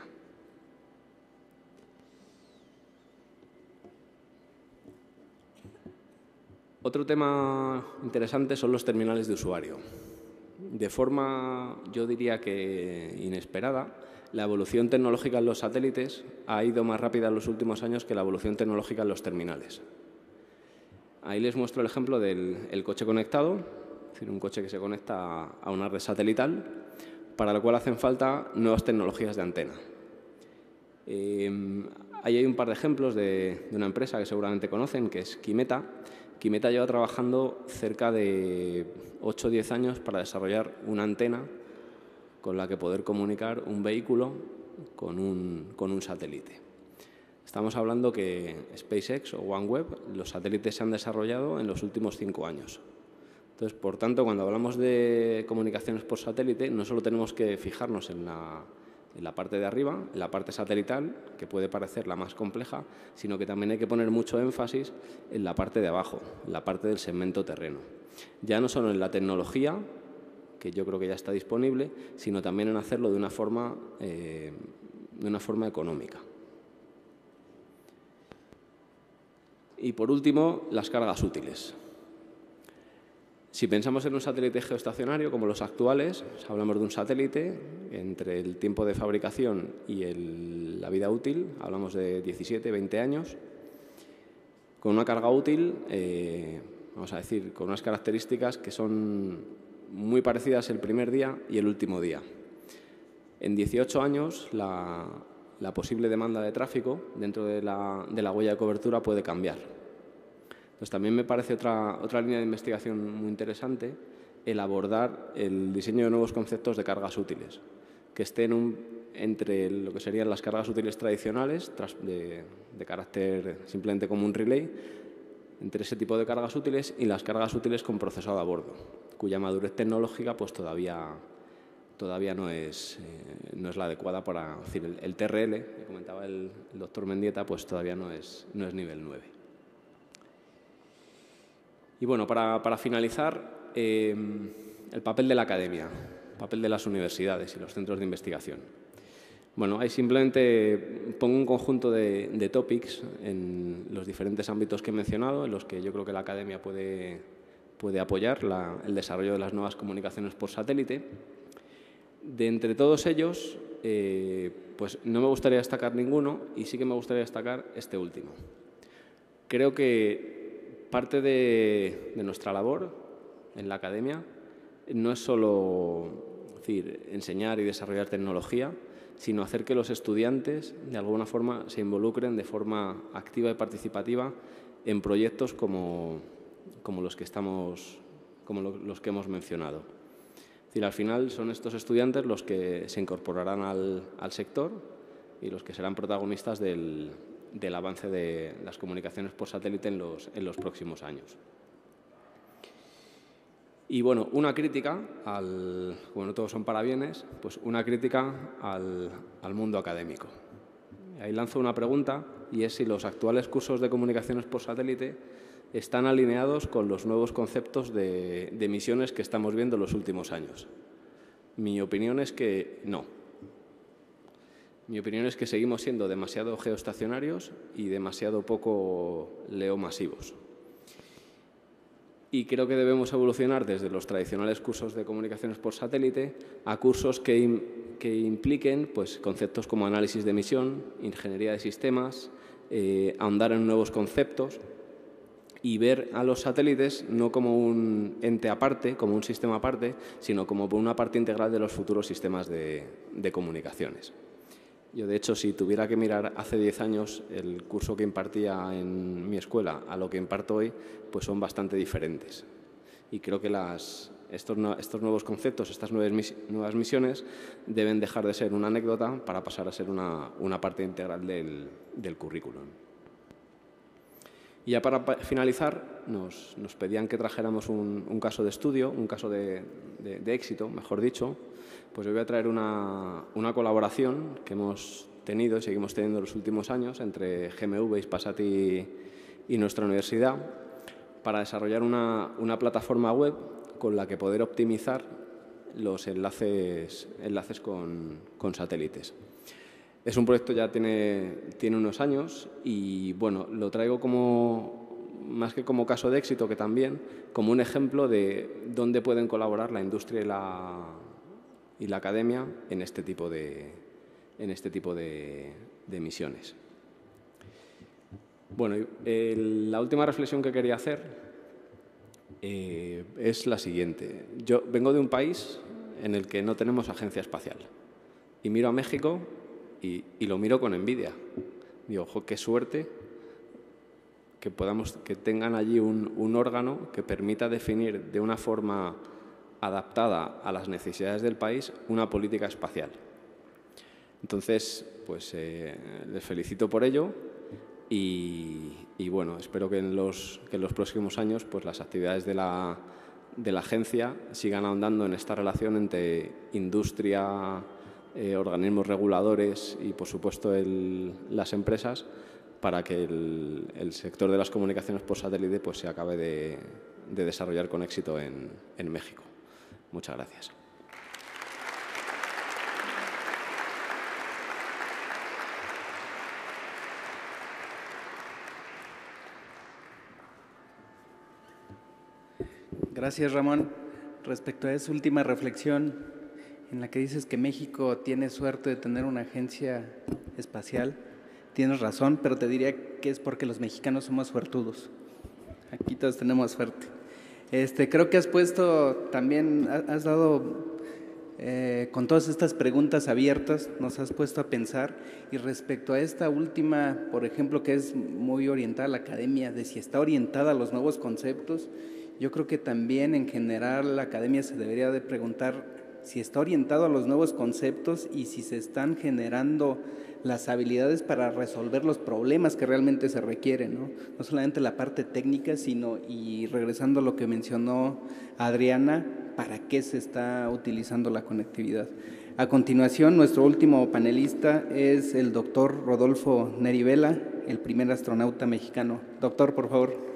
Otro tema interesante son los terminales de usuario. De forma, yo diría que inesperada, la evolución tecnológica en los satélites ha ido más rápida en los últimos años que la evolución tecnológica en los terminales. Ahí les muestro el ejemplo del coche conectado, es decir, un coche que se conecta a una red satelital, para lo cual hacen falta nuevas tecnologías de antena. Ahí hay un par de ejemplos de una empresa que seguramente conocen, que es Quimeta. Quimeta lleva trabajando cerca de 8 o 10 años para desarrollar una antena con la que poder comunicar un vehículo con un satélite. Estamos hablando que SpaceX o OneWeb, los satélites se han desarrollado en los últimos 5 años. Entonces, por tanto, cuando hablamos de comunicaciones por satélite, no solo tenemos que fijarnos en la parte de arriba, en la parte satelital, que puede parecer la más compleja, sino que también hay que poner mucho énfasis en la parte de abajo, en la parte del segmento terreno. Ya no solo en la tecnología, que yo creo que ya está disponible, sino también en hacerlo de una forma económica. Y por último, las cargas útiles. Si pensamos en un satélite geoestacionario como los actuales, hablamos de un satélite, entre el tiempo de fabricación y la vida útil, hablamos de 17, 20 años, con una carga útil, vamos a decir, con unas características que son muy parecidas el primer día y el último día. En 18 años, la posible demanda de tráfico dentro de la huella de cobertura puede cambiar. Entonces, también me parece otra línea de investigación muy interesante el abordar el diseño de nuevos conceptos de cargas útiles, que estén entre lo que serían las cargas útiles tradicionales, de carácter simplemente como un relay, entre ese tipo de cargas útiles y las cargas útiles con procesado a bordo, cuya madurez tecnológica pues todavía no es la adecuada para decir, el TRL, que comentaba el doctor Mendieta, pues todavía no es nivel 9. Y bueno, para finalizar, el papel de la academia, el papel de las universidades y los centros de investigación. Bueno, ahí simplemente pongo un conjunto de topics en los diferentes ámbitos que he mencionado, en los que yo creo que la academia puede apoyar el desarrollo de las nuevas comunicaciones por satélite. De entre todos ellos, pues no me gustaría destacar ninguno y sí que me gustaría destacar este último. Creo que parte de nuestra labor en la academia no es solo enseñar y desarrollar tecnología, sino hacer que los estudiantes de alguna forma se involucren de forma activa y participativa en proyectos como los que hemos mencionado. Es decir, al final son estos estudiantes los que se incorporarán al sector y los que serán protagonistas del avance de las comunicaciones por satélite en los próximos años. Y bueno, una crítica bueno, todos son parabienes, pues una crítica al mundo académico. Ahí lanzo una pregunta y es si los actuales cursos de comunicaciones por satélite están alineados con los nuevos conceptos de misiones que estamos viendo en los últimos años. Mi opinión es que no. Mi opinión es que seguimos siendo demasiado geoestacionarios y demasiado poco leomasivos. Y creo que debemos evolucionar desde los tradicionales cursos de comunicaciones por satélite a cursos que impliquen pues, conceptos como análisis de misión, ingeniería de sistemas, ahondar en nuevos conceptos y ver a los satélites no como un ente aparte, como un sistema aparte, sino como una parte integral de los futuros sistemas de comunicaciones. Yo, de hecho, si tuviera que mirar hace 10 años el curso que impartía en mi escuela a lo que imparto hoy, pues son bastante diferentes. Y creo que estos nuevos conceptos, estas nuevas misiones, deben dejar de ser una anécdota para pasar a ser una parte integral del currículum. Y ya para finalizar, nos pedían que trajéramos un caso de estudio, un caso de éxito, mejor dicho. Pues yo voy a traer una colaboración que hemos tenido y seguimos teniendo en los últimos años entre GMV, Ispasat y nuestra universidad para desarrollar una plataforma web con la que poder optimizar los enlaces con satélites. Es un proyecto que ya tiene unos años y, bueno, lo traigo como más que como caso de éxito, que también, como un ejemplo de dónde pueden colaborar la industria y la academia en este tipo de misiones. Bueno, la última reflexión que quería hacer es la siguiente. Yo vengo de un país en el que no tenemos agencia espacial. Y miro a México y lo miro con envidia. Digo, ojo, qué suerte que tengan allí un órgano que permita definir de una forma adaptada a las necesidades del país una política espacial. Entonces, pues les felicito por ello. Y bueno, espero que en los próximos años, pues, las actividades de la agencia sigan ahondando en esta relación entre industria, organismos reguladores y, por supuesto, las empresas, para que el sector de las comunicaciones por satélite, pues, se acabe de desarrollar con éxito en México. Muchas gracias. Gracias, Ramón. Respecto a esa última reflexión en la que dices que México tiene suerte de tener una agencia espacial, tienes razón, pero te diría que es porque los mexicanos somos suertudos. Aquí todos tenemos suerte. Creo que has puesto también, has dado, con todas estas preguntas abiertas, nos has puesto a pensar, y respecto a esta última, por ejemplo, que es muy orientada a la academia, de si está orientada a los nuevos conceptos. Yo creo que también en general la academia se debería de preguntar si está orientado a los nuevos conceptos y si se están generando las habilidades para resolver los problemas que realmente se requieren, ¿no? No solamente la parte técnica, sino, y regresando a lo que mencionó Adriana, ¿para qué se está utilizando la conectividad? A continuación, nuestro último panelista es el doctor Rodolfo Neri Vela, el primer astronauta mexicano. Doctor, por favor.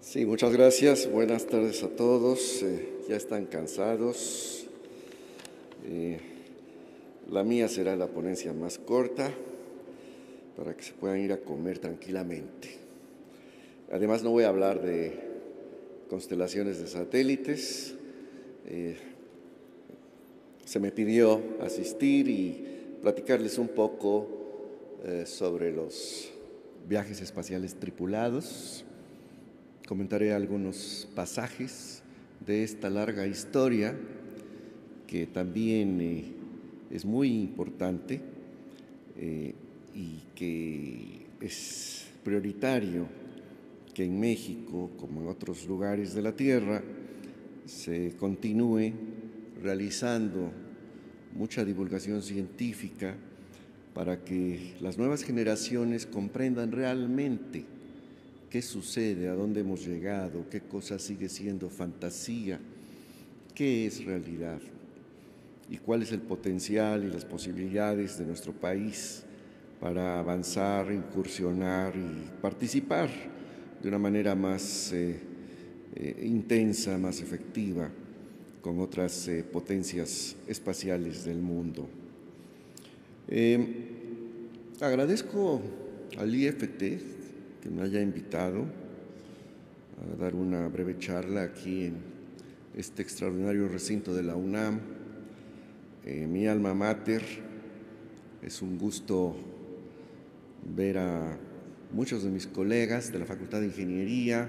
Sí, muchas gracias. Buenas tardes a todos. Ya están cansados. La mía será la ponencia más corta para que se puedan ir a comer tranquilamente. Además, no voy a hablar de constelaciones de satélites. Se me pidió asistir y platicarles un poco sobre los viajes espaciales tripulados. Comentaré algunos pasajes de esta larga historia que también es muy importante y que es prioritario que en México, como en otros lugares de la Tierra, se continúe realizando mucha divulgación científica para que las nuevas generaciones comprendan realmente qué sucede, a dónde hemos llegado, qué cosa sigue siendo fantasía, qué es realidad y cuál es el potencial y las posibilidades de nuestro país para avanzar, incursionar y participar de una manera más intensa, más efectiva con otras potencias espaciales del mundo. Agradezco al IFT que me haya invitado a dar una breve charla aquí en este extraordinario recinto de la UNAM, mi alma mater. Es un gusto ver a muchos de mis colegas de la Facultad de Ingeniería,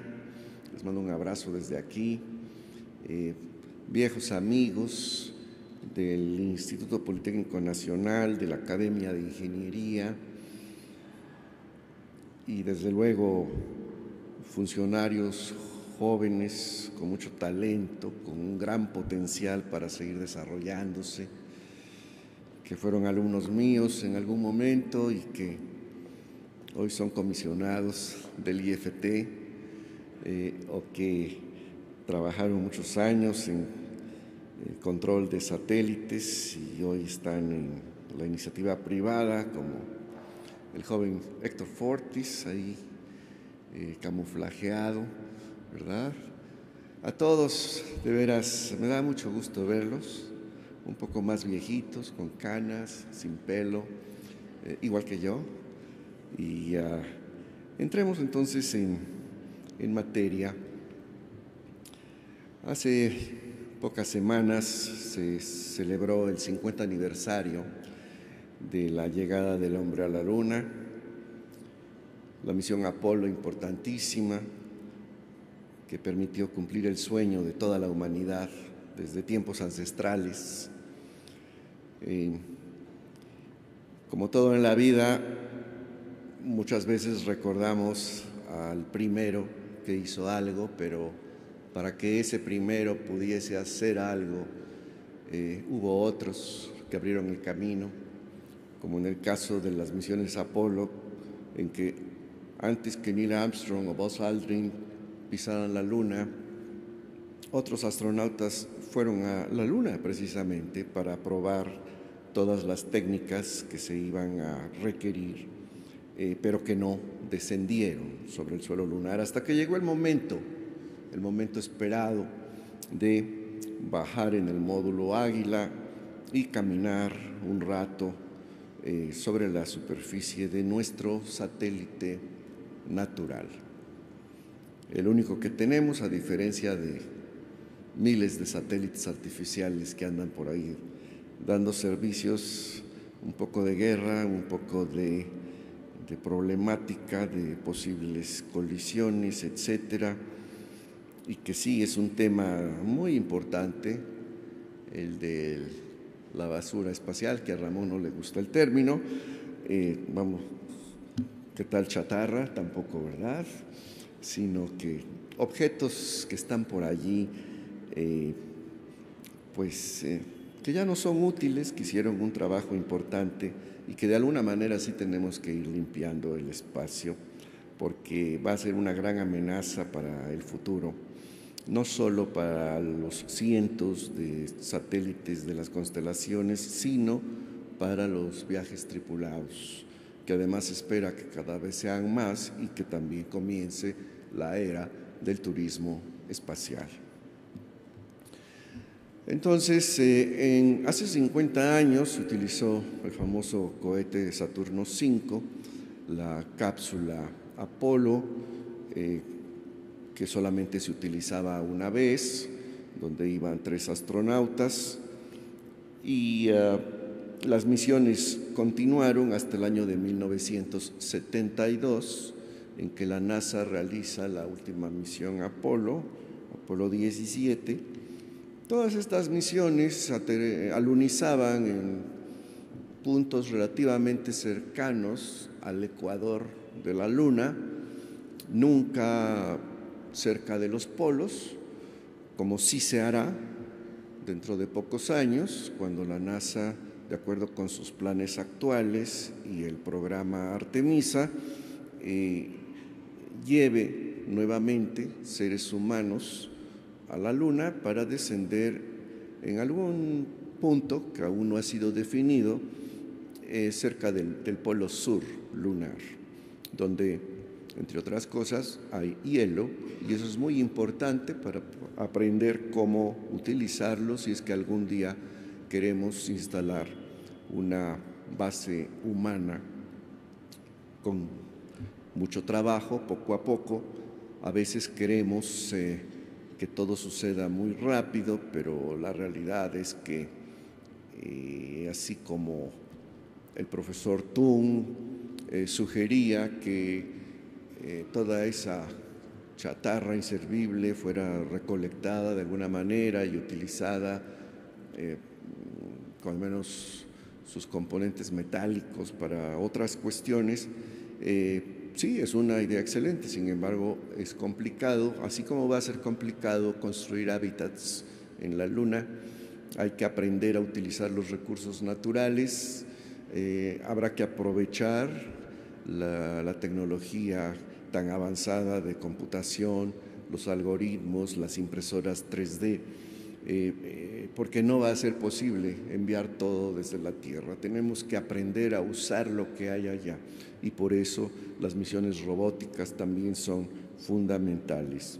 les mando un abrazo desde aquí, viejos amigos del Instituto Politécnico Nacional, de la Academia de Ingeniería, y desde luego funcionarios jóvenes con mucho talento, con un gran potencial para seguir desarrollándose, que fueron alumnos míos en algún momento y que hoy son comisionados del IFT o que trabajaron muchos años en control de satélites y hoy están en la iniciativa privada, como el joven Héctor Fortis, ahí camuflajeado, ¿verdad? A todos, de veras, me da mucho gusto verlos, un poco más viejitos, con canas, sin pelo, igual que yo. Y entremos entonces en materia. Hace pocas semanas se celebró el 50 aniversario de la llegada del hombre a la Luna, la misión Apolo importantísima que permitió cumplir el sueño de toda la humanidad desde tiempos ancestrales. Como todo en la vida, muchas veces recordamos al primero que hizo algo, pero para que ese primero pudiese hacer algo, hubo otros que abrieron el camino, como en el caso de las misiones Apolo, en que antes que Neil Armstrong o Buzz Aldrin pisaran la Luna, otros astronautas fueron a la Luna precisamente para probar todas las técnicas que se iban a requerir, pero que no descendieron sobre el suelo lunar hasta que llegó el momento esperado de bajar en el módulo Águila y caminar un rato sobre la superficie de nuestro satélite natural. El único que tenemos, a diferencia de miles de satélites artificiales que andan por ahí dando servicios, un poco de guerra, un poco de problemática, de posibles colisiones, etcétera, y que sí es un tema muy importante, el de la basura espacial, que a Ramón no le gusta el término. Vamos, ¿qué tal chatarra? Tampoco, ¿verdad? Sino que objetos que están por allí, que ya no son útiles, que hicieron un trabajo importante y que de alguna manera sí tenemos que ir limpiando el espacio, porque va a ser una gran amenaza para el futuro, no solo para los cientos de satélites de las constelaciones, sino para los viajes tripulados, que además se espera que cada vez sean más y que también comience la era del turismo espacial. Entonces, hace 50 años se utilizó el famoso cohete Saturno V, la cápsula Apolo, que solamente se utilizaba una vez, donde iban 3 astronautas, y las misiones continuaron hasta el año de 1972, en que la NASA realiza la última misión Apolo, Apolo 17. Todas estas misiones alunizaban en puntos relativamente cercanos al ecuador de la Luna, nunca cerca de los polos, como sí se hará dentro de pocos años, cuando la NASA, de acuerdo con sus planes actuales y el programa Artemisa, lleve nuevamente seres humanos a la Luna para descender en algún punto que aún no ha sido definido, cerca del polo sur lunar, donde, entre otras cosas, hay hielo, y eso es muy importante para aprender cómo utilizarlo si es que algún día queremos instalar una base humana con mucho trabajo, poco a poco. A veces queremos que todo suceda muy rápido, pero la realidad es que así como el profesor Tun sugería que toda esa chatarra inservible fuera recolectada de alguna manera y utilizada, con al menos sus componentes metálicos para otras cuestiones, sí, es una idea excelente. Sin embargo, es complicado. Así como va a ser complicado construir hábitats en la Luna, hay que aprender a utilizar los recursos naturales, habrá que aprovechar la tecnología tan avanzada de computación, los algoritmos, las impresoras 3D, porque no va a ser posible enviar todo desde la Tierra. Tenemos que aprender a usar lo que hay allá, y por eso las misiones robóticas también son fundamentales.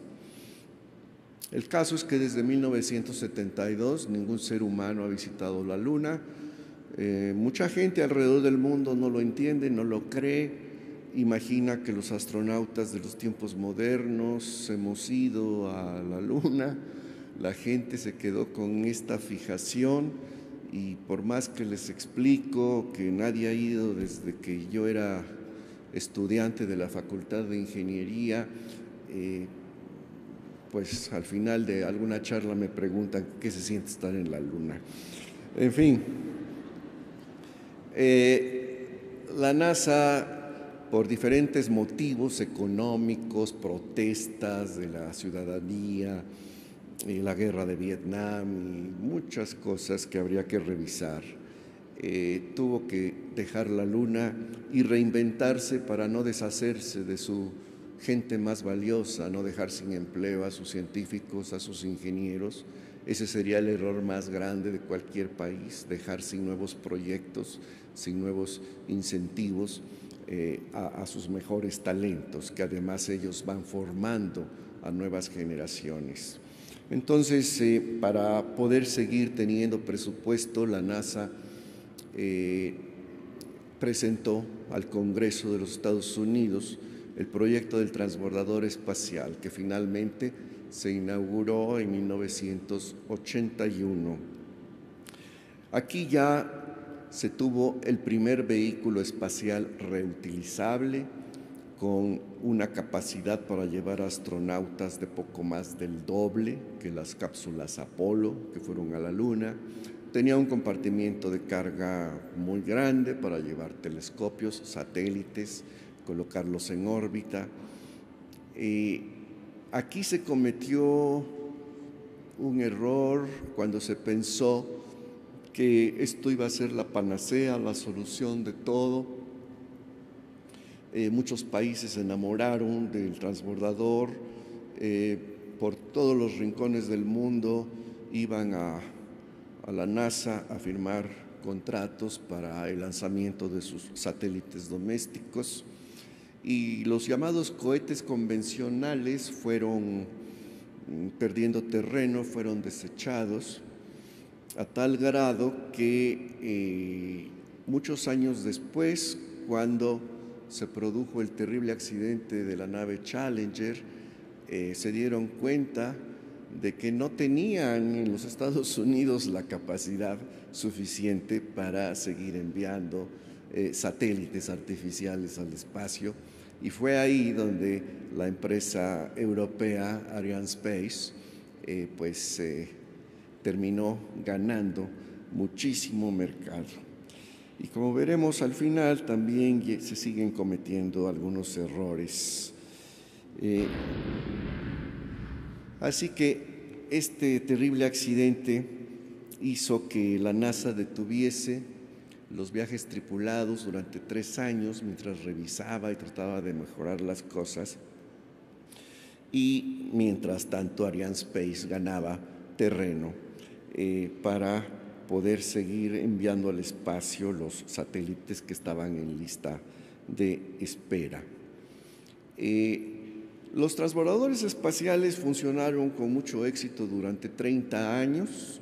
El caso es que desde 1972 ningún ser humano ha visitado la Luna. Mucha gente alrededor del mundo no lo entiende, no lo cree. Imagina que los astronautas de los tiempos modernos hemos ido a la Luna. La gente se quedó con esta fijación y por más que les explico que nadie ha ido desde que yo era estudiante de la Facultad de Ingeniería, pues al final de alguna charla me preguntan qué se siente estar en la Luna. En fin, la NASA, por diferentes motivos económicos, protestas de la ciudadanía, y la guerra de Vietnam y muchas cosas que habría que revisar, tuvo que dejar la Luna y reinventarse para no deshacerse de su gente más valiosa, no dejar sin empleo a sus científicos, a sus ingenieros. Ese sería el error más grande de cualquier país, dejar sin nuevos proyectos, sin nuevos incentivos a sus mejores talentos, que además ellos van formando a nuevas generaciones. Entonces, para poder seguir teniendo presupuesto, la NASA presentó al Congreso de los Estados Unidos el proyecto del transbordador espacial, que finalmente se inauguró en 1981. Aquí ya se tuvo el primer vehículo espacial reutilizable, con una capacidad para llevar astronautas de poco más del doble que las cápsulas Apolo que fueron a la Luna. Tenía un compartimiento de carga muy grande para llevar telescopios, satélites, colocarlos en órbita. Aquí se cometió un error cuando se pensó que esto iba a ser la panacea, la solución de todo. Muchos países se enamoraron del transbordador, por todos los rincones del mundo iban a la NASA a firmar contratos para el lanzamiento de sus satélites domésticos, y los llamados cohetes convencionales fueron perdiendo terreno, fueron desechados, a tal grado que muchos años después, cuando se produjo el terrible accidente de la nave Challenger, se dieron cuenta de que no tenían en los Estados Unidos la capacidad suficiente para seguir enviando satélites artificiales al espacio, y fue ahí donde la empresa europea Arianespace terminó ganando muchísimo mercado. Y como veremos al final, también se siguen cometiendo algunos errores. Así que este terrible accidente hizo que la NASA detuviese los viajes tripulados durante 3 años mientras revisaba y trataba de mejorar las cosas. Y mientras tanto, Arianespace ganaba terreno para poder seguir enviando al espacio los satélites que estaban en lista de espera. Los transbordadores espaciales funcionaron con mucho éxito durante 30 años.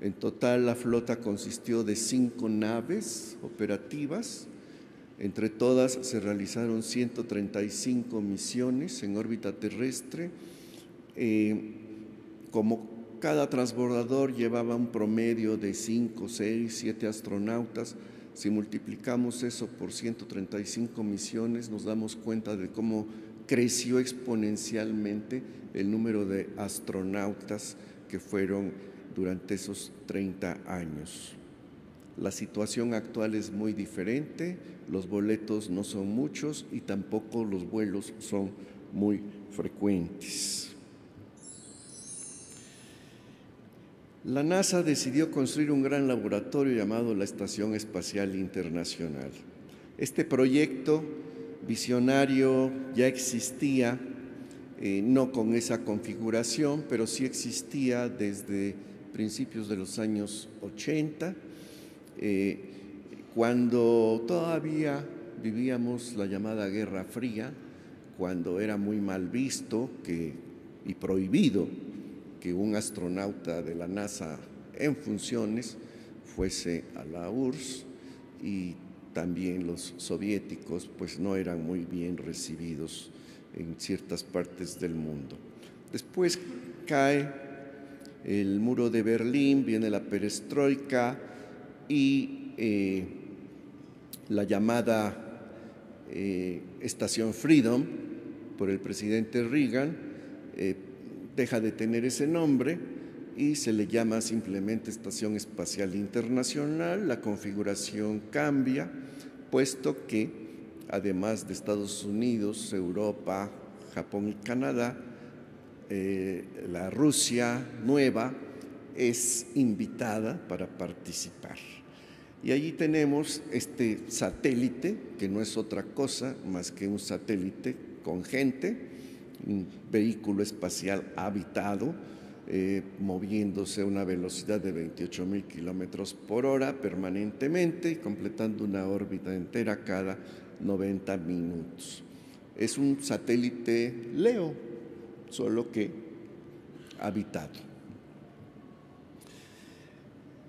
En total, la flota consistió de 5 naves operativas. Entre todas se realizaron 135 misiones en órbita terrestre. Cada transbordador llevaba un promedio de 5, 6, 7 astronautas. Si multiplicamos eso por 135 misiones, nos damos cuenta de cómo creció exponencialmente el número de astronautas que fueron durante esos 30 años. La situación actual es muy diferente, los boletos no son muchos y tampoco los vuelos son muy frecuentes. La NASA decidió construir un gran laboratorio llamado la Estación Espacial Internacional. Este proyecto visionario ya existía, no con esa configuración, pero sí existía desde principios de los años 80, cuando todavía vivíamos la llamada Guerra Fría, cuando era muy mal visto y prohibido que un astronauta de la NASA en funciones fuese a la URSS, y también los soviéticos pues no eran muy bien recibidos en ciertas partes del mundo. Después cae el muro de Berlín, viene la perestroika y la llamada Estación Freedom por el presidente Reagan deja de tener ese nombre y se le llama simplemente Estación Espacial Internacional. La configuración cambia, puesto que además de Estados Unidos, Europa, Japón y Canadá, la Rusia nueva es invitada para participar. Y allí tenemos este satélite, que no es otra cosa más que un satélite con gente, un vehículo espacial habitado, moviéndose a una velocidad de 28,000 kilómetros por hora permanentemente, completando una órbita entera cada 90 minutos. Es un satélite LEO, solo que habitado.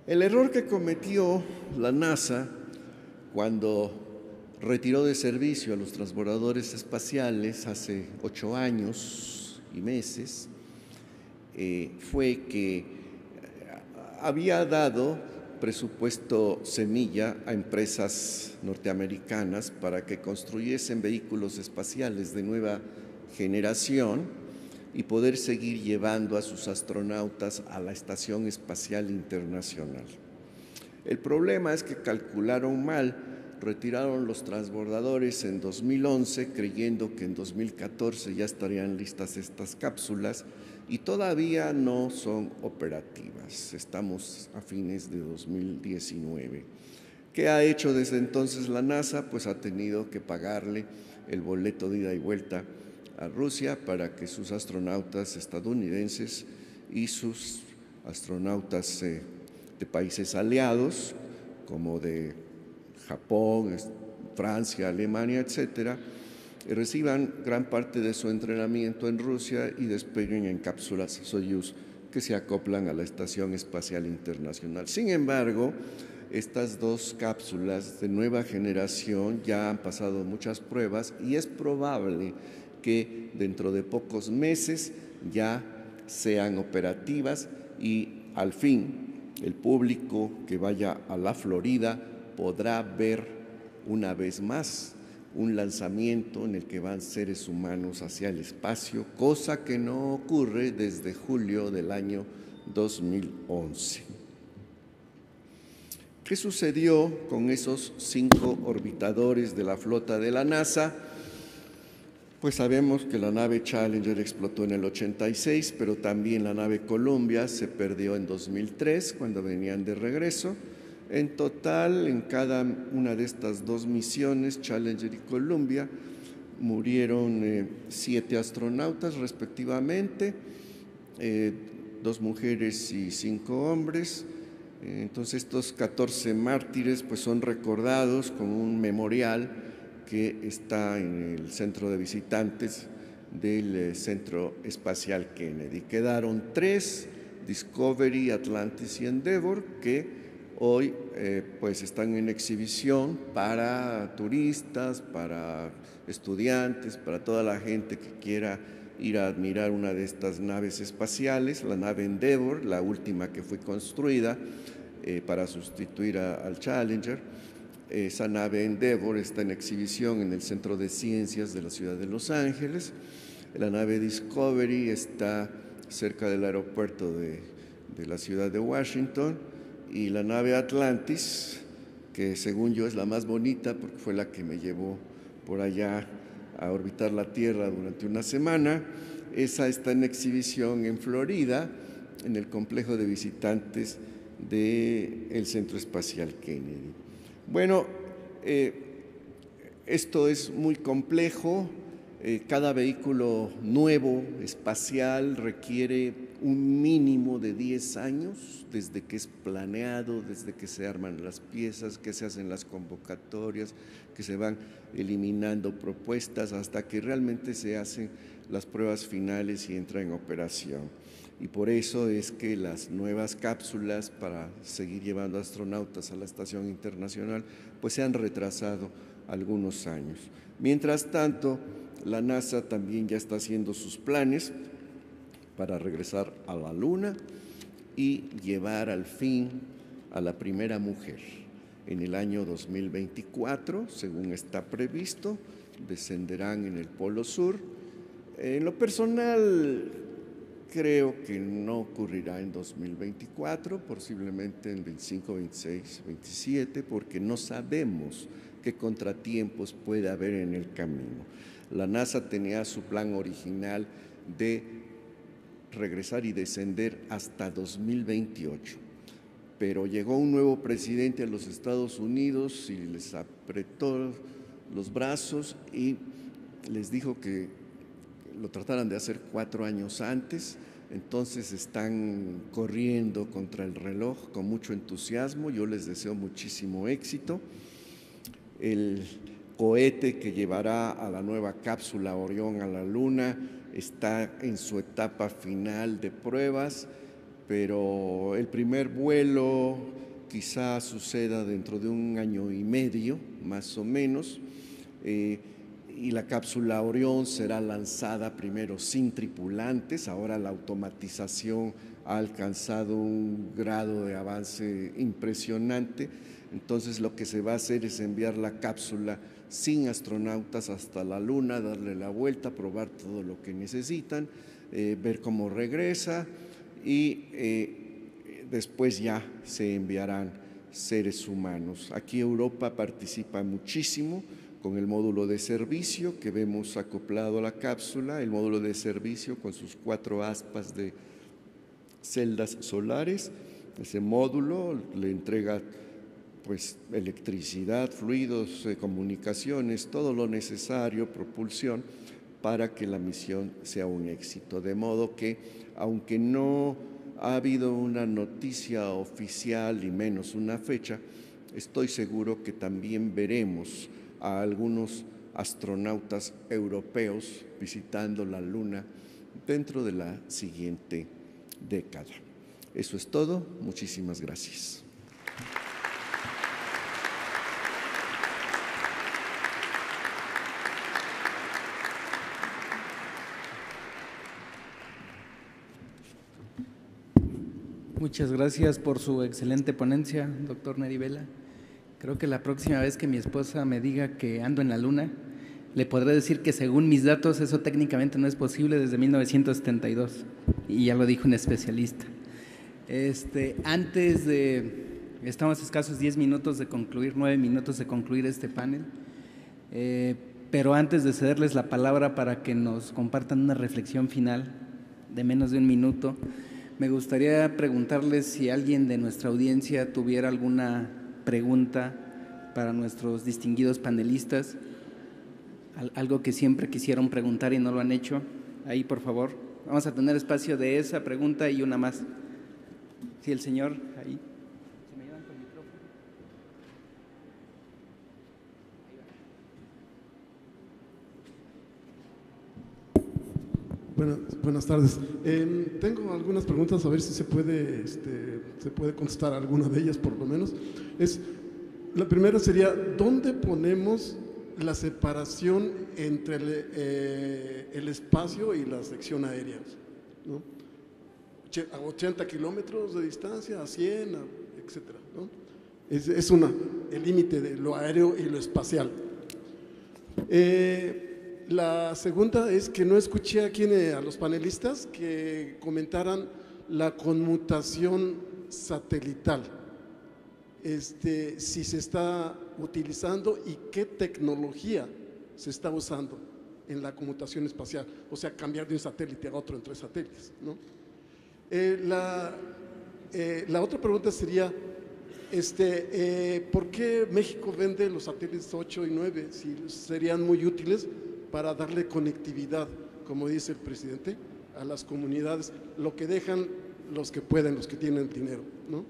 El error que cometió la NASA cuando retiró de servicio a los transbordadores espaciales hace 8 años y meses, fue que había dado presupuesto semilla a empresas norteamericanas para que construyesen vehículos espaciales de nueva generación y poder seguir llevando a sus astronautas a la Estación Espacial Internacional. El problema es que calcularon mal, retiraron los transbordadores en 2011 creyendo que en 2014 ya estarían listas estas cápsulas, y todavía no son operativas. Estamos a fines de 2019. ¿Qué ha hecho desde entonces la NASA? Pues ha tenido que pagarle el boleto de ida y vuelta a Rusia para que sus astronautas estadounidenses y sus astronautas de países aliados, como de Japón, Francia, Alemania, etcétera, reciban gran parte de su entrenamiento en Rusia y despeguen en cápsulas Soyuz que se acoplan a la Estación Espacial Internacional. Sin embargo, estas dos cápsulas de nueva generación ya han pasado muchas pruebas y es probable que dentro de pocos meses ya sean operativas y al fin el público que vaya a la Florida podrá ver una vez más un lanzamiento en el que van seres humanos hacia el espacio, cosa que no ocurre desde julio del año 2011. ¿Qué sucedió con esos 5 orbitadores de la flota de la NASA? Pues sabemos que la nave Challenger explotó en el 86, pero también la nave Columbia se perdió en 2003 cuando venían de regreso. En total, en cada una de estas dos misiones, Challenger y Columbia, murieron 7 astronautas respectivamente, 2 mujeres y 5 hombres. Entonces, estos 14 mártires pues, son recordados con un memorial que está en el centro de visitantes del Centro Espacial Kennedy. Quedaron 3, Discovery, Atlantis y Endeavor, que hoy pues están en exhibición para turistas, para estudiantes, para toda la gente que quiera ir a admirar una de estas naves espaciales, la nave Endeavor, la última que fue construida para sustituir al Challenger. Esa nave Endeavor está en exhibición en el Centro de Ciencias de la Ciudad de Los Ángeles. La nave Discovery está cerca del aeropuerto de la ciudad de Washington. Y la nave Atlantis, que según yo es la más bonita porque fue la que me llevó por allá a orbitar la Tierra durante una semana, esa está en exhibición en Florida, en el complejo de visitantes del Centro Espacial Kennedy. Bueno, esto es muy complejo. Cada vehículo nuevo espacial requiere un mínimo de 10 años desde que es planeado, desde que se arman las piezas, que se hacen las convocatorias, que se van eliminando propuestas hasta que realmente se hacen las pruebas finales y entra en operación. y por eso es que las nuevas cápsulas para seguir llevando astronautas a la Estación Internacional pues se han retrasado algunos años. Mientras tanto, la NASA también ya está haciendo sus planes para regresar a la Luna y llevar al fin a la primera mujer. En el año 2024, según está previsto, descenderán en el Polo Sur. En lo personal, creo que no ocurrirá en 2024, posiblemente en 25, 26, 27, porque no sabemos qué contratiempos puede haber en el camino. La NASA tenía su plan original de regresar y descender hasta 2028, pero llegó un nuevo presidente a los Estados Unidos y les apretó los brazos y les dijo que lo trataran de hacer 4 años antes. Entonces están corriendo contra el reloj con mucho entusiasmo. Yo les deseo muchísimo éxito. El cohete que llevará a la nueva cápsula Orión a la Luna está en su etapa final de pruebas, pero el primer vuelo quizá suceda dentro de 1 año y medio, más o menos, y la cápsula Orión será lanzada primero sin tripulantes. Ahora la automatización ha alcanzado un grado de avance impresionante. Entonces lo que se va a hacer es enviar la cápsula sin astronautas hasta la Luna, darle la vuelta, probar todo lo que necesitan, ver cómo regresa y después ya se enviarán seres humanos. Aquí Europa participa muchísimo con el módulo de servicio que vemos acoplado a la cápsula, el módulo de servicio con sus 4 aspas de celdas solares. Ese módulo le entrega pues electricidad, fluidos, comunicaciones, todo lo necesario, propulsión, para que la misión sea un éxito. De modo que, aunque no ha habido una noticia oficial y menos una fecha, estoy seguro que también veremos a algunos astronautas europeos visitando la Luna dentro de la siguiente década. Eso es todo. Muchísimas gracias. Muchas gracias por su excelente ponencia, doctor Neri Vela. Creo que la próxima vez que mi esposa me diga que ando en la Luna, le podré decir que según mis datos eso técnicamente no es posible desde 1972, y ya lo dijo un especialista. Estamos a escasos 10 minutos de concluir, 9 minutos de concluir este panel, pero antes de cederles la palabra para que nos compartan una reflexión final de menos de 1 minuto, me gustaría preguntarles si alguien de nuestra audiencia tuviera alguna pregunta para nuestros distinguidos panelistas, algo que siempre quisieron preguntar y no lo han hecho. Ahí, por favor, vamos a tener espacio de esa pregunta y una más. Sí, el señor, ahí. ¿Se me llevan con el micrófono? Bueno, buenas tardes. Tengo algunas preguntas, a ver si se puede contestar alguna de ellas, por lo menos. La primera sería, ¿dónde ponemos la separación entre el espacio y las sección aérea? ¿No? ¿A 80 kilómetros de distancia, a 100, etcétera? ¿No? El límite de lo aéreo y lo espacial. La segunda es que no escuché a los panelistas que comentaran la conmutación satelital, si se está utilizando y qué tecnología se está usando en la conmutación espacial, o sea, cambiar de un satélite a otro entre satélites, ¿no? La otra pregunta sería, ¿por qué México vende los satélites 8 y 9 si serían muy útiles para darle conectividad, como dice el presidente, a las comunidades, lo que dejan los que pueden, los que tienen dinero, ¿no?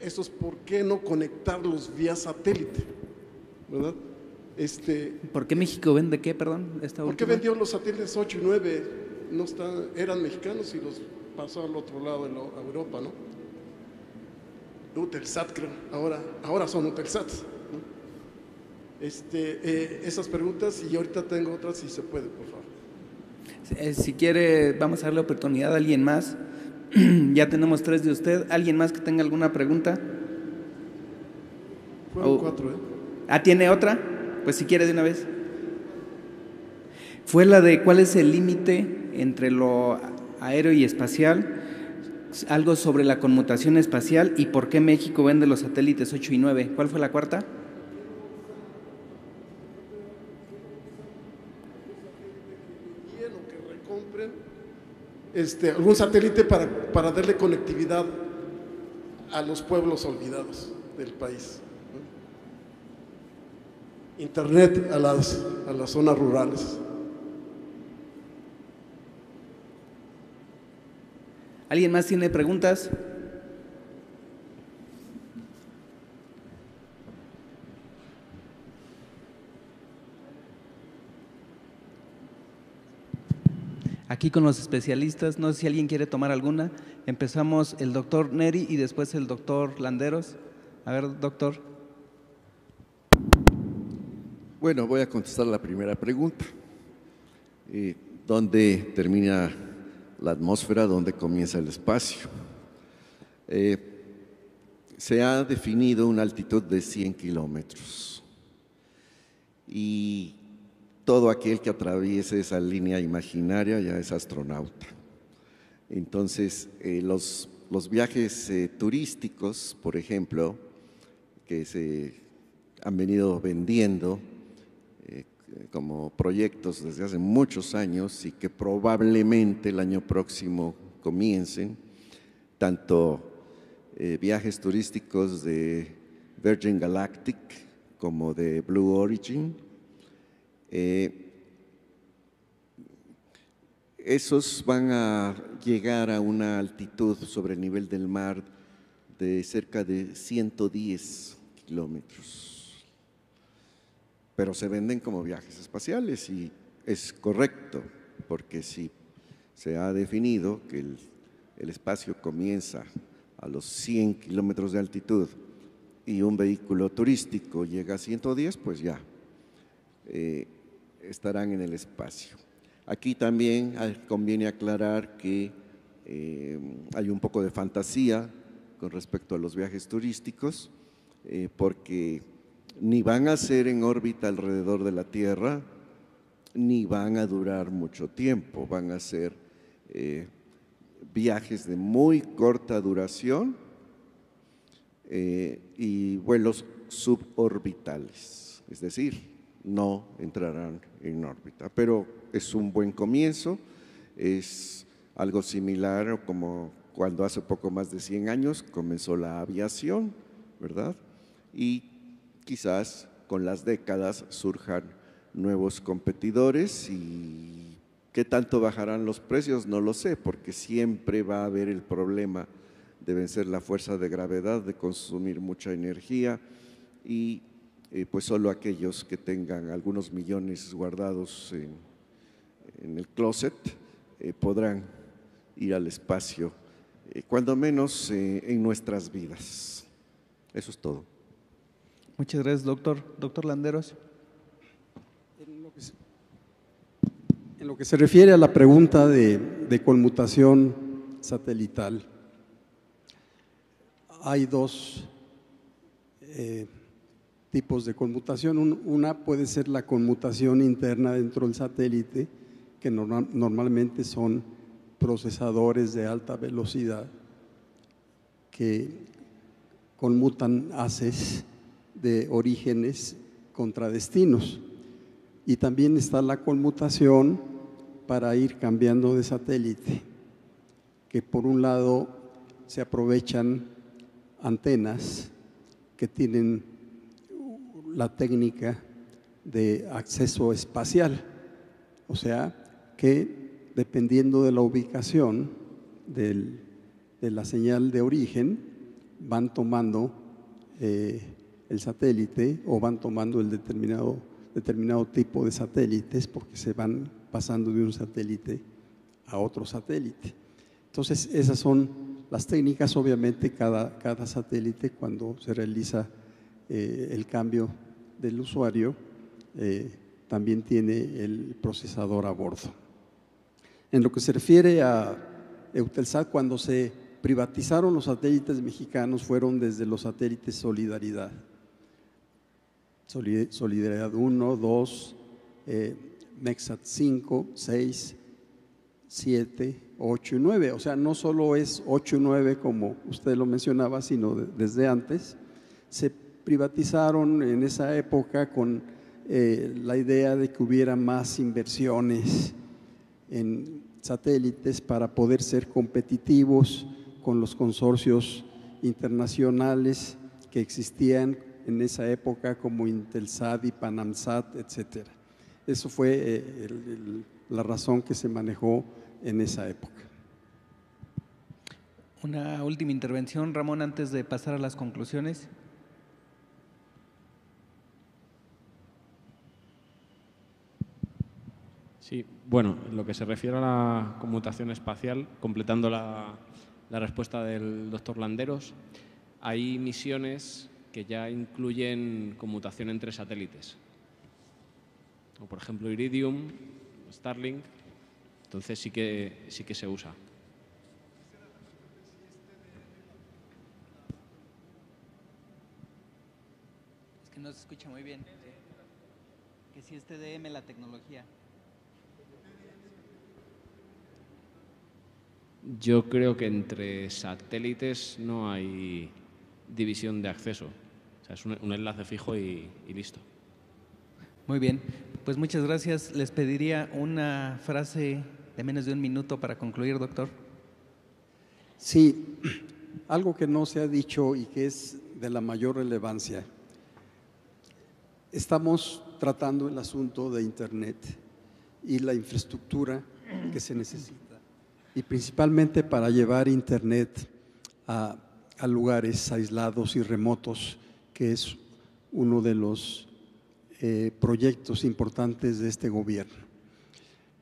Esos, ¿por qué no conectarlos vía satélite? ¿Verdad? ¿Por qué México vende qué, perdón? ¿Por qué vendió los satélites 8 y 9? No eran mexicanos y los pasó al otro lado, a Europa, ¿no? Eutelsat, creo, ahora son Eutelsat, ¿no? Esas preguntas, y ahorita tengo otras, si se puede, por favor. Si quiere, vamos a darle oportunidad a alguien más. Ya tenemos tres de usted. ¿Alguien más que tenga alguna pregunta? Fueron cuatro, ¿eh? ¿Ah, tiene otra? Pues si quiere, de una vez. Fue la de cuál es el límite entre lo aéreo y espacial, algo sobre la conmutación espacial y por qué México vende los satélites 8 y 9. ¿Cuál fue la cuarta? Algún satélite para darle conectividad a los pueblos olvidados del país. Internet a las zonas rurales. ¿Alguien más tiene preguntas? Aquí con los especialistas, no sé si alguien quiere tomar alguna. Empezamos el doctor Neri y después el doctor Landeros. A ver, doctor. Bueno, voy a contestar la primera pregunta. ¿Dónde termina la atmósfera? ¿Dónde comienza el espacio? Se ha definido una altitud de 100 kilómetros. Y todo aquel que atraviese esa línea imaginaria ya es astronauta. Entonces, los viajes turísticos, por ejemplo, que se han venido vendiendo como proyectos desde hace muchos años y que probablemente el año próximo comiencen, tanto viajes turísticos de Virgin Galactic como de Blue Origin, esos van a llegar a una altitud sobre el nivel del mar de cerca de 110 kilómetros, pero se venden como viajes espaciales y es correcto, porque si se ha definido que el espacio comienza a los 100 kilómetros de altitud y un vehículo turístico llega a 110, pues ya estarán en el espacio. Aquí también conviene aclarar que hay un poco de fantasía con respecto a los viajes turísticos, porque ni van a ser en órbita alrededor de la Tierra, ni van a durar mucho tiempo, van a ser viajes de muy corta duración y vuelos suborbitales, es decir, no entrarán en órbita, pero es un buen comienzo. Es algo similar como cuando hace poco más de 100 años comenzó la aviación, ¿verdad? Y quizás con las décadas surjan nuevos competidores, y qué tanto bajarán los precios no lo sé, porque siempre va a haber el problema de vencer la fuerza de gravedad, de consumir mucha energía, y pues solo aquellos que tengan algunos millones guardados en el closet podrán ir al espacio, cuando menos en nuestras vidas. Eso es todo. Muchas gracias, doctor. Doctor Landeros. En lo que se refiere a la pregunta de conmutación satelital, hay dos tipos de conmutación. Una puede ser la conmutación interna dentro del satélite, que normalmente son procesadores de alta velocidad que conmutan haces de orígenes contra destinos. Y también está la conmutación para ir cambiando de satélite, que por un lado se aprovechan antenas que tienen la técnica de acceso espacial, o sea que dependiendo de la ubicación de la señal de origen van tomando el satélite, o van tomando el determinado tipo de satélites, porque se van pasando de un satélite a otro satélite. Entonces, esas son las técnicas. Obviamente, cada satélite, cuando se realiza el cambio del usuario, también tiene el procesador a bordo. En lo que se refiere a Eutelsat, cuando se privatizaron los satélites mexicanos, fueron desde los satélites Solidaridad. Solidaridad 1, 2, Nexat 5, 6, 7, 8 y 9. O sea, no solo es 8 y 9 como usted lo mencionaba, sino desde antes. Se privatizaron en esa época con la idea de que hubiera más inversiones en satélites para poder ser competitivos con los consorcios internacionales que existían en esa época, como Intelsat y PanamSat, etcétera. Eso fue la razón que se manejó en esa época. Una última intervención, Ramón, antes de pasar a las conclusiones. Sí, bueno, en lo que se refiere a la conmutación espacial, completando la respuesta del doctor Landeros, hay misiones que ya incluyen conmutación entre satélites, o por ejemplo Iridium, Starlink, entonces sí que se usa. Es que no se escucha muy bien. Que si es TDM la tecnología. Yo creo que entre satélites no hay división de acceso. O sea, es un enlace fijo y listo. Muy bien, pues muchas gracias. Les pediría una frase de menos de un minuto para concluir, doctor. Sí, algo que no se ha dicho y que es de la mayor relevancia. Estamos tratando el asunto de Internet y la infraestructura que se necesita, y principalmente para llevar Internet a lugares aislados y remotos, que es uno de los proyectos importantes de este gobierno.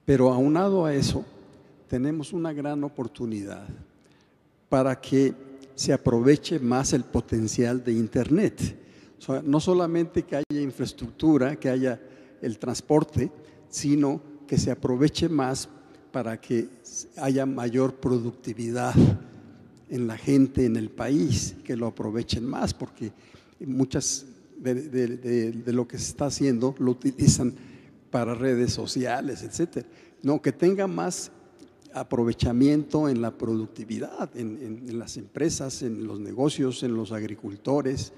Pero aunado a eso, tenemos una gran oportunidad para que se aproveche más el potencial de Internet. O sea, no solamente que haya infraestructura, que haya el transporte, sino que se aproveche más para que haya mayor productividad en la gente, en el país, que lo aprovechen más, porque muchas de lo que se está haciendo lo utilizan para redes sociales, etcétera. No, que tenga más aprovechamiento en la productividad, en las empresas, en los negocios, en los agricultores,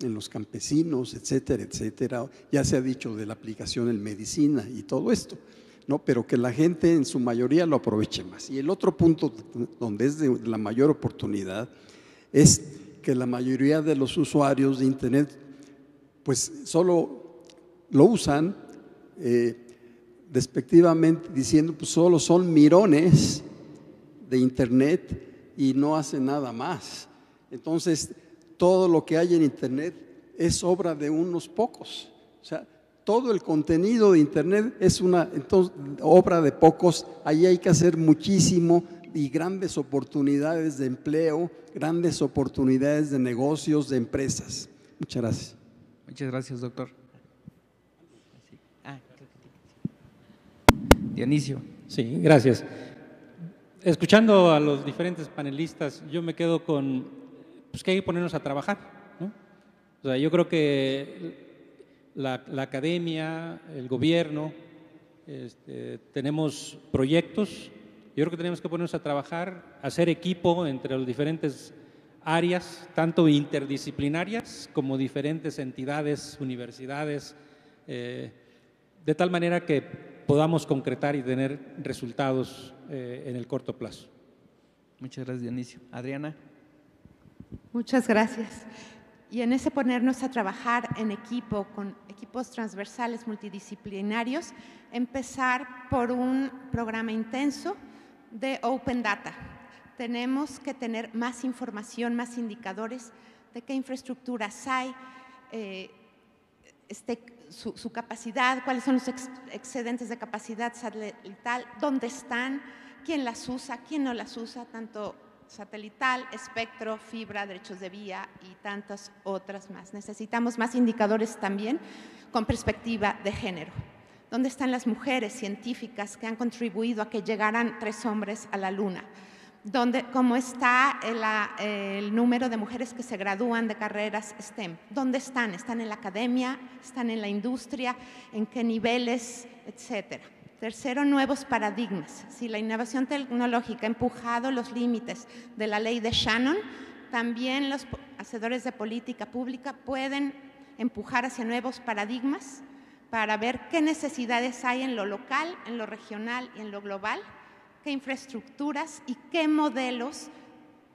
en los campesinos, etcétera, etcétera. Ya se ha dicho de la aplicación en medicina y todo esto, ¿no? Pero que la gente en su mayoría lo aproveche más. Y el otro punto donde es de la mayor oportunidad es que la mayoría de los usuarios de Internet pues solo lo usan despectivamente diciendo, pues solo son mirones de Internet y no hacen nada más. Entonces, todo lo que hay en Internet es obra de unos pocos. O sea, todo el contenido de Internet es obra de pocos. Ahí hay que hacer muchísimo y grandes oportunidades de empleo, grandes oportunidades de negocios, de empresas. Muchas gracias. Muchas gracias, doctor. Dionisio. Sí, gracias. Escuchando a los diferentes panelistas, yo me quedo con pues, que hay que ponernos a trabajar, ¿no? O sea, yo creo que la academia, el gobierno, tenemos proyectos. Yo creo que tenemos que ponernos a trabajar, hacer equipo entre los diferentes áreas, tanto interdisciplinarias como diferentes entidades, universidades, de tal manera que podamos concretar y tener resultados en el corto plazo. Muchas gracias, Dionisio. Adriana. Muchas gracias. Y en ese ponernos a trabajar en equipo, con equipos transversales multidisciplinarios, empezar por un programa intenso de Open Data. Tenemos que tener más información, más indicadores de qué infraestructuras hay, su capacidad, cuáles son los excedentes de capacidad satelital, dónde están, quién las usa, quién no las usa, tanto satelital, espectro, fibra, derechos de vía y tantas otras más. Necesitamos más indicadores también con perspectiva de género. ¿Dónde están las mujeres científicas que han contribuido a que llegaran 3 hombres a la Luna? ¿Cómo está el número de mujeres que se gradúan de carreras STEM? ¿Dónde están? ¿Están en la academia? ¿Están en la industria? ¿En qué niveles? Etcétera. Tercero, nuevos paradigmas. Si la innovación tecnológica ha empujado los límites de la ley de Shannon, también los hacedores de política pública pueden empujar hacia nuevos paradigmas para ver qué necesidades hay en lo local, en lo regional y en lo global, qué infraestructuras y qué modelos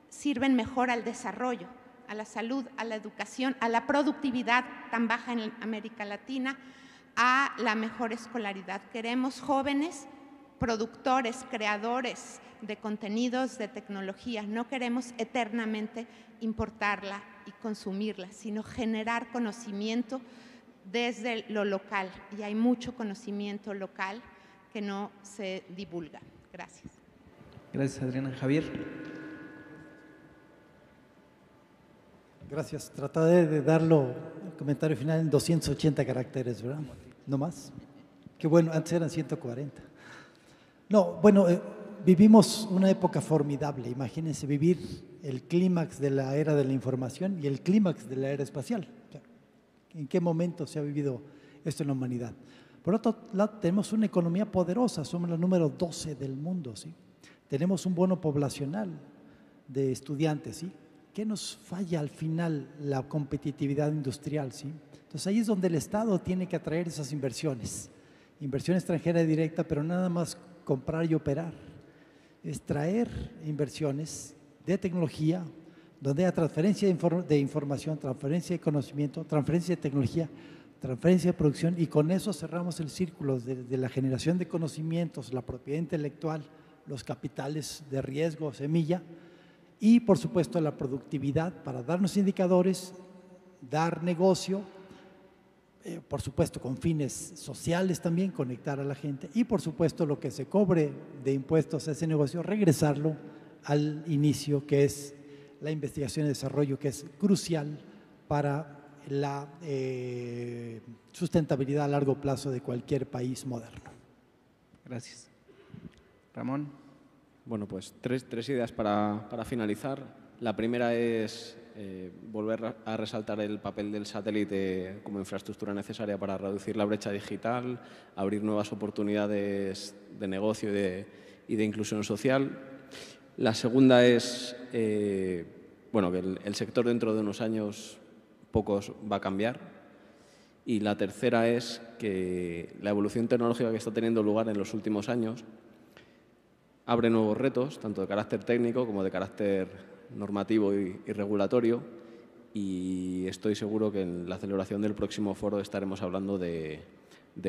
sirven mejor al desarrollo, a la salud, a la educación, a la productividad tan baja en América Latina, a la mejor escolaridad. Queremos jóvenes productores, creadores de contenidos, de tecnología. No queremos eternamente importarla y consumirla, sino generar conocimiento desde lo local. Y hay mucho conocimiento local que no se divulga. Gracias. Gracias, Adriana. Javier. Gracias. Trataré de darlo, el comentario final, en 280 caracteres, ¿verdad? No más. Qué bueno, antes eran 140. No, bueno, vivimos una época formidable. Imagínense vivir el clímax de la era de la información y el clímax de la era espacial. O sea, ¿en qué momento se ha vivido esto en la humanidad? Por otro lado, tenemos una economía poderosa, somos la número 12 del mundo, ¿sí? Tenemos un bono poblacional de estudiantes, ¿sí? ¿Qué nos falla al final? La competitividad industrial, ¿sí? Entonces, ahí es donde el Estado tiene que atraer esas inversiones. Inversión extranjera directa, pero nada más comprar y operar. Es traer inversiones de tecnología, donde haya transferencia de información, transferencia de conocimiento, transferencia de tecnología, transferencia de producción, y con eso cerramos el círculo de la generación de conocimientos, la propiedad intelectual, los capitales de riesgo, semilla, y por supuesto la productividad para darnos indicadores, dar negocio, por supuesto con fines sociales también, conectar a la gente, y por supuesto lo que se cobre de impuestos a ese negocio, regresarlo al inicio, que es la investigación y desarrollo, que es crucial para la sustentabilidad a largo plazo de cualquier país moderno. Gracias. Ramón. Bueno, pues tres ideas para finalizar. La primera es volver a resaltar el papel del satélite como infraestructura necesaria para reducir la brecha digital, abrir nuevas oportunidades de negocio y de inclusión social. La segunda es bueno, que el sector dentro de unos años pocos va a cambiar, y la tercera es que la evolución tecnológica que está teniendo lugar en los últimos años abre nuevos retos, tanto de carácter técnico como de carácter normativo y regulatorio, y estoy seguro que en la celebración del próximo foro estaremos hablando de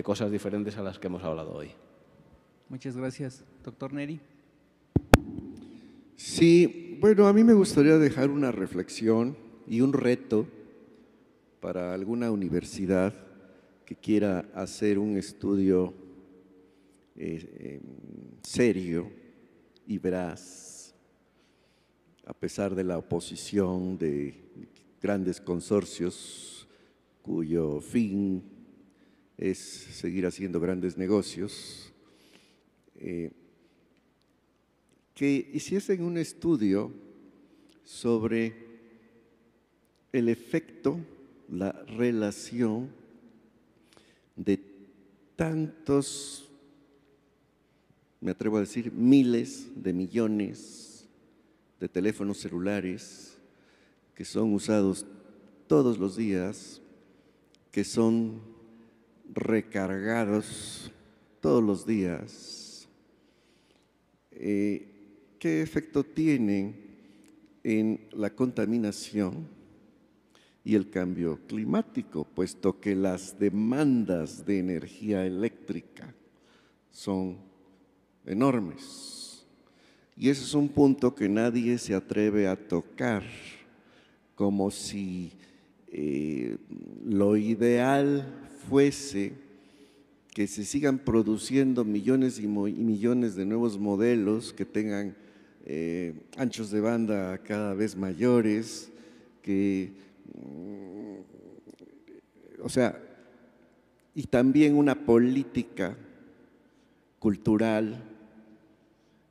cosas diferentes a las que hemos hablado hoy. Muchas gracias. Doctor Neri. Sí, bueno, a mí me gustaría dejar una reflexión y un reto para alguna universidad que quiera hacer un estudio serio y veraz, a pesar de la oposición de grandes consorcios cuyo fin es seguir haciendo grandes negocios, que hiciesen un estudio sobre el efecto, la relación de tantos, me atrevo a decir, miles de millones de teléfonos celulares que son usados todos los días, que son recargados todos los días. ¿Qué efecto tienen en la contaminación y el cambio climático, puesto que las demandas de energía eléctrica son enormes? Y ese es un punto que nadie se atreve a tocar, como si lo ideal fuese que se sigan produciendo millones y millones de nuevos modelos que tengan anchos de banda cada vez mayores, que, o sea, y también una política cultural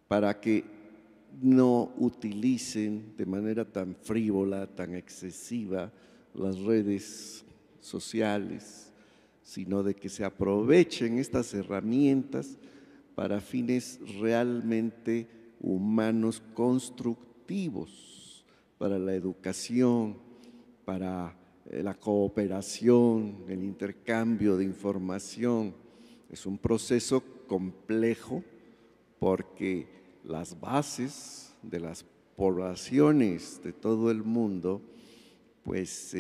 para que no utilicen de manera tan frívola, tan excesiva las redes sociales, sino de que se aprovechen estas herramientas para fines realmente humanos constructivos, para la educación, para la cooperación, el intercambio de información. Es un proceso complejo porque las bases de las poblaciones de todo el mundo, pues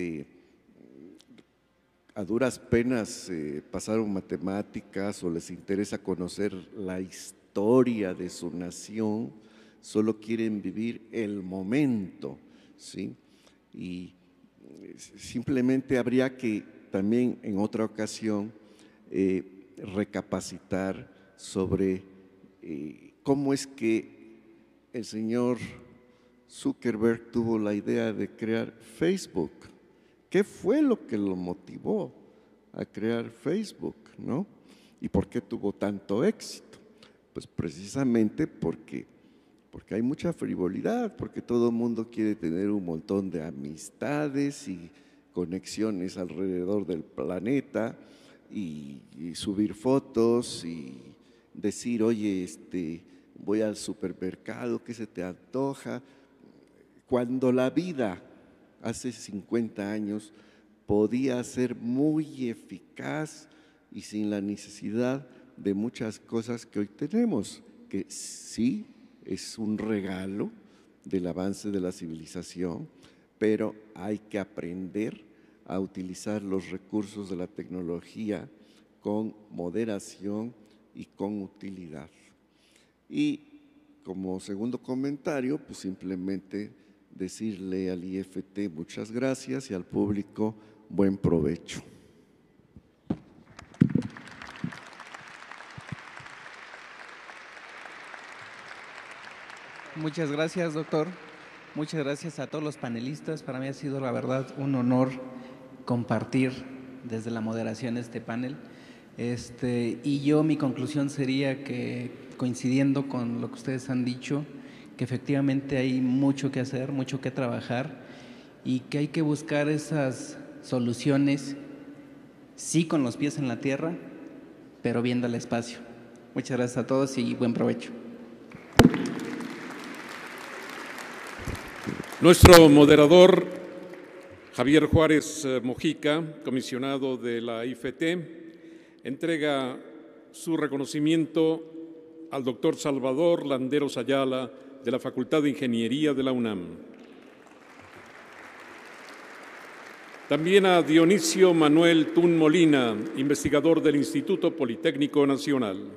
a duras penas pasaron matemáticas o les interesa conocer la historia de su nación, solo quieren vivir el momento, ¿sí? Y simplemente habría que también en otra ocasión recapacitar sobre cómo es que el señor Zuckerberg tuvo la idea de crear Facebook. ¿Qué fue lo que lo motivó a crear Facebook, ¿no? ¿Y por qué tuvo tanto éxito? Pues precisamente porque hay mucha frivolidad, porque todo el mundo quiere tener un montón de amistades y conexiones alrededor del planeta y subir fotos y decir, oye, voy al supermercado, ¿qué se te antoja? Cuando la vida hace 50 años podía ser muy eficaz y sin la necesidad de muchas cosas que hoy tenemos, que sí es un regalo del avance de la civilización, pero hay que aprender a utilizar los recursos de la tecnología con moderación y con utilidad. Y como segundo comentario, pues simplemente decirle al IFT muchas gracias y al público buen provecho. Muchas gracias, doctor. Muchas gracias a todos los panelistas. Para mí ha sido, la verdad, un honor compartir desde la moderación este panel. Y yo, mi conclusión sería que, coincidiendo con lo que ustedes han dicho, que efectivamente hay mucho que hacer, mucho que trabajar y que hay que buscar esas soluciones, sí con los pies en la tierra, pero viendo el espacio. Muchas gracias a todos y buen provecho. Nuestro moderador, Javier Juárez Mojica, comisionado de la IFT, entrega su reconocimiento al doctor Salvador Landeros Ayala, de la Facultad de Ingeniería de la UNAM. También a Dionisio Manuel Tun Molina, investigador del Instituto Politécnico Nacional.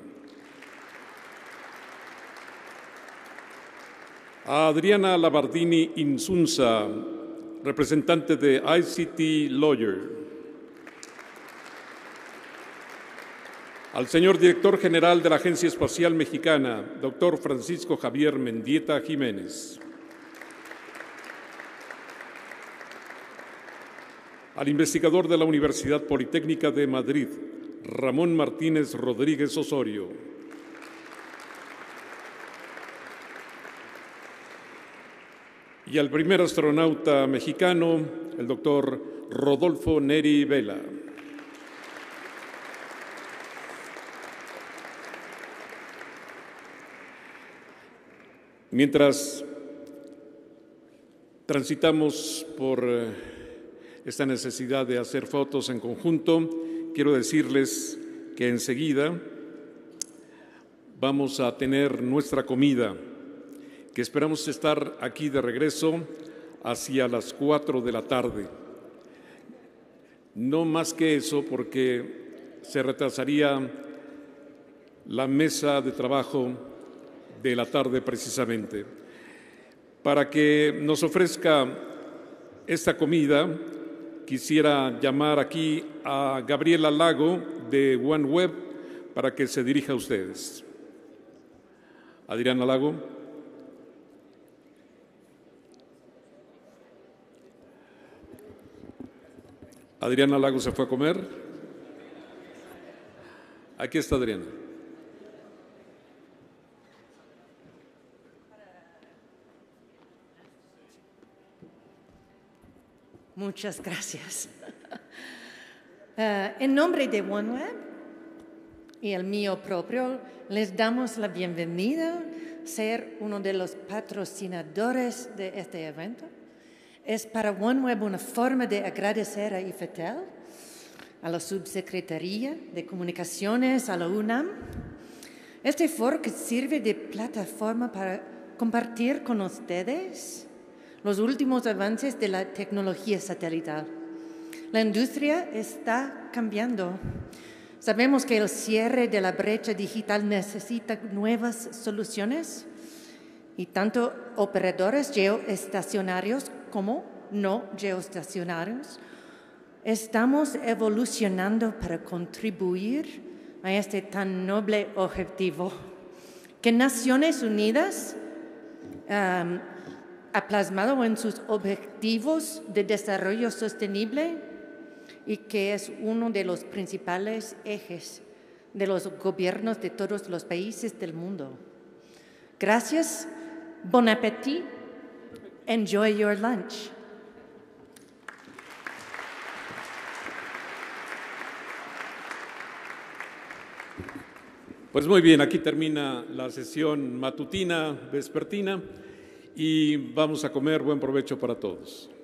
A Adriana Labardini Insunza, representante de ICT Lawyer. Al señor director general de la Agencia Espacial Mexicana, doctor Francisco Javier Mendieta Jiménez. Al investigador de la Universidad Politécnica de Madrid, Ramón Martínez Rodríguez Osorio. Y al primer astronauta mexicano, el doctor Rodolfo Neri Vela. Mientras transitamos por esta necesidad de hacer fotos en conjunto, quiero decirles que enseguida vamos a tener nuestra comida, que esperamos estar aquí de regreso hacia las 4 de la tarde. No más que eso, porque se retrasaría la mesa de trabajo de la tarde precisamente. Para que nos ofrezca esta comida, quisiera llamar aquí a Gabriela Lago de OneWeb, para que se dirija a ustedes. Adriana Lago. Adriana Lago se fue a comer. Aquí está Adriana. Muchas gracias. En nombre de OneWeb y el mío propio, les damos la bienvenida a ser uno de los patrocinadores de este evento. Es para OneWeb una forma de agradecer a IFETEL, a la Subsecretaría de Comunicaciones, a la UNAM. Este foro que sirve de plataforma para compartir con ustedes los últimos avances de la tecnología satelital. La industria está cambiando. Sabemos que el cierre de la brecha digital necesita nuevas soluciones y tanto operadores geoestacionarios como no geoestacionarios estamos evolucionando para contribuir a este tan noble objetivo que Naciones Unidas ha plasmado en sus Objetivos de Desarrollo Sostenible y que es uno de los principales ejes de los gobiernos de todos los países del mundo. Gracias, bon appétit, enjoy your lunch. Pues muy bien, aquí termina la sesión matutina, vespertina. Y vamos a comer, buen provecho para todos.